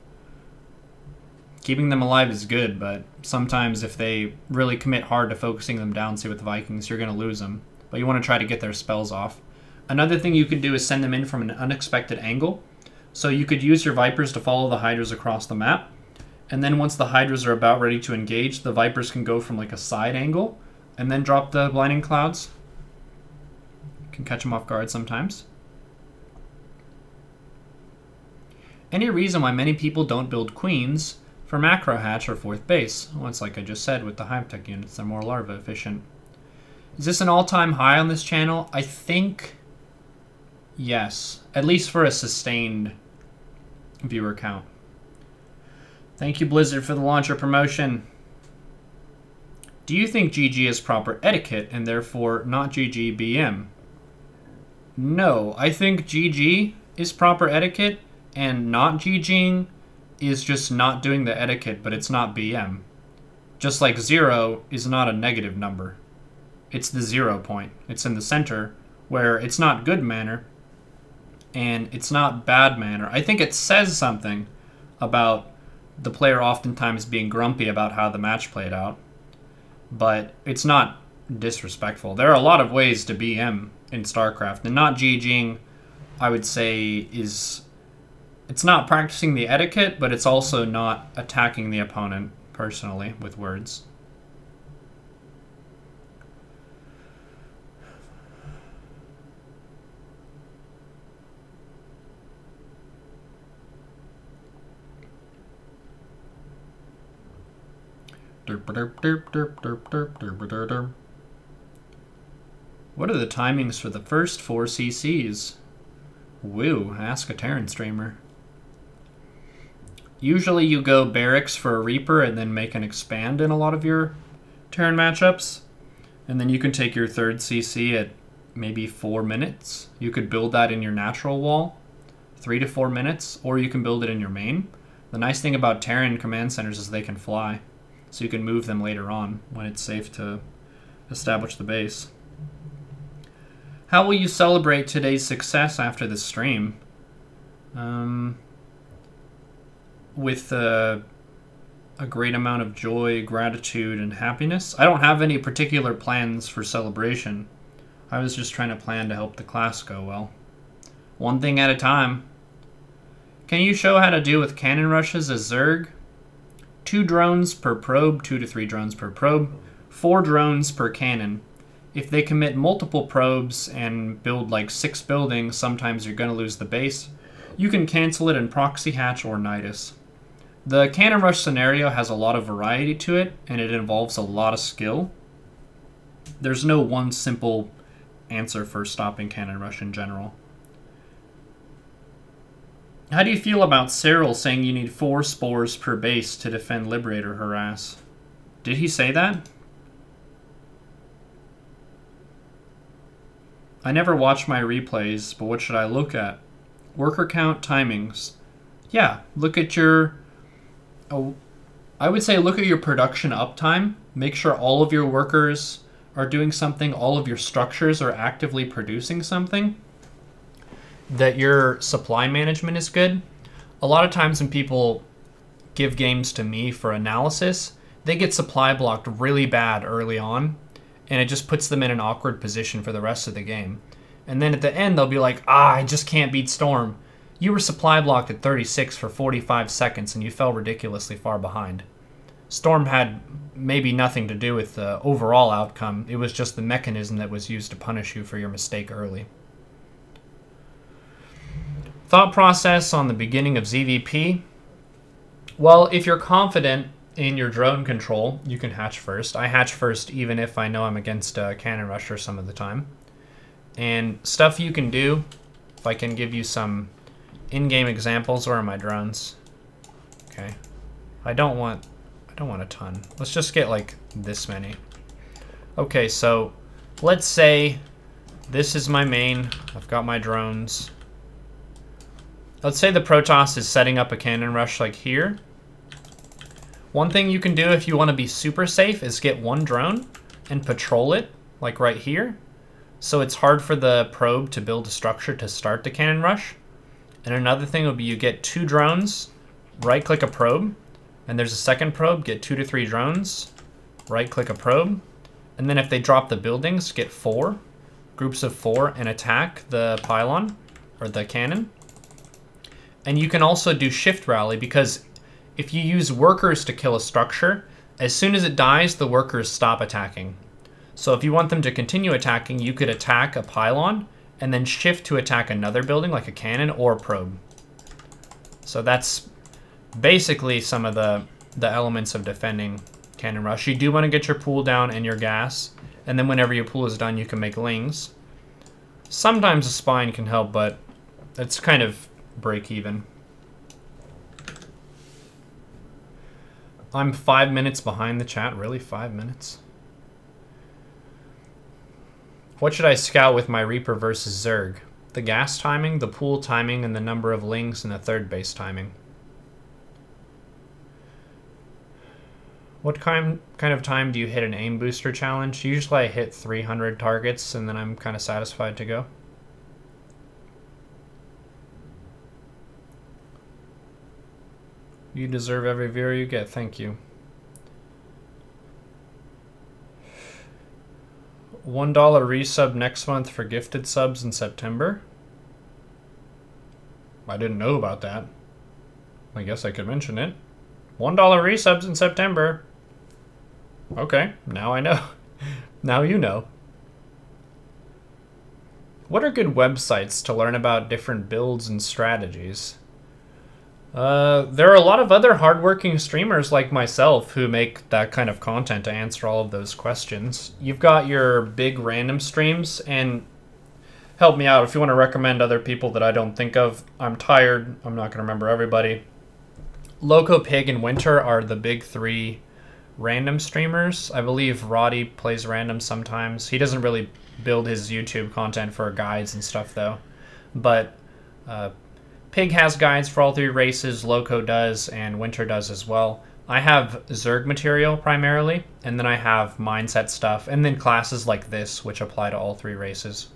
Keeping them alive is good, but sometimes if they really commit hard to focusing them down, say with the Vikings, you're going to lose them. But you want to try to get their spells off. Another thing you could do is send them in from an unexpected angle. So you could use your Vipers to follow the Hydras across the map. And then once the Hydras are about ready to engage, the Vipers can go from like a side angle and then drop the Blinding Clouds. Can catch them off guard sometimes. Any reason why many people don't build queens for macro hatch or fourth base? Well, it's like I just said with the hive tech units, they're more larva efficient. Is this an all-time high on this channel? I think yes, at least for a sustained viewer count. Thank you, Blizzard, for the launcher promotion. Do you think G G is proper etiquette and therefore not G G B M? No, I think G G is proper etiquette, and not GGing is just not doing the etiquette, but it's not B M. Just like zero is not a negative number. It's the zero point. It's in the center, where it's not good manner, and it's not bad manner. I think it says something about the player oftentimes being grumpy about how the match played out, but it's not disrespectful. There are a lot of ways to B M in StarCraft, and not GGing, I would say, is... It's not practicing the etiquette, but it's also not attacking the opponent personally with words. Derp, derp, derp, derp, derp, derp, derp, derp, derp. What are the timings for the first four C Cs? Woo, ask a Terran streamer. Usually you go Barracks for a Reaper and then make an Expand in a lot of your Terran matchups. And then you can take your third C C at maybe four minutes. You could build that in your natural wall, three to four minutes, or you can build it in your main. The nice thing about Terran command centers is they can fly, so you can move them later on when it's safe to establish the base. How will you celebrate today's success after the stream? Um, with uh, a great amount of joy, gratitude, and happiness. I don't have any particular plans for celebration. I was just trying to plan to help the class go well. One thing at a time. Can you show how to deal with cannon rushes as Zerg? Two drones per probe, two to three drones per probe, four drones per cannon. If they commit multiple probes and build like six buildings, sometimes you're going to lose the base. You can cancel it in Proxy Hatch or Nidus. The cannon rush scenario has a lot of variety to it, and it involves a lot of skill. There's no one simple answer for stopping cannon rush in general. How do you feel about Cyril saying you need four spores per base to defend Liberator harass? Did he say that? I never watch my replays, but what should I look at? Worker count, timings. Yeah, look at your... Oh, I would say look at your production uptime. Make sure all of your workers are doing something, all of your structures are actively producing something, that your supply management is good. A lot of times when people give games to me for analysis, they get supply blocked really bad early on, and it just puts them in an awkward position for the rest of the game. And then at the end, they'll be like, ah, I just can't beat Storm. You were supply blocked at thirty-six for forty-five seconds, and you fell ridiculously far behind. Storm had maybe nothing to do with the overall outcome. It was just the mechanism that was used to punish you for your mistake early. Thought process on the beginning of Z V P. Well, if you're confident in your drone control, you can hatch first. I hatch first even if I know I'm against a cannon rusher some of the time. And stuff you can do, if I can give you some in-game examples. Where are my drones? Okay. I don't want I don't want a ton. Let's just get like this many. Okay, so let's say this is my main. I've got my drones. Let's say the Protoss is setting up a cannon rush like here. One thing you can do if you want to be super safe is get one drone and patrol it, like right here. So it's hard for the probe to build a structure to start the cannon rush. And another thing would be you get two drones, right-click a probe, and there's a second probe, get two to three drones, right-click a probe. And then if they drop the buildings, get four, groups of four, and attack the pylon, or the cannon. And you can also do shift rally, because if you use workers to kill a structure, as soon as it dies, the workers stop attacking. So if you want them to continue attacking, you could attack a pylon and then shift to attack another building like a cannon or a probe. So that's basically some of the, the elements of defending cannon rush. You do want to get your pool down and your gas, and then whenever your pool is done, you can make lings. Sometimes a spine can help, but it's kind of break even. I'm five minutes behind the chat. Really? Five minutes? What should I scout with my Reaper versus Zerg? The gas timing, the pool timing, and the number of lings and the third base timing. What kind, kind of time do you hit an aim booster challenge? Usually I hit three hundred targets and then I'm kind of satisfied to go. You deserve every viewer you get. Thank you. one dollar resub next month for gifted subs in September. I didn't know about that. I guess I could mention it. one dollar resubs in September. Okay, now I know. Now you know. What are good websites to learn about different builds and strategies? Uh, there are a lot of other hardworking streamers like myself who make that kind of content to answer all of those questions. You've got your big random streams, and help me out if you want to recommend other people that I don't think of. I'm tired. I'm not going to remember everybody. Loco Pig and Winter are the big three random streamers. I believe Roddy plays random sometimes. He doesn't really build his YouTube content for guides and stuff, though. But, uh... Pig has guides for all three races, Loco does, and Winter does as well. I have Zerg material primarily, and then I have mindset stuff, and then classes like this, which apply to all three races.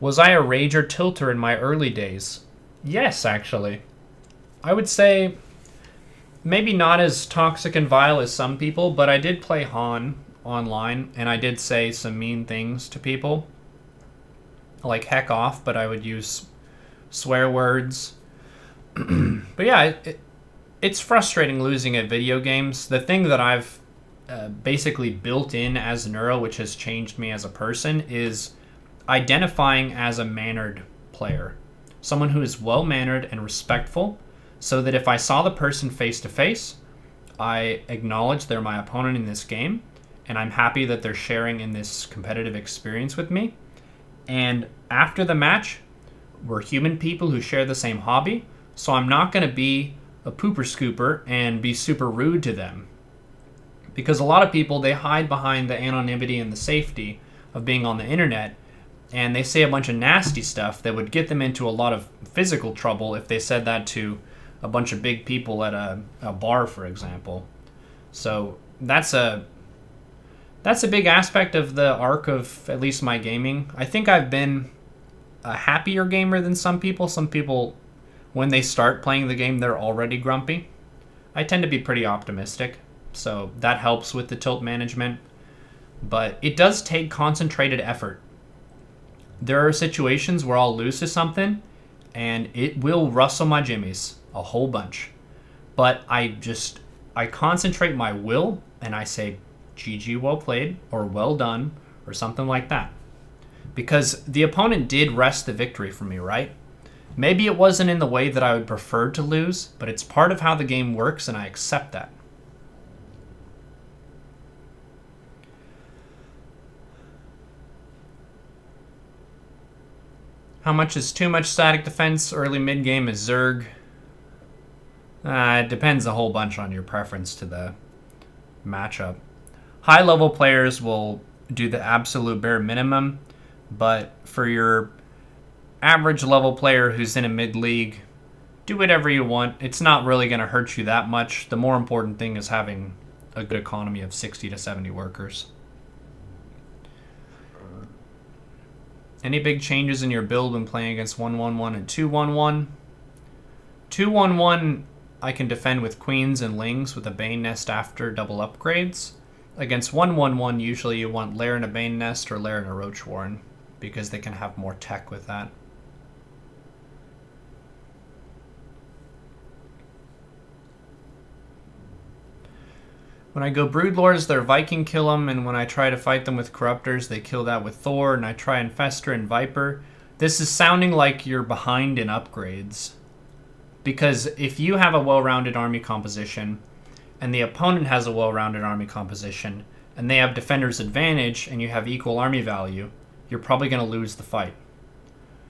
Was I a rager tilter in my early days? Yes, actually. I would say maybe not as toxic and vile as some people, but I did play Han online, and I did say some mean things to people. Like, heck off, but I would use swear words. But yeah, it, it, it's frustrating losing at video games. The thing that I've uh, basically built in as Neuro, which has changed me as a person, is identifying as a mannered player. Someone who is well-mannered and respectful, so that if I saw the person face-to-face, I acknowledge they're my opponent in this game, and I'm happy that they're sharing in this competitive experience with me. And after the match, we're human people who share the same hobby, so I'm not going to be a pooper scooper and be super rude to them. Because a lot of people, they hide behind the anonymity and the safety of being on the internet, and they say a bunch of nasty stuff that would get them into a lot of physical trouble if they said that to a bunch of big people at a, a bar, for example. So that's a that's a big aspect of the arc of at least my gaming. I think I've been a happier gamer than some people. Some people, when they start playing the game, they're already grumpy. I tend to be pretty optimistic, so that helps with the tilt management. But it does take concentrated effort. There are situations where I'll lose to something, and it will rustle my jimmies a whole bunch. But I just, I concentrate my will, and I say, G G, well played, or well done, or something like that. Because the opponent did wrest the victory from me, right? Maybe it wasn't in the way that I would prefer to lose, but it's part of how the game works, and I accept that. How much is too much static defense? Early mid-game is Zerg. Uh, it depends a whole bunch on your preference to the matchup. High-level players will do the absolute bare minimum, but for your average-level player who's in a mid-league, do whatever you want. It's not really going to hurt you that much. The more important thing is having a good economy of sixty to seventy workers. Any big changes in your build when playing against one one one and two one one? two one one, I can defend with Queens and Lings with a Bane Nest after double upgrades. Against one one one, usually you want Lair and a Bane Nest or Lair and a Roach Warren, because they can have more tech with that. When I go Broodlords, their Viking kill them, and when I try to fight them with Corruptors, they kill that with Thor, and I try Infestor and Viper. This is sounding like you're behind in upgrades. Because if you have a well-rounded army composition, and the opponent has a well-rounded army composition, and they have Defender's Advantage, and you have equal army value, you're probably going to lose the fight.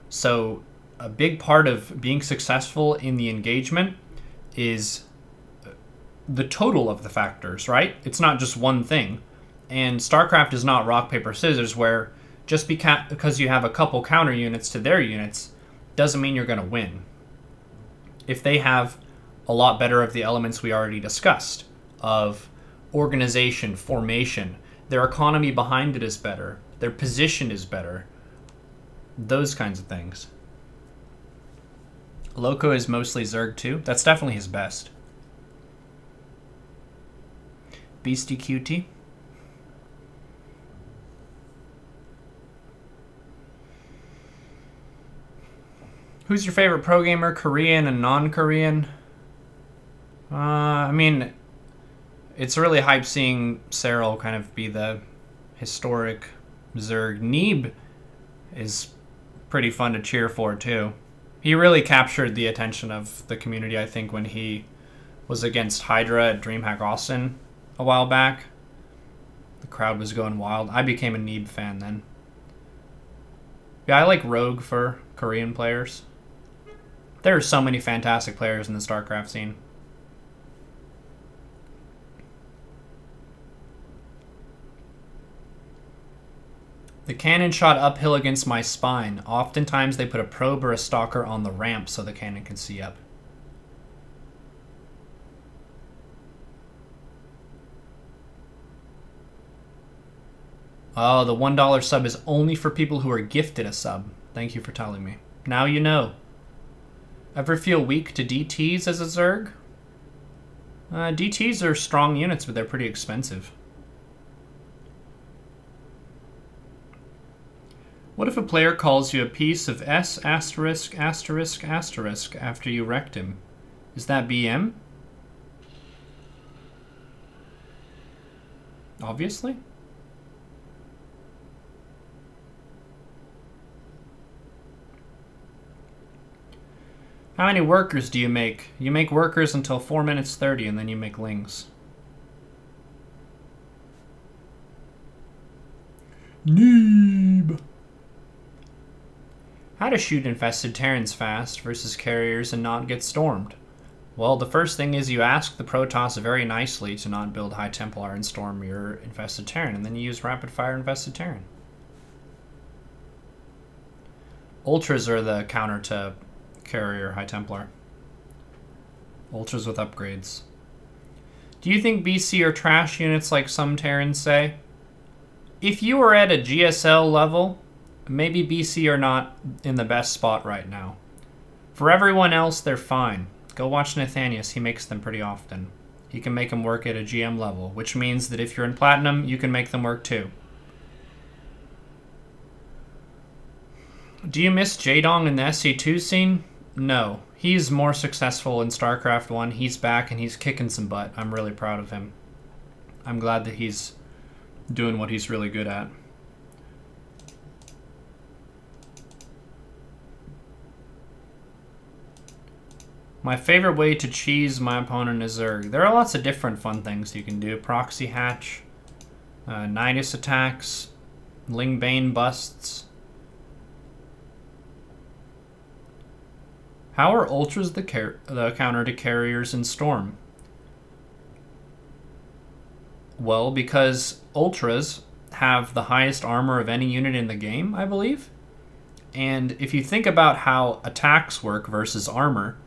So a big part of being successful in the engagement is the total of the factors, right? It's not just one thing. And StarCraft is not rock, paper, scissors, where just beca because you have a couple counter units to their units doesn't mean you're going to win. If they have a lot better of the elements we already discussed, of organization, formation, their economy behind it is better, their position is better, those kinds of things. Loco is mostly Zerg too. That's definitely his best. Beastie Cutie. Who's your favorite pro gamer, Korean and non-Korean? Uh, I mean, it's really hype seeing Cyril kind of be the historic Zerg. Neeb is pretty fun to cheer for, too. He really captured the attention of the community, I think, when he was against Hydra at DreamHack Austin a while back. The crowd was going wild. I became a Neeb fan then. Yeah, I like Rogue for Korean players. There are so many fantastic players in the StarCraft scene. The cannon shot uphill against my spine. Oftentimes they put a probe or a stalker on the ramp so the cannon can see up. Oh, the one dollar sub is only for people who are gifted a sub. Thank you for telling me. Now you know. Ever feel weak to D Ts as a Zerg? Uh, D Ts are strong units, but they're pretty expensive. What if a player calls you a piece of S asterisk asterisk asterisk after you wrecked him? Is that B M? Obviously. How many workers do you make? You make workers until four minutes thirty and then you make lings. Noob! How to shoot infested Terrans fast versus carriers and not get stormed? Well, the first thing is you ask the Protoss very nicely to not build High Templar and storm your infested Terran, and then you use rapid fire infested Terran. Ultras are the counter to carrier High Templar. Ultras with upgrades. Do you think B C are trash units like some Terrans say? If you were at a G S L level, maybe B C are not in the best spot right now. For everyone else, they're fine. Go watch Nathanius, he makes them pretty often. He can make them work at a G M level, which means that if you're in Platinum, you can make them work too. Do you miss Jadong in the S C two scene? No. He's more successful in StarCraft one. He's back and he's kicking some butt. I'm really proud of him. I'm glad that he's doing what he's really good at. My favorite way to cheese my opponent is Zerg. There are lots of different fun things you can do. Proxy hatch, uh, Nidus attacks, Ling Bane busts. How are Ultras the, car the counter to carriers in Storm? Well, because Ultras have the highest armor of any unit in the game, I believe. And if you think about how attacks work versus armor,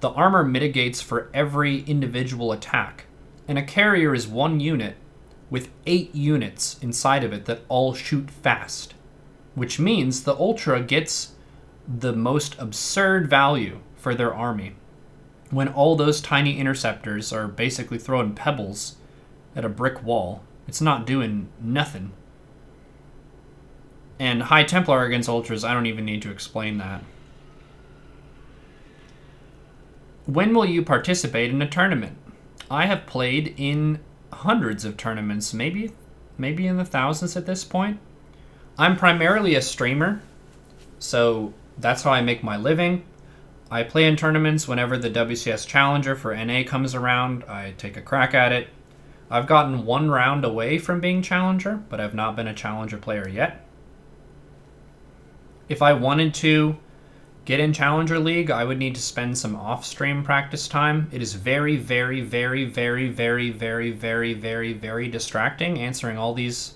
the armor mitigates for every individual attack, and a carrier is one unit with eight units inside of it that all shoot fast, which means the Ultra gets the most absurd value for their army when all those tiny interceptors are basically throwing pebbles at a brick wall. It's not doing nothing. And High Templar against Ultras, I don't even need to explain that. When will you participate in a tournament? I have played in hundreds of tournaments, maybe maybe in the thousands at this point. I'm primarily a streamer, so that's how I make my living. I play in tournaments whenever the W C S Challenger for N A comes around. I take a crack at it. I've gotten one round away from being Challenger, but I've not been a Challenger player yet. If I wanted to get in Challenger League, I would need to spend some off-stream practice time. It is very, very, very, very, very, very, very, very, very distracting answering all these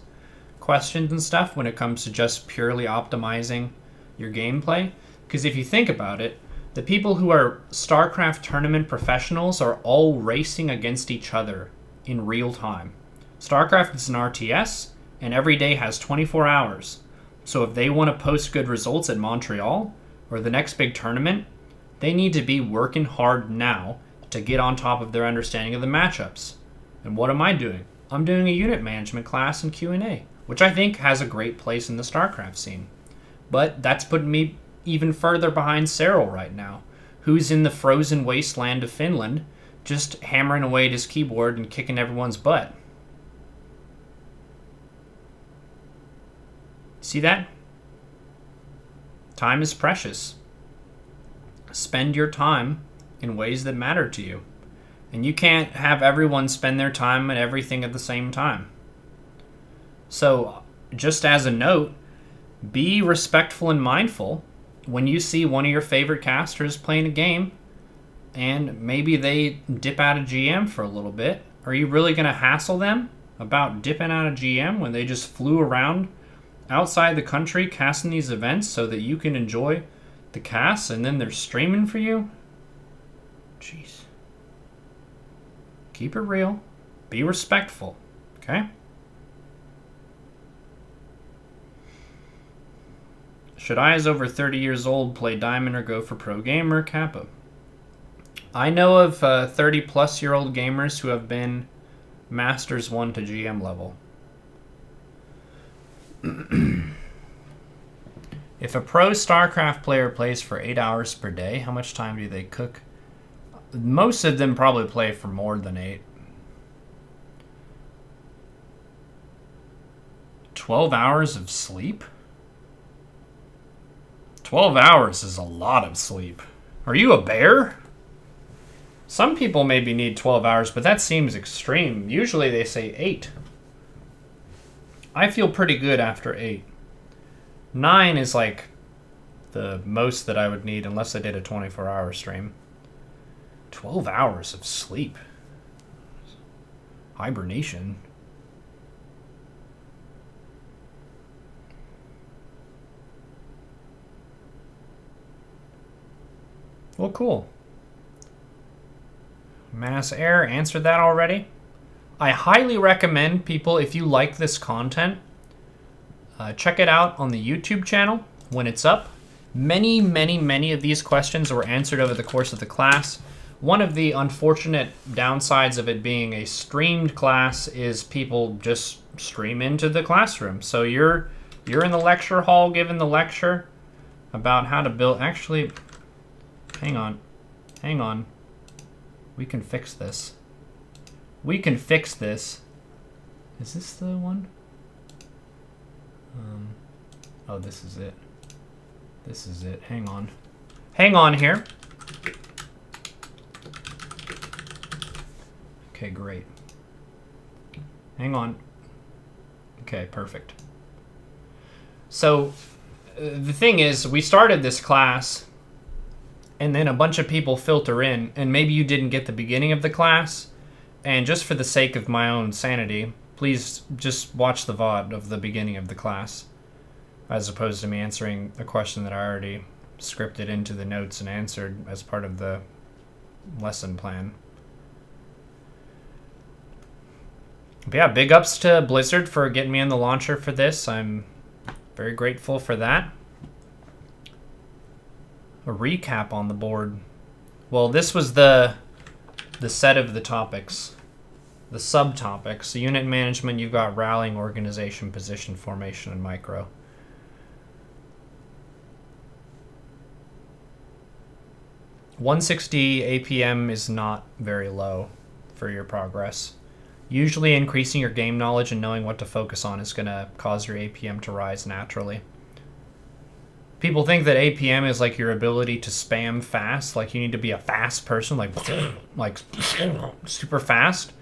questions and stuff when it comes to just purely optimizing your gameplay. Because if you think about it, the people who are StarCraft tournament professionals are all racing against each other in real time. StarCraft is an R T S, and every day has twenty-four hours. So if they want to post good results at Montreal, or the next big tournament, they need to be working hard now to get on top of their understanding of the matchups. And what am I doing? I'm doing a unit management class in Q and A, which I think has a great place in the StarCraft scene. But that's putting me even further behind Cyril right now, who's in the frozen wasteland of Finland, just hammering away at his keyboard and kicking everyone's butt. See that? Time is precious. Spend your time in ways that matter to you. And you can't have everyone spend their time at everything at the same time. So, just as a note, be respectful and mindful when you see one of your favorite casters playing a game and maybe they dip out of G M for a little bit. Are you really going to hassle them about dipping out of G M when they just flew around outside the country casting these events so that you can enjoy the casts and then they're streaming for you? Jeez. Keep it real. Be respectful. Okay? Should I, as over thirty years old, play Diamond or go for Pro Gamer Kappa? I know of uh, thirty plus year old gamers who have been Masters one to G M level. If a pro StarCraft player plays for eight hours per day, how much time do they cook? Most of them probably play for more than eight. twelve hours of sleep? twelve hours is a lot of sleep. Are you a bear? Some people maybe need twelve hours, but that seems extreme. Usually they say eight. I feel pretty good after eight. Nine is like the most that I would need unless I did a twenty-four hour stream. twelve hours of sleep. Hibernation. Well, cool. Mass Air answered that already. I highly recommend people, if you like this content, Uh, check it out on the YouTube channel when it's up. Many, many, many of these questions were answered over the course of the class. One of the unfortunate downsides of it being a streamed class is people just stream into the classroom. So you're you're in the lecture hall giving the lecture about how to build. Actually, hang on, hang on. We can fix this. We can fix this. Is this the one? Um, oh, this is it. This is it. Hang on. Hang on here. Okay, great. Hang on. Okay, perfect. So, uh, the thing is, we started this class, and then a bunch of people filter in, and maybe you didn't get the beginning of the class, and just for the sake of my own sanity, please just watch the V O D of the beginning of the class, as opposed to me answering a question that I already scripted into the notes and answered as part of the lesson plan. But yeah, big ups to Blizzard for getting me on the launcher for this. I'm very grateful for that. A recap on the board. Well, this was the the set of the topics. The subtopics, the unit management, you've got rallying, organization, position, formation, and micro. one sixty A P M is not very low for your progress. Usually increasing your game knowledge and knowing what to focus on is going to cause your A P M to rise naturally. People think that A P M is like your ability to spam fast, like you need to be a fast person, like, like super fast.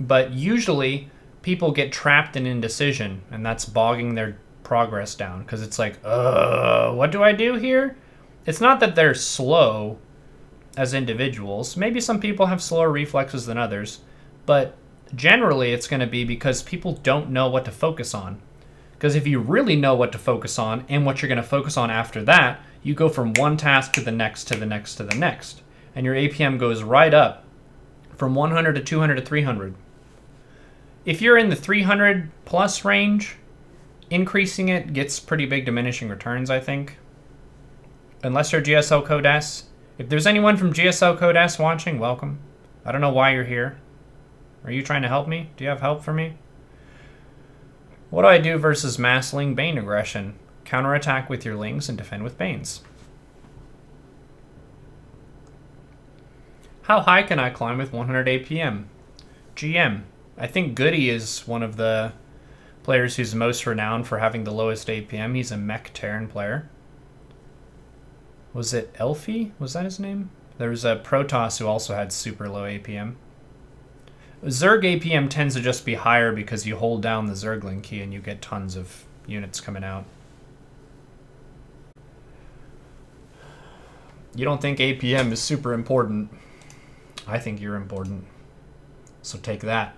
But usually, people get trapped in indecision, and that's bogging their progress down. Because it's like, uh, what do I do here? It's not that they're slow as individuals. Maybe some people have slower reflexes than others. But generally, it's going to be because people don't know what to focus on. Because if you really know what to focus on and what you're going to focus on after that, you go from one task to the next, to the next, to the next. And your A P M goes right up from one hundred to two hundred to three hundred. If you're in the three hundred plus range, increasing it gets pretty big diminishing returns, I think. Unless you're G S L Code S. If there's anyone from G S L Code S watching, welcome. I don't know why you're here. Are you trying to help me? Do you have help for me? What do I do versus mass Ling Bane aggression? Counterattack with your Lings and defend with Banes. How high can I climb with one hundred A P M? G M. I think Goody is one of the players who's most renowned for having the lowest A P M. He's a mech Terran player. Was it Elfie? Was that his name? There was a Protoss who also had super low A P M. Zerg A P M tends to just be higher because you hold down the Zergling key and you get tons of units coming out. You don't think A P M is super important. I think you're important. So take that.